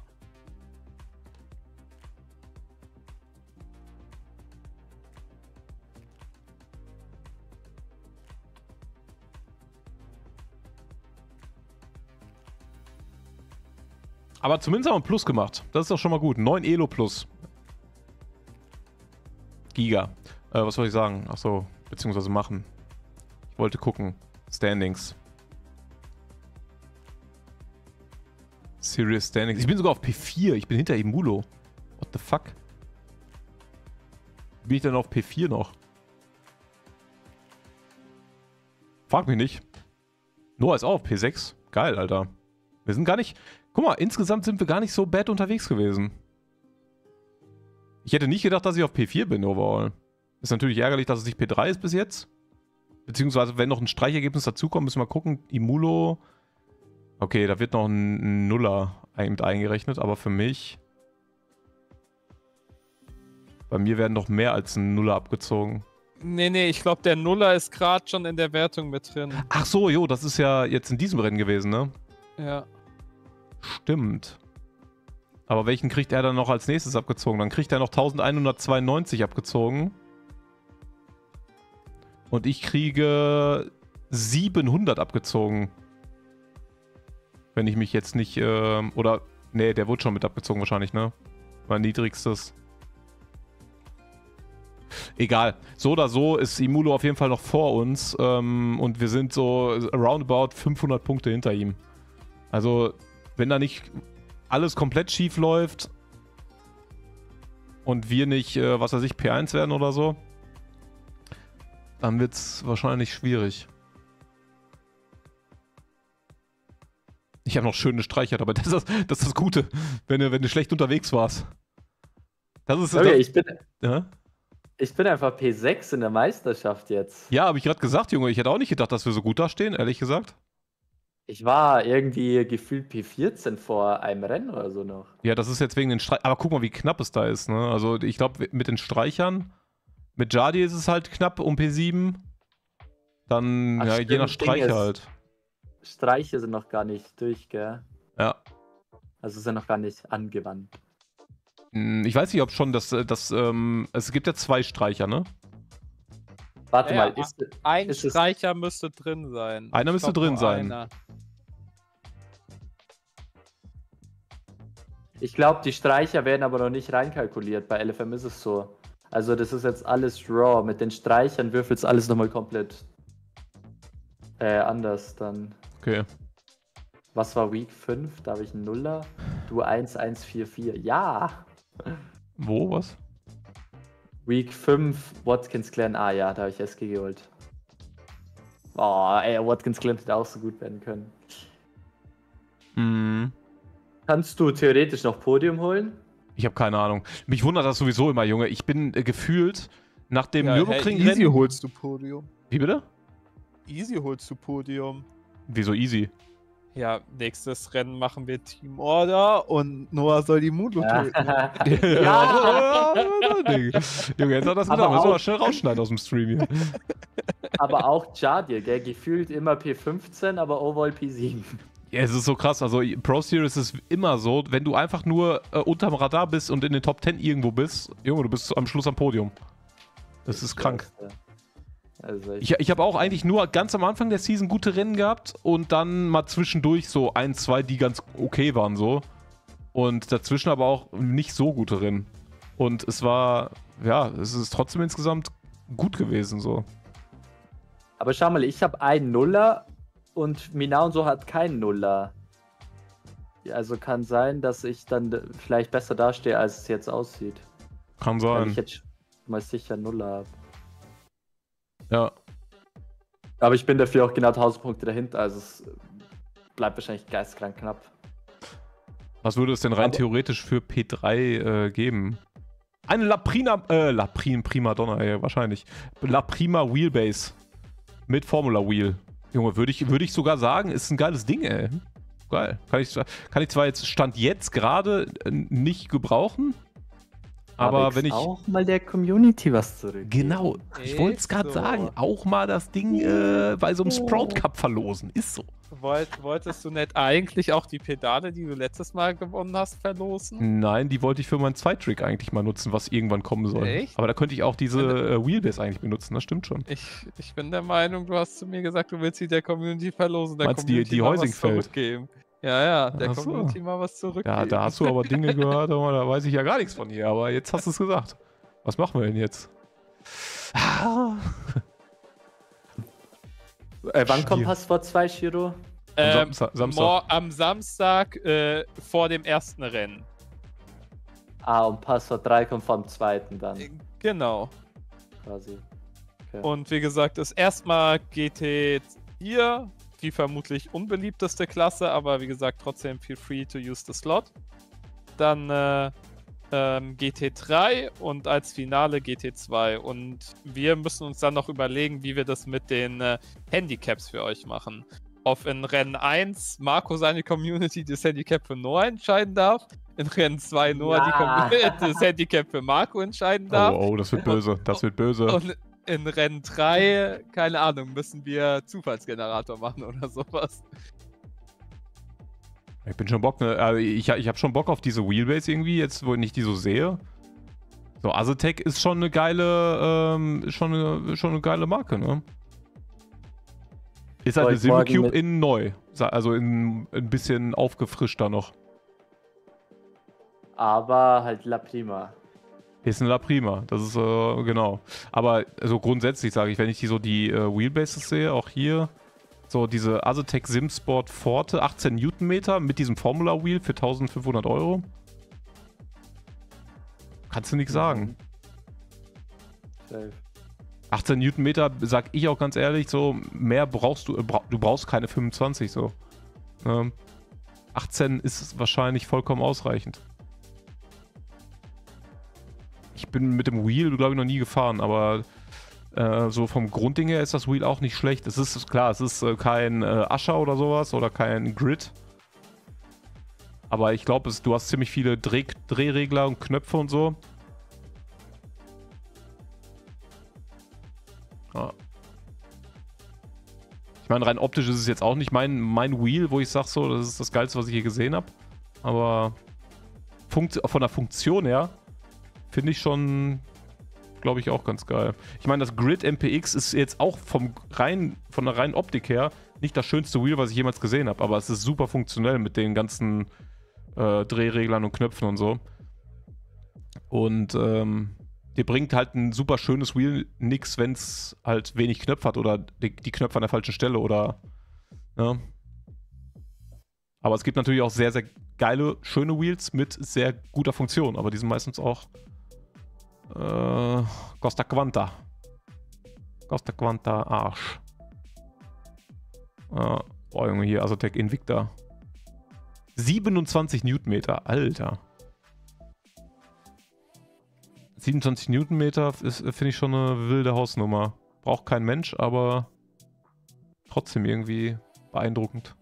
Aber zumindest haben wir einen Plus gemacht. Das ist doch schon mal gut. neun Elo Plus. Giga. Äh, was soll ich sagen? Achso, beziehungsweise machen. Ich wollte gucken. Standings. Serious Standings. Ich bin sogar auf P vier. Ich bin hinter Imulo. What the fuck? Bin ich denn auf P vier noch? Frag mich nicht. Noah ist auch auf P sechs. Geil, Alter. Wir sind gar nicht... Guck mal, insgesamt sind wir gar nicht so bad unterwegs gewesen. Ich hätte nicht gedacht, dass ich auf P vier bin overall. Ist natürlich ärgerlich, dass es nicht P drei ist bis jetzt. Beziehungsweise, wenn noch ein Streichergebnis dazukommt, müssen wir gucken. Imulo. Okay, da wird noch ein Nuller mit eingerechnet, aber für mich... Bei mir werden noch mehr als ein Nuller abgezogen. Nee, nee, ich glaube, der Nuller ist gerade schon in der Wertung mit drin. Ach so, jo, das ist ja jetzt in diesem Rennen gewesen, ne? Ja. Stimmt. Aber welchen kriegt er dann noch als nächstes abgezogen? Dann kriegt er noch elfhundertzweiundneunzig abgezogen. Und ich kriege siebenhundert abgezogen. Wenn ich mich jetzt nicht... Äh, oder... Nee, der wurde schon mit abgezogen wahrscheinlich, ne? Mein niedrigstes. Egal. So oder so ist Imulo auf jeden Fall noch vor uns. Ähm, und wir sind so roundabout fünfhundert Punkte hinter ihm. Also... Wenn da nicht alles komplett schief läuft und wir nicht, äh, was weiß ich, P eins werden oder so, dann wird es wahrscheinlich schwierig. Ich habe noch schöne Streicher, aber das ist das, das ist das Gute, wenn du, wenn du schlecht unterwegs warst. Das ist okay, das, ich, bin, ja? ich bin einfach P sechs in der Meisterschaft jetzt. Ja, habe ich gerade gesagt, Junge. Ich hätte auch nicht gedacht, dass wir so gut dastehen, ehrlich gesagt. Ich war irgendwie gefühlt P vierzehn vor einem Rennen oder so noch. Ja, das ist jetzt wegen den Streichern. Aber guck mal, wie knapp es da ist, ne? Also ich glaube, mit den Streichern, mit Jadi ist es halt knapp um P sieben. Dann, Ach, ja, stimmt, je nach Streicher halt. Streiche sind noch gar nicht durch, gell? Ja. Also sind noch gar nicht angewandt. Ich weiß nicht, ob schon das, das ähm, es gibt ja zwei Streicher, ne? Warte ja, mal, ist, ein ist Streicher es... müsste drin sein. Einer ich müsste drin sein. Einer. Ich glaube, die Streicher werden aber noch nicht reinkalkuliert. Bei L F M ist es so. Also das ist jetzt alles raw. Mit den Streichern würfelt es alles nochmal komplett äh, anders dann. Okay. Was war Week fünf? Da habe ich einen Nuller. Du eins eins vier vier. Ja! Wo, was? Week fünf, Watkins Glen. Ah ja, da habe ich S G geholt. Oh, ey, Watkins Glen hätte auch so gut werden können. Mhm. Kannst du theoretisch noch Podium holen? Ich habe keine Ahnung. Mich wundert das sowieso immer, Junge. Ich bin äh, gefühlt nach dem ja, Nürburgring-Rennen... Hey, easy holst du Podium. Wie bitte? Easy holst du Podium. Wieso easy? Ja, nächstes Rennen machen wir Team Order und Noah soll die Mundo töten. Ja. Ja. Junge, jetzt hat das genommen. Müssen wir schnell rausschneiden aus dem Stream hier. Aber auch Jardier, gell? Gefühlt immer P fünfzehn, aber overall P sieben. Ja, es ist so krass. Also Pro-Series ist immer so, wenn du einfach nur äh, unterm Radar bist und in den Top zehn irgendwo bist, Junge, du bist am Schluss am Podium. Das, das ist krank. Ist, ja. Also ich ich, ich habe auch eigentlich nur ganz am Anfang der Season gute Rennen gehabt und dann mal zwischendurch so ein, zwei, die ganz okay waren so. Und dazwischen aber auch nicht so gute Rennen. Und es war, ja, es ist trotzdem insgesamt gut gewesen so. Aber schau mal, ich habe einen Nuller und Minau und so hat keinen Nuller. Also kann sein, dass ich dann vielleicht besser dastehe, als es jetzt aussieht. Kann sein. Weil ich jetzt mal sicher Nuller habe. Ja. Aber ich bin dafür auch genau tausend Punkte dahinter, also es bleibt wahrscheinlich geisteskrank knapp. Was würde es denn rein aber theoretisch für P drei äh, geben? Eine La Prima, äh, La Prima, Prima Donna, ey, wahrscheinlich. La Prima Wheelbase mit Formula Wheel. Junge, würde ich, würd ich sogar sagen, ist ein geiles Ding, ey. Geil. Kann ich, kann ich zwar jetzt, Stand jetzt gerade nicht gebrauchen, aber Marix wenn ich auch mal der Community was zurück. Genau, ich wollte es gerade so sagen. Auch mal das Ding äh, bei so einem Sprout Cup verlosen. Ist so. Wollt, wolltest du nicht eigentlich auch die Pedale, die du letztes Mal gewonnen hast, verlosen? Nein, die wollte ich für meinen Zweitrick eigentlich mal nutzen, was irgendwann kommen soll. Echt? Aber da könnte ich auch diese äh, Wheelbase eigentlich benutzen, das stimmt schon. Ich, ich bin der Meinung, du hast zu mir gesagt, du willst sie der Community verlosen. Der meinst Community die, die Heusingfeld? Ja, ja, der Ach Community so. Mal was zurück. Ja, da hast du aber Dinge gehört, da weiß ich ja gar nichts von hier, aber jetzt hast du es gesagt. Was machen wir denn jetzt? Ah. Äh, wann kommt Passwort zwei, Shiro? Ähm, am, Sam Samstag. am Samstag äh, vor dem ersten Rennen. Ah, und Passwort drei kommt vom zweiten dann. Genau. Quasi. Okay. Und wie gesagt, ist erstmal G T vier. Die vermutlich unbeliebteste Klasse, aber wie gesagt, trotzdem feel free to use the slot. Dann äh, ähm, G T drei und als Finale G T zwei. Und wir müssen uns dann noch überlegen, wie wir das mit den äh, Handicaps für euch machen. Ob in Rennen eins Marco seine Community das Handicap für Noah entscheiden darf, in Rennen zwei Noah ja. die Community das Handicap für Marco entscheiden darf. Oh, oh, das wird böse, das wird böse. Und in Rennen drei, keine Ahnung, müssen wir Zufallsgenerator machen oder sowas. Ich bin schon Bock, ne? Also ich, ich habe schon Bock auf diese Wheelbase irgendwie, jetzt wo ich die so sehe. So, Aztec ist schon eine geile, ähm, schon, eine, schon eine geile Marke, ne? Ist halt eine Simucube in neu, also in, ein bisschen aufgefrischter noch. Aber halt La Prima. Ist eine La Prima, das ist, äh, genau. Aber so also grundsätzlich sage ich, wenn ich die so die äh, Wheelbases sehe, auch hier, so diese Aztec Simsport Forte, achtzehn Newtonmeter mit diesem Formula Wheel für eintausendfünfhundert Euro. Kannst du nichts sagen. Safe. achtzehn Newtonmeter, sag ich auch ganz ehrlich, so mehr brauchst du, äh, bra du brauchst keine fünfundzwanzig, so. Ähm, achtzehn ist wahrscheinlich vollkommen ausreichend. Ich bin mit dem Wheel, glaube ich, noch nie gefahren, aber äh, so vom Grundding her ist das Wheel auch nicht schlecht. Es ist klar, es ist äh, kein äh, Ascher oder sowas oder kein Grid. Aber ich glaube, du hast ziemlich viele Dreh Drehregler und Knöpfe und so. Ah. Ich meine, rein optisch ist es jetzt auch nicht mein, mein Wheel, wo ich sage, so, das ist das Geilste, was ich hier gesehen habe. Aber Funkt von der Funktion her finde ich schon, glaube ich, auch ganz geil. Ich meine, das Grid M P X ist jetzt auch vom rein, von der reinen Optik her nicht das schönste Wheel, was ich jemals gesehen habe. Aber es ist super funktionell mit den ganzen äh, Drehreglern und Knöpfen und so. Und ähm, dir bringt halt ein super schönes Wheel nichts, wenn es halt wenig Knöpfe hat oder die, die Knöpfe an der falschen Stelle oder, ne? Aber es gibt natürlich auch sehr, sehr geile, schöne Wheels mit sehr guter Funktion. Aber die sind meistens auch äh, Costa Quanta. Costa Quanta Arsch. Äh, boah, Junge, hier, also Tech Invicta. siebenundzwanzig Newtonmeter, Alter. siebenundzwanzig Newtonmeter ist, finde ich, schon eine wilde Hausnummer. Braucht kein Mensch, aber trotzdem irgendwie beeindruckend.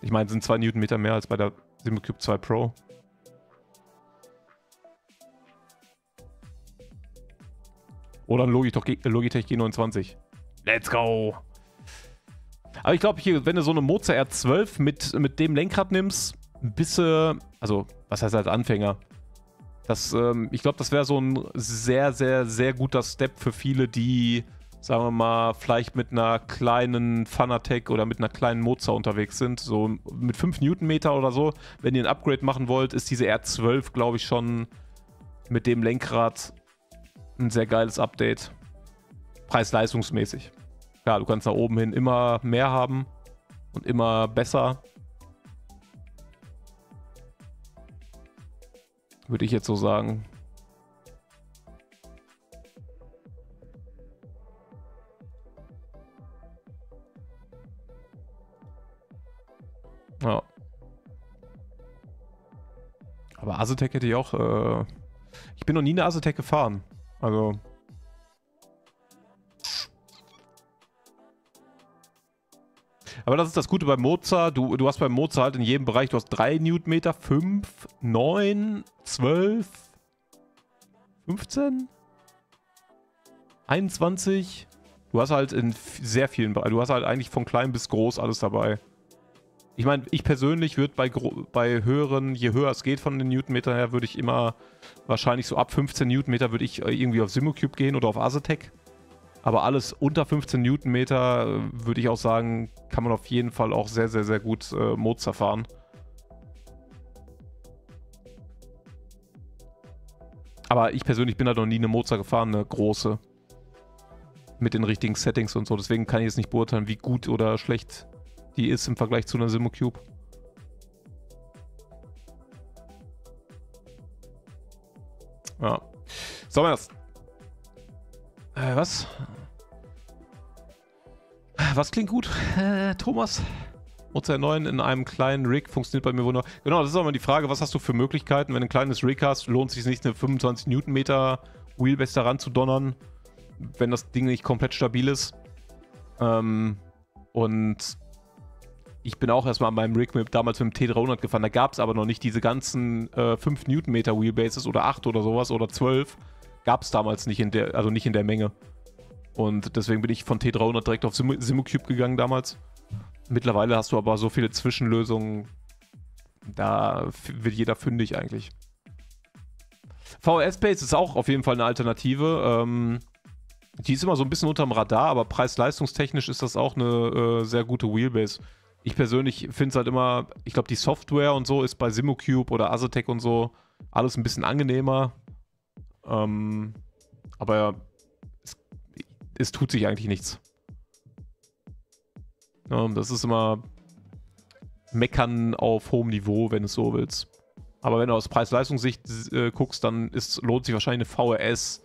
Ich meine, sind zwei Newtonmeter mehr als bei der Simucube zwei Pro. Oder ein Logitech G neunundzwanzig. Let's go! Aber ich glaube, hier, wenn du so eine Moza R zwölf mit, mit dem Lenkrad nimmst, bist du, also, was heißt als Anfänger? Das, ähm, ich glaube, das wäre so ein sehr, sehr, sehr guter Step für viele, die, sagen wir mal, vielleicht mit einer kleinen Fanatec oder mit einer kleinen Moza unterwegs sind. So mit fünf Newtonmeter oder so. Wenn ihr ein Upgrade machen wollt, ist diese R zwölf, glaube ich, schon mit dem Lenkrad ein sehr geiles Update. Preis-leistungsmäßig. Klar, du kannst nach oben hin immer mehr haben und immer besser. Würde ich jetzt so sagen. Ja. Aber Asetek hätte ich auch... Äh ich bin noch nie eine Asetek gefahren. Also... Aber das ist das Gute bei Moza. Du, du hast bei Moza halt in jedem Bereich, du hast drei Newtonmeter, fünf, neun, zwölf, fünfzehn, einundzwanzig. Du hast halt in sehr vielen Bereichen, du hast halt eigentlich von klein bis groß alles dabei. Ich meine, ich persönlich würde bei, bei höheren, je höher es geht von den Newtonmetern her, würde ich immer wahrscheinlich so ab fünfzehn Newtonmeter würde ich irgendwie auf Simucube gehen oder auf Asetek. Aber alles unter fünfzehn Newtonmeter, würde ich auch sagen, kann man auf jeden Fall auch sehr, sehr, sehr gut äh, Moza fahren. Aber ich persönlich bin halt noch nie eine Moza gefahren, eine große. Mit den richtigen Settings und so. Deswegen kann ich jetzt nicht beurteilen, wie gut oder schlecht die ist im Vergleich zu einer Simucube. Ja. Sollen wir das? Äh, was? Was klingt gut? Äh, Thomas? Moza R neun in einem kleinen Rig funktioniert bei mir wunderbar. Genau, das ist auch mal die Frage, was hast du für Möglichkeiten? Wenn du ein kleines Rig hast, lohnt es sich nicht, eine fünfundzwanzig Newtonmeter Wheelbase da ranzudonnern, wenn das Ding nicht komplett stabil ist. Ähm, und ich bin auch erstmal an meinem Rig mit, damals mit dem T dreihundert gefahren. Da gab es aber noch nicht diese ganzen äh, fünf Newtonmeter Wheelbases oder acht oder sowas oder zwölf. Gab es damals nicht in der, also nicht in der Menge. Und deswegen bin ich von T dreihundert direkt auf Simu, Simucube gegangen damals. Mittlerweile hast du aber so viele Zwischenlösungen, da wird jeder fündig eigentlich. V R S-Base ist auch auf jeden Fall eine Alternative. Ähm, die ist immer so ein bisschen unterm Radar, aber preis-leistungstechnisch ist das auch eine äh, sehr gute Wheelbase. Ich persönlich finde es halt immer, ich glaube, die Software und so ist bei Simucube oder Asetek und so alles ein bisschen angenehmer. Ähm, aber es, es tut sich eigentlich nichts. Ähm, das ist immer Meckern auf hohem Niveau, wenn du es so willst. Aber wenn du aus Preis-Leistungssicht äh, guckst, dann ist, lohnt sich wahrscheinlich eine V R S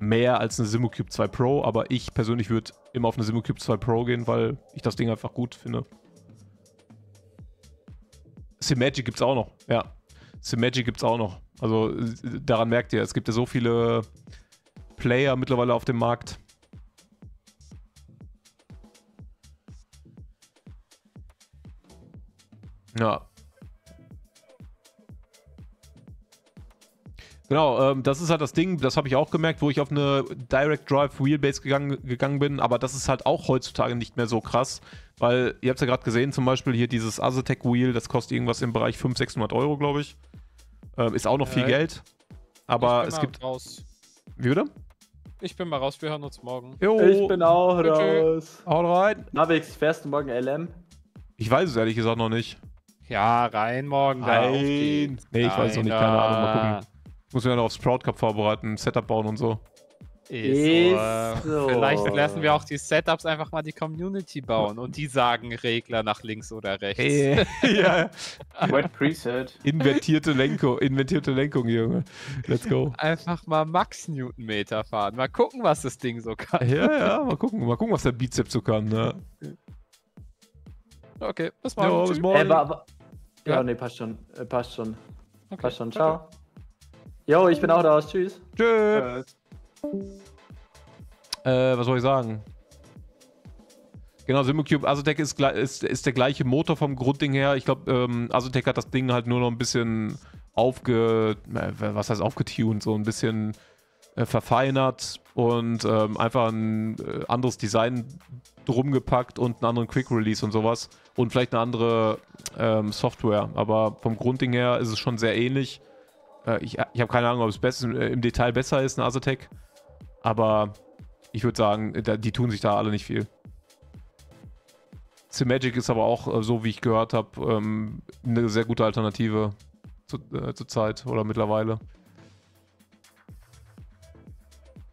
mehr als eine Simucube zwei Pro. Aber ich persönlich würde immer auf eine Simucube zwei Pro gehen, weil ich das Ding einfach gut finde. Simagic gibt es auch noch, ja. Simagic gibt es auch noch. Also daran merkt ihr, es gibt ja so viele Player mittlerweile auf dem Markt. Ja. Genau, ähm, das ist halt das Ding, das habe ich auch gemerkt, wo ich auf eine Direct Drive Wheelbase gegangen, gegangen bin, aber das ist halt auch heutzutage nicht mehr so krass, weil ihr habt es ja gerade gesehen, zum Beispiel hier dieses Asetek Wheel, das kostet irgendwas im Bereich fünfhundert, sechshundert Euro, glaube ich. Ähm, ist auch noch viel äh, Geld, aber es gibt... Raus. Wie oder? Ich bin mal raus, wir hören uns morgen. Jo. Ich bin auch raus. Haut rein. Marix, fährst du morgen L M? Ich weiß es ehrlich gesagt noch nicht. Ja, rein morgen. Rein. Nee, ich Nein, weiß es noch nicht, keine Ahnung, mal gucken. Ich muss mich ja noch auf Sprout Cup vorbereiten, Setup bauen und so. Ist so. Vielleicht lassen wir auch die Setups einfach mal die Community bauen und die sagen Regler nach links oder rechts. Hey. Ja. What Preset. Invertierte Lenkung, invertierte Lenkung, Junge. Let's go. Einfach mal Max-Newton-Meter fahren. Mal gucken, was das Ding so kann. Ja, ja, mal gucken. Mal gucken, was der Bizeps so kann. Ne? Okay, bis morgen. Jo, bis morgen. Äh, war, war, ja, ja, nee, passt schon. Äh, passt schon. Okay. Passt schon. Ciao. Okay. Jo, ich bin auch da. Tschüss. Tschüss. Äh, was soll ich sagen? Genau, Simucube, Azotec ist, ist, ist der gleiche Motor vom Grundding her. Ich glaube, ähm, Azotec hat das Ding halt nur noch ein bisschen aufge... Äh, was heißt aufgetuned? So ein bisschen äh, verfeinert und ähm, einfach ein äh, anderes Design drum gepackt und einen anderen Quick-Release und sowas. Und vielleicht eine andere ähm, Software. Aber vom Grundding her ist es schon sehr ähnlich. Äh, ich ich habe keine Ahnung, ob es besser, äh, im Detail besser ist, ein Azotec. Aber ich würde sagen, die tun sich da alle nicht viel. Simagic ist aber auch, so wie ich gehört habe, eine sehr gute Alternative zu, äh, zur Zeit oder mittlerweile.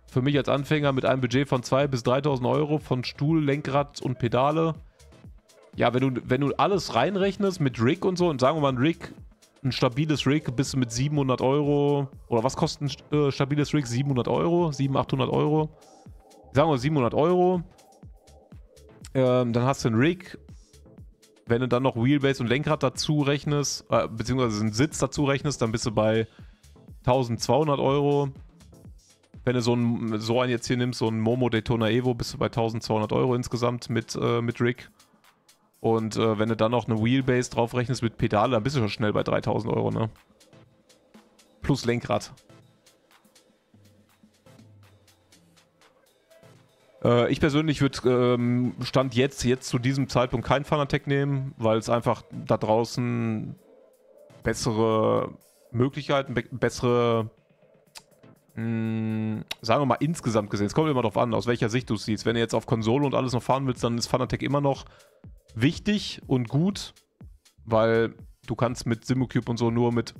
Für mich als Anfänger mit einem Budget von zweitausend bis dreitausend Euro von Stuhl, Lenkrad und Pedale. Ja, wenn du, wenn du alles reinrechnest mit Rig und so, und sagen wir mal ein Rig, ein stabiles Rig bist du mit siebenhundert Euro, oder was kostet ein äh, stabiles Rig? siebenhundert Euro? siebenhundert, achthundert Euro? Sagen wir siebenhundert Euro. Ähm, dann hast du einen Rig. Wenn du dann noch Wheelbase und Lenkrad dazu rechnest, äh, beziehungsweise einen Sitz dazu rechnest, dann bist du bei eintausendzweihundert Euro. Wenn du so einen, so einen jetzt hier nimmst, so einen Momo Daytona Evo, bist du bei eintausendzweihundert Euro insgesamt mit, äh, mit Rig. Und äh, wenn du dann noch eine Wheelbase draufrechnest mit Pedale, dann bist du schon schnell bei dreitausend Euro, ne? Plus Lenkrad. Äh, ich persönlich würde ähm, Stand jetzt, jetzt zu diesem Zeitpunkt kein Fanatec nehmen, weil es einfach da draußen bessere Möglichkeiten, be bessere... Mh, sagen wir mal insgesamt gesehen, es kommt immer darauf an, aus welcher Sicht du es siehst. Wenn du jetzt auf Konsole und alles noch fahren willst, dann ist Fanatec immer noch... wichtig und gut, weil du kannst mit Simucube und so nur mit,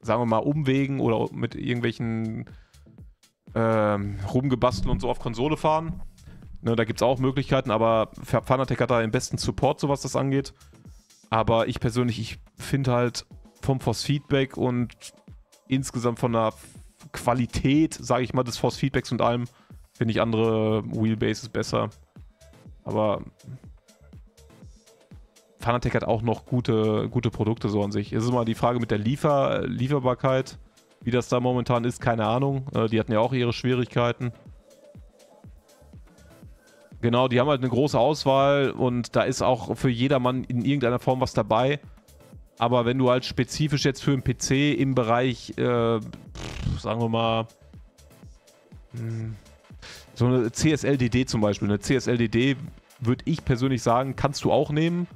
sagen wir mal, Umwegen oder mit irgendwelchen ähm, Rumgebasteln und so auf Konsole fahren. Ne, da gibt es auch Möglichkeiten, aber Fanatec hat da den besten Support, so was das angeht. Aber ich persönlich, ich finde halt vom Force-Feedback und insgesamt von der Qualität, sage ich mal, des Force-Feedbacks und allem, finde ich andere Wheelbases besser. Aber... Fanatec hat auch noch gute, gute Produkte so an sich. Es ist immer die Frage mit der Liefer Lieferbarkeit, wie das da momentan ist, keine Ahnung. Äh, die hatten ja auch ihre Schwierigkeiten. Genau, die haben halt eine große Auswahl und da ist auch für jedermann in irgendeiner Form was dabei. Aber wenn du halt spezifisch jetzt für einen P C im Bereich, äh, pff, sagen wir mal, mh, so eine C S L D D zum Beispiel, eine C S L D D würde ich persönlich sagen, kannst du auch nehmen.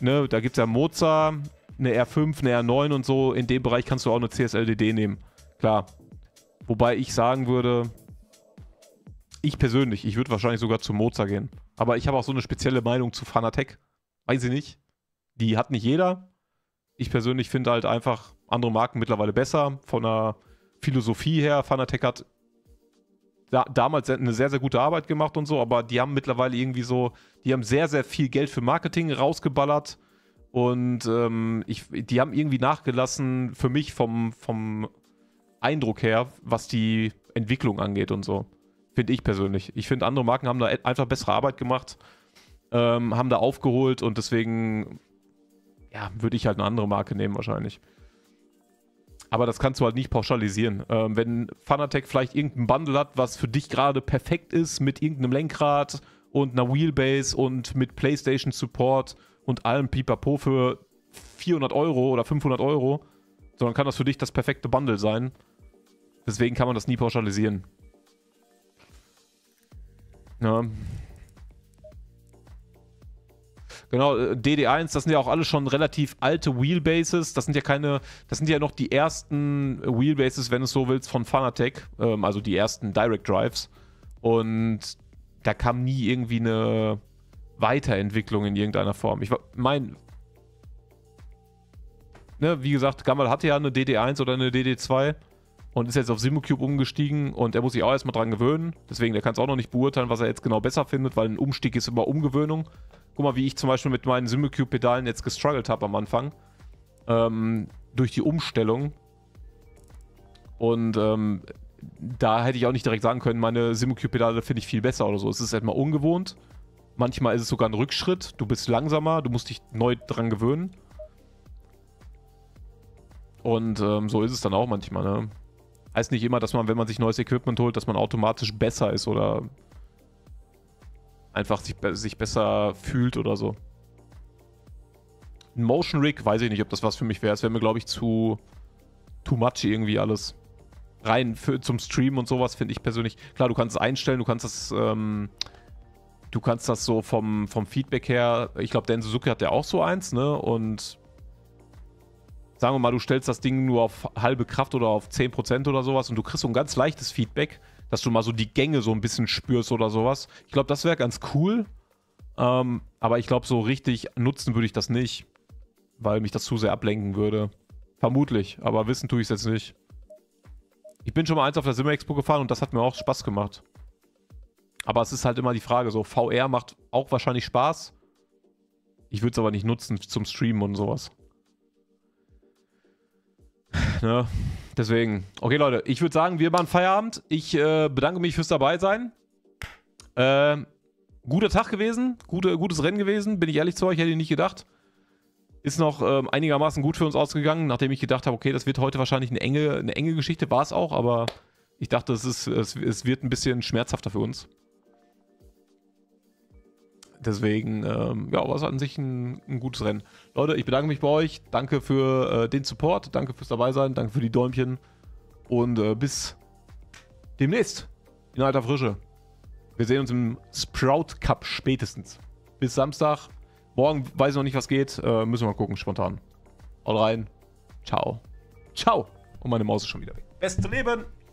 Ne, da gibt es ja Moza, eine R fünf, eine R neun und so. In dem Bereich kannst du auch eine C S L D D nehmen. Klar. Wobei ich sagen würde, ich persönlich, ich würde wahrscheinlich sogar zu Moza gehen. Aber ich habe auch so eine spezielle Meinung zu Fanatec. Weiß ich nicht. Die hat nicht jeder. Ich persönlich finde halt einfach andere Marken mittlerweile besser. Von der Philosophie her, Fanatec hat da, damals eine sehr, sehr gute Arbeit gemacht und so, aber die haben mittlerweile irgendwie so, die haben sehr, sehr viel Geld für Marketing rausgeballert und ähm, ich, die haben irgendwie nachgelassen für mich vom, vom Eindruck her, was die Entwicklung angeht und so. Finde ich persönlich. Ich finde, andere Marken haben da einfach bessere Arbeit gemacht, ähm, haben da aufgeholt und deswegen ja, würde ich halt eine andere Marke nehmen wahrscheinlich. Aber das kannst du halt nicht pauschalisieren. Ähm, wenn Fanatec vielleicht irgendein Bundle hat, was für dich gerade perfekt ist, mit irgendeinem Lenkrad und einer Wheelbase und mit PlayStation Support und allem Pipapo für vierhundert Euro oder fünfhundert Euro, sondern kann das für dich das perfekte Bundle sein. Deswegen kann man das nie pauschalisieren. Ja. Genau, D D eins, das sind ja auch alle schon relativ alte Wheelbases. Das sind ja keine, das sind ja noch die ersten Wheelbases, wenn du es so willst, von Fanatec. Ähm, also die ersten Direct Drives. Und da kam nie irgendwie eine Weiterentwicklung in irgendeiner Form. Ich meine, ne, wie gesagt, Gumball hatte ja eine D D eins oder eine D D zwei. und ist jetzt auf Simucube umgestiegen und er muss sich auch erstmal dran gewöhnen. Deswegen, der kann es auch noch nicht beurteilen, was er jetzt genau besser findet, weil ein Umstieg ist über Umgewöhnung. Guck mal, wie ich zum Beispiel mit meinen Simucube-Pedalen jetzt gestruggelt habe am Anfang. Ähm, durch die Umstellung. Und ähm, da hätte ich auch nicht direkt sagen können, meine Simucube-Pedale finde ich viel besser oder so. Es ist halt mal ungewohnt. Manchmal ist es sogar ein Rückschritt. Du bist langsamer, du musst dich neu dran gewöhnen. Und ähm, so ist es dann auch manchmal, ne? Heißt nicht immer, dass man, wenn man sich neues Equipment holt, dass man automatisch besser ist oder einfach sich, sich besser fühlt oder so. Ein Motion Rig, weiß ich nicht, ob das was für mich wäre. Es wäre mir, glaube ich, zu too much irgendwie alles. Rein für, zum Streamen und sowas finde ich persönlich. Klar, du kannst es einstellen, du kannst das, ähm, du kannst das so vom, vom Feedback her. Ich glaube, Dan Suzuki hat ja auch so eins, ne? Und sagen wir mal, du stellst das Ding nur auf halbe Kraft oder auf zehn Prozent oder sowas und du kriegst so ein ganz leichtes Feedback, dass du mal so die Gänge so ein bisschen spürst oder sowas. Ich glaube, das wäre ganz cool. Ähm, aber ich glaube, so richtig nutzen würde ich das nicht, weil mich das zu sehr ablenken würde. Vermutlich, aber wissen tue ich es jetzt nicht. Ich bin schon mal eins auf der Sim-Expo gefahren und das hat mir auch Spaß gemacht. Aber es ist halt immer die Frage, so V R macht auch wahrscheinlich Spaß. Ich würde es aber nicht nutzen zum Streamen und sowas. Ne? Deswegen. Okay, Leute, ich würde sagen, wir machen Feierabend. Ich äh, bedanke mich fürs Dabeisein. Äh, guter Tag gewesen, gute, gutes Rennen gewesen, bin ich ehrlich zu euch, hätte ich nicht gedacht. Ist noch ähm, einigermaßen gut für uns ausgegangen, nachdem ich gedacht habe, okay, das wird heute wahrscheinlich eine enge, eine enge Geschichte, war es auch, aber ich dachte, es, ist, es, es wird ein bisschen schmerzhafter für uns. Deswegen, ähm, ja, war es an sich ein, ein gutes Rennen. Leute, ich bedanke mich bei euch. Danke für äh, den Support. Danke fürs Dabeisein. Danke für die Däumchen. Und äh, bis demnächst. In alter Frische. Wir sehen uns im Sprout Cup spätestens. Bis Samstag. Morgen weiß ich noch nicht, was geht. Äh, müssen wir mal gucken, spontan. Haut rein. Ciao. Ciao. Und meine Maus ist schon wieder weg. Beste Leben.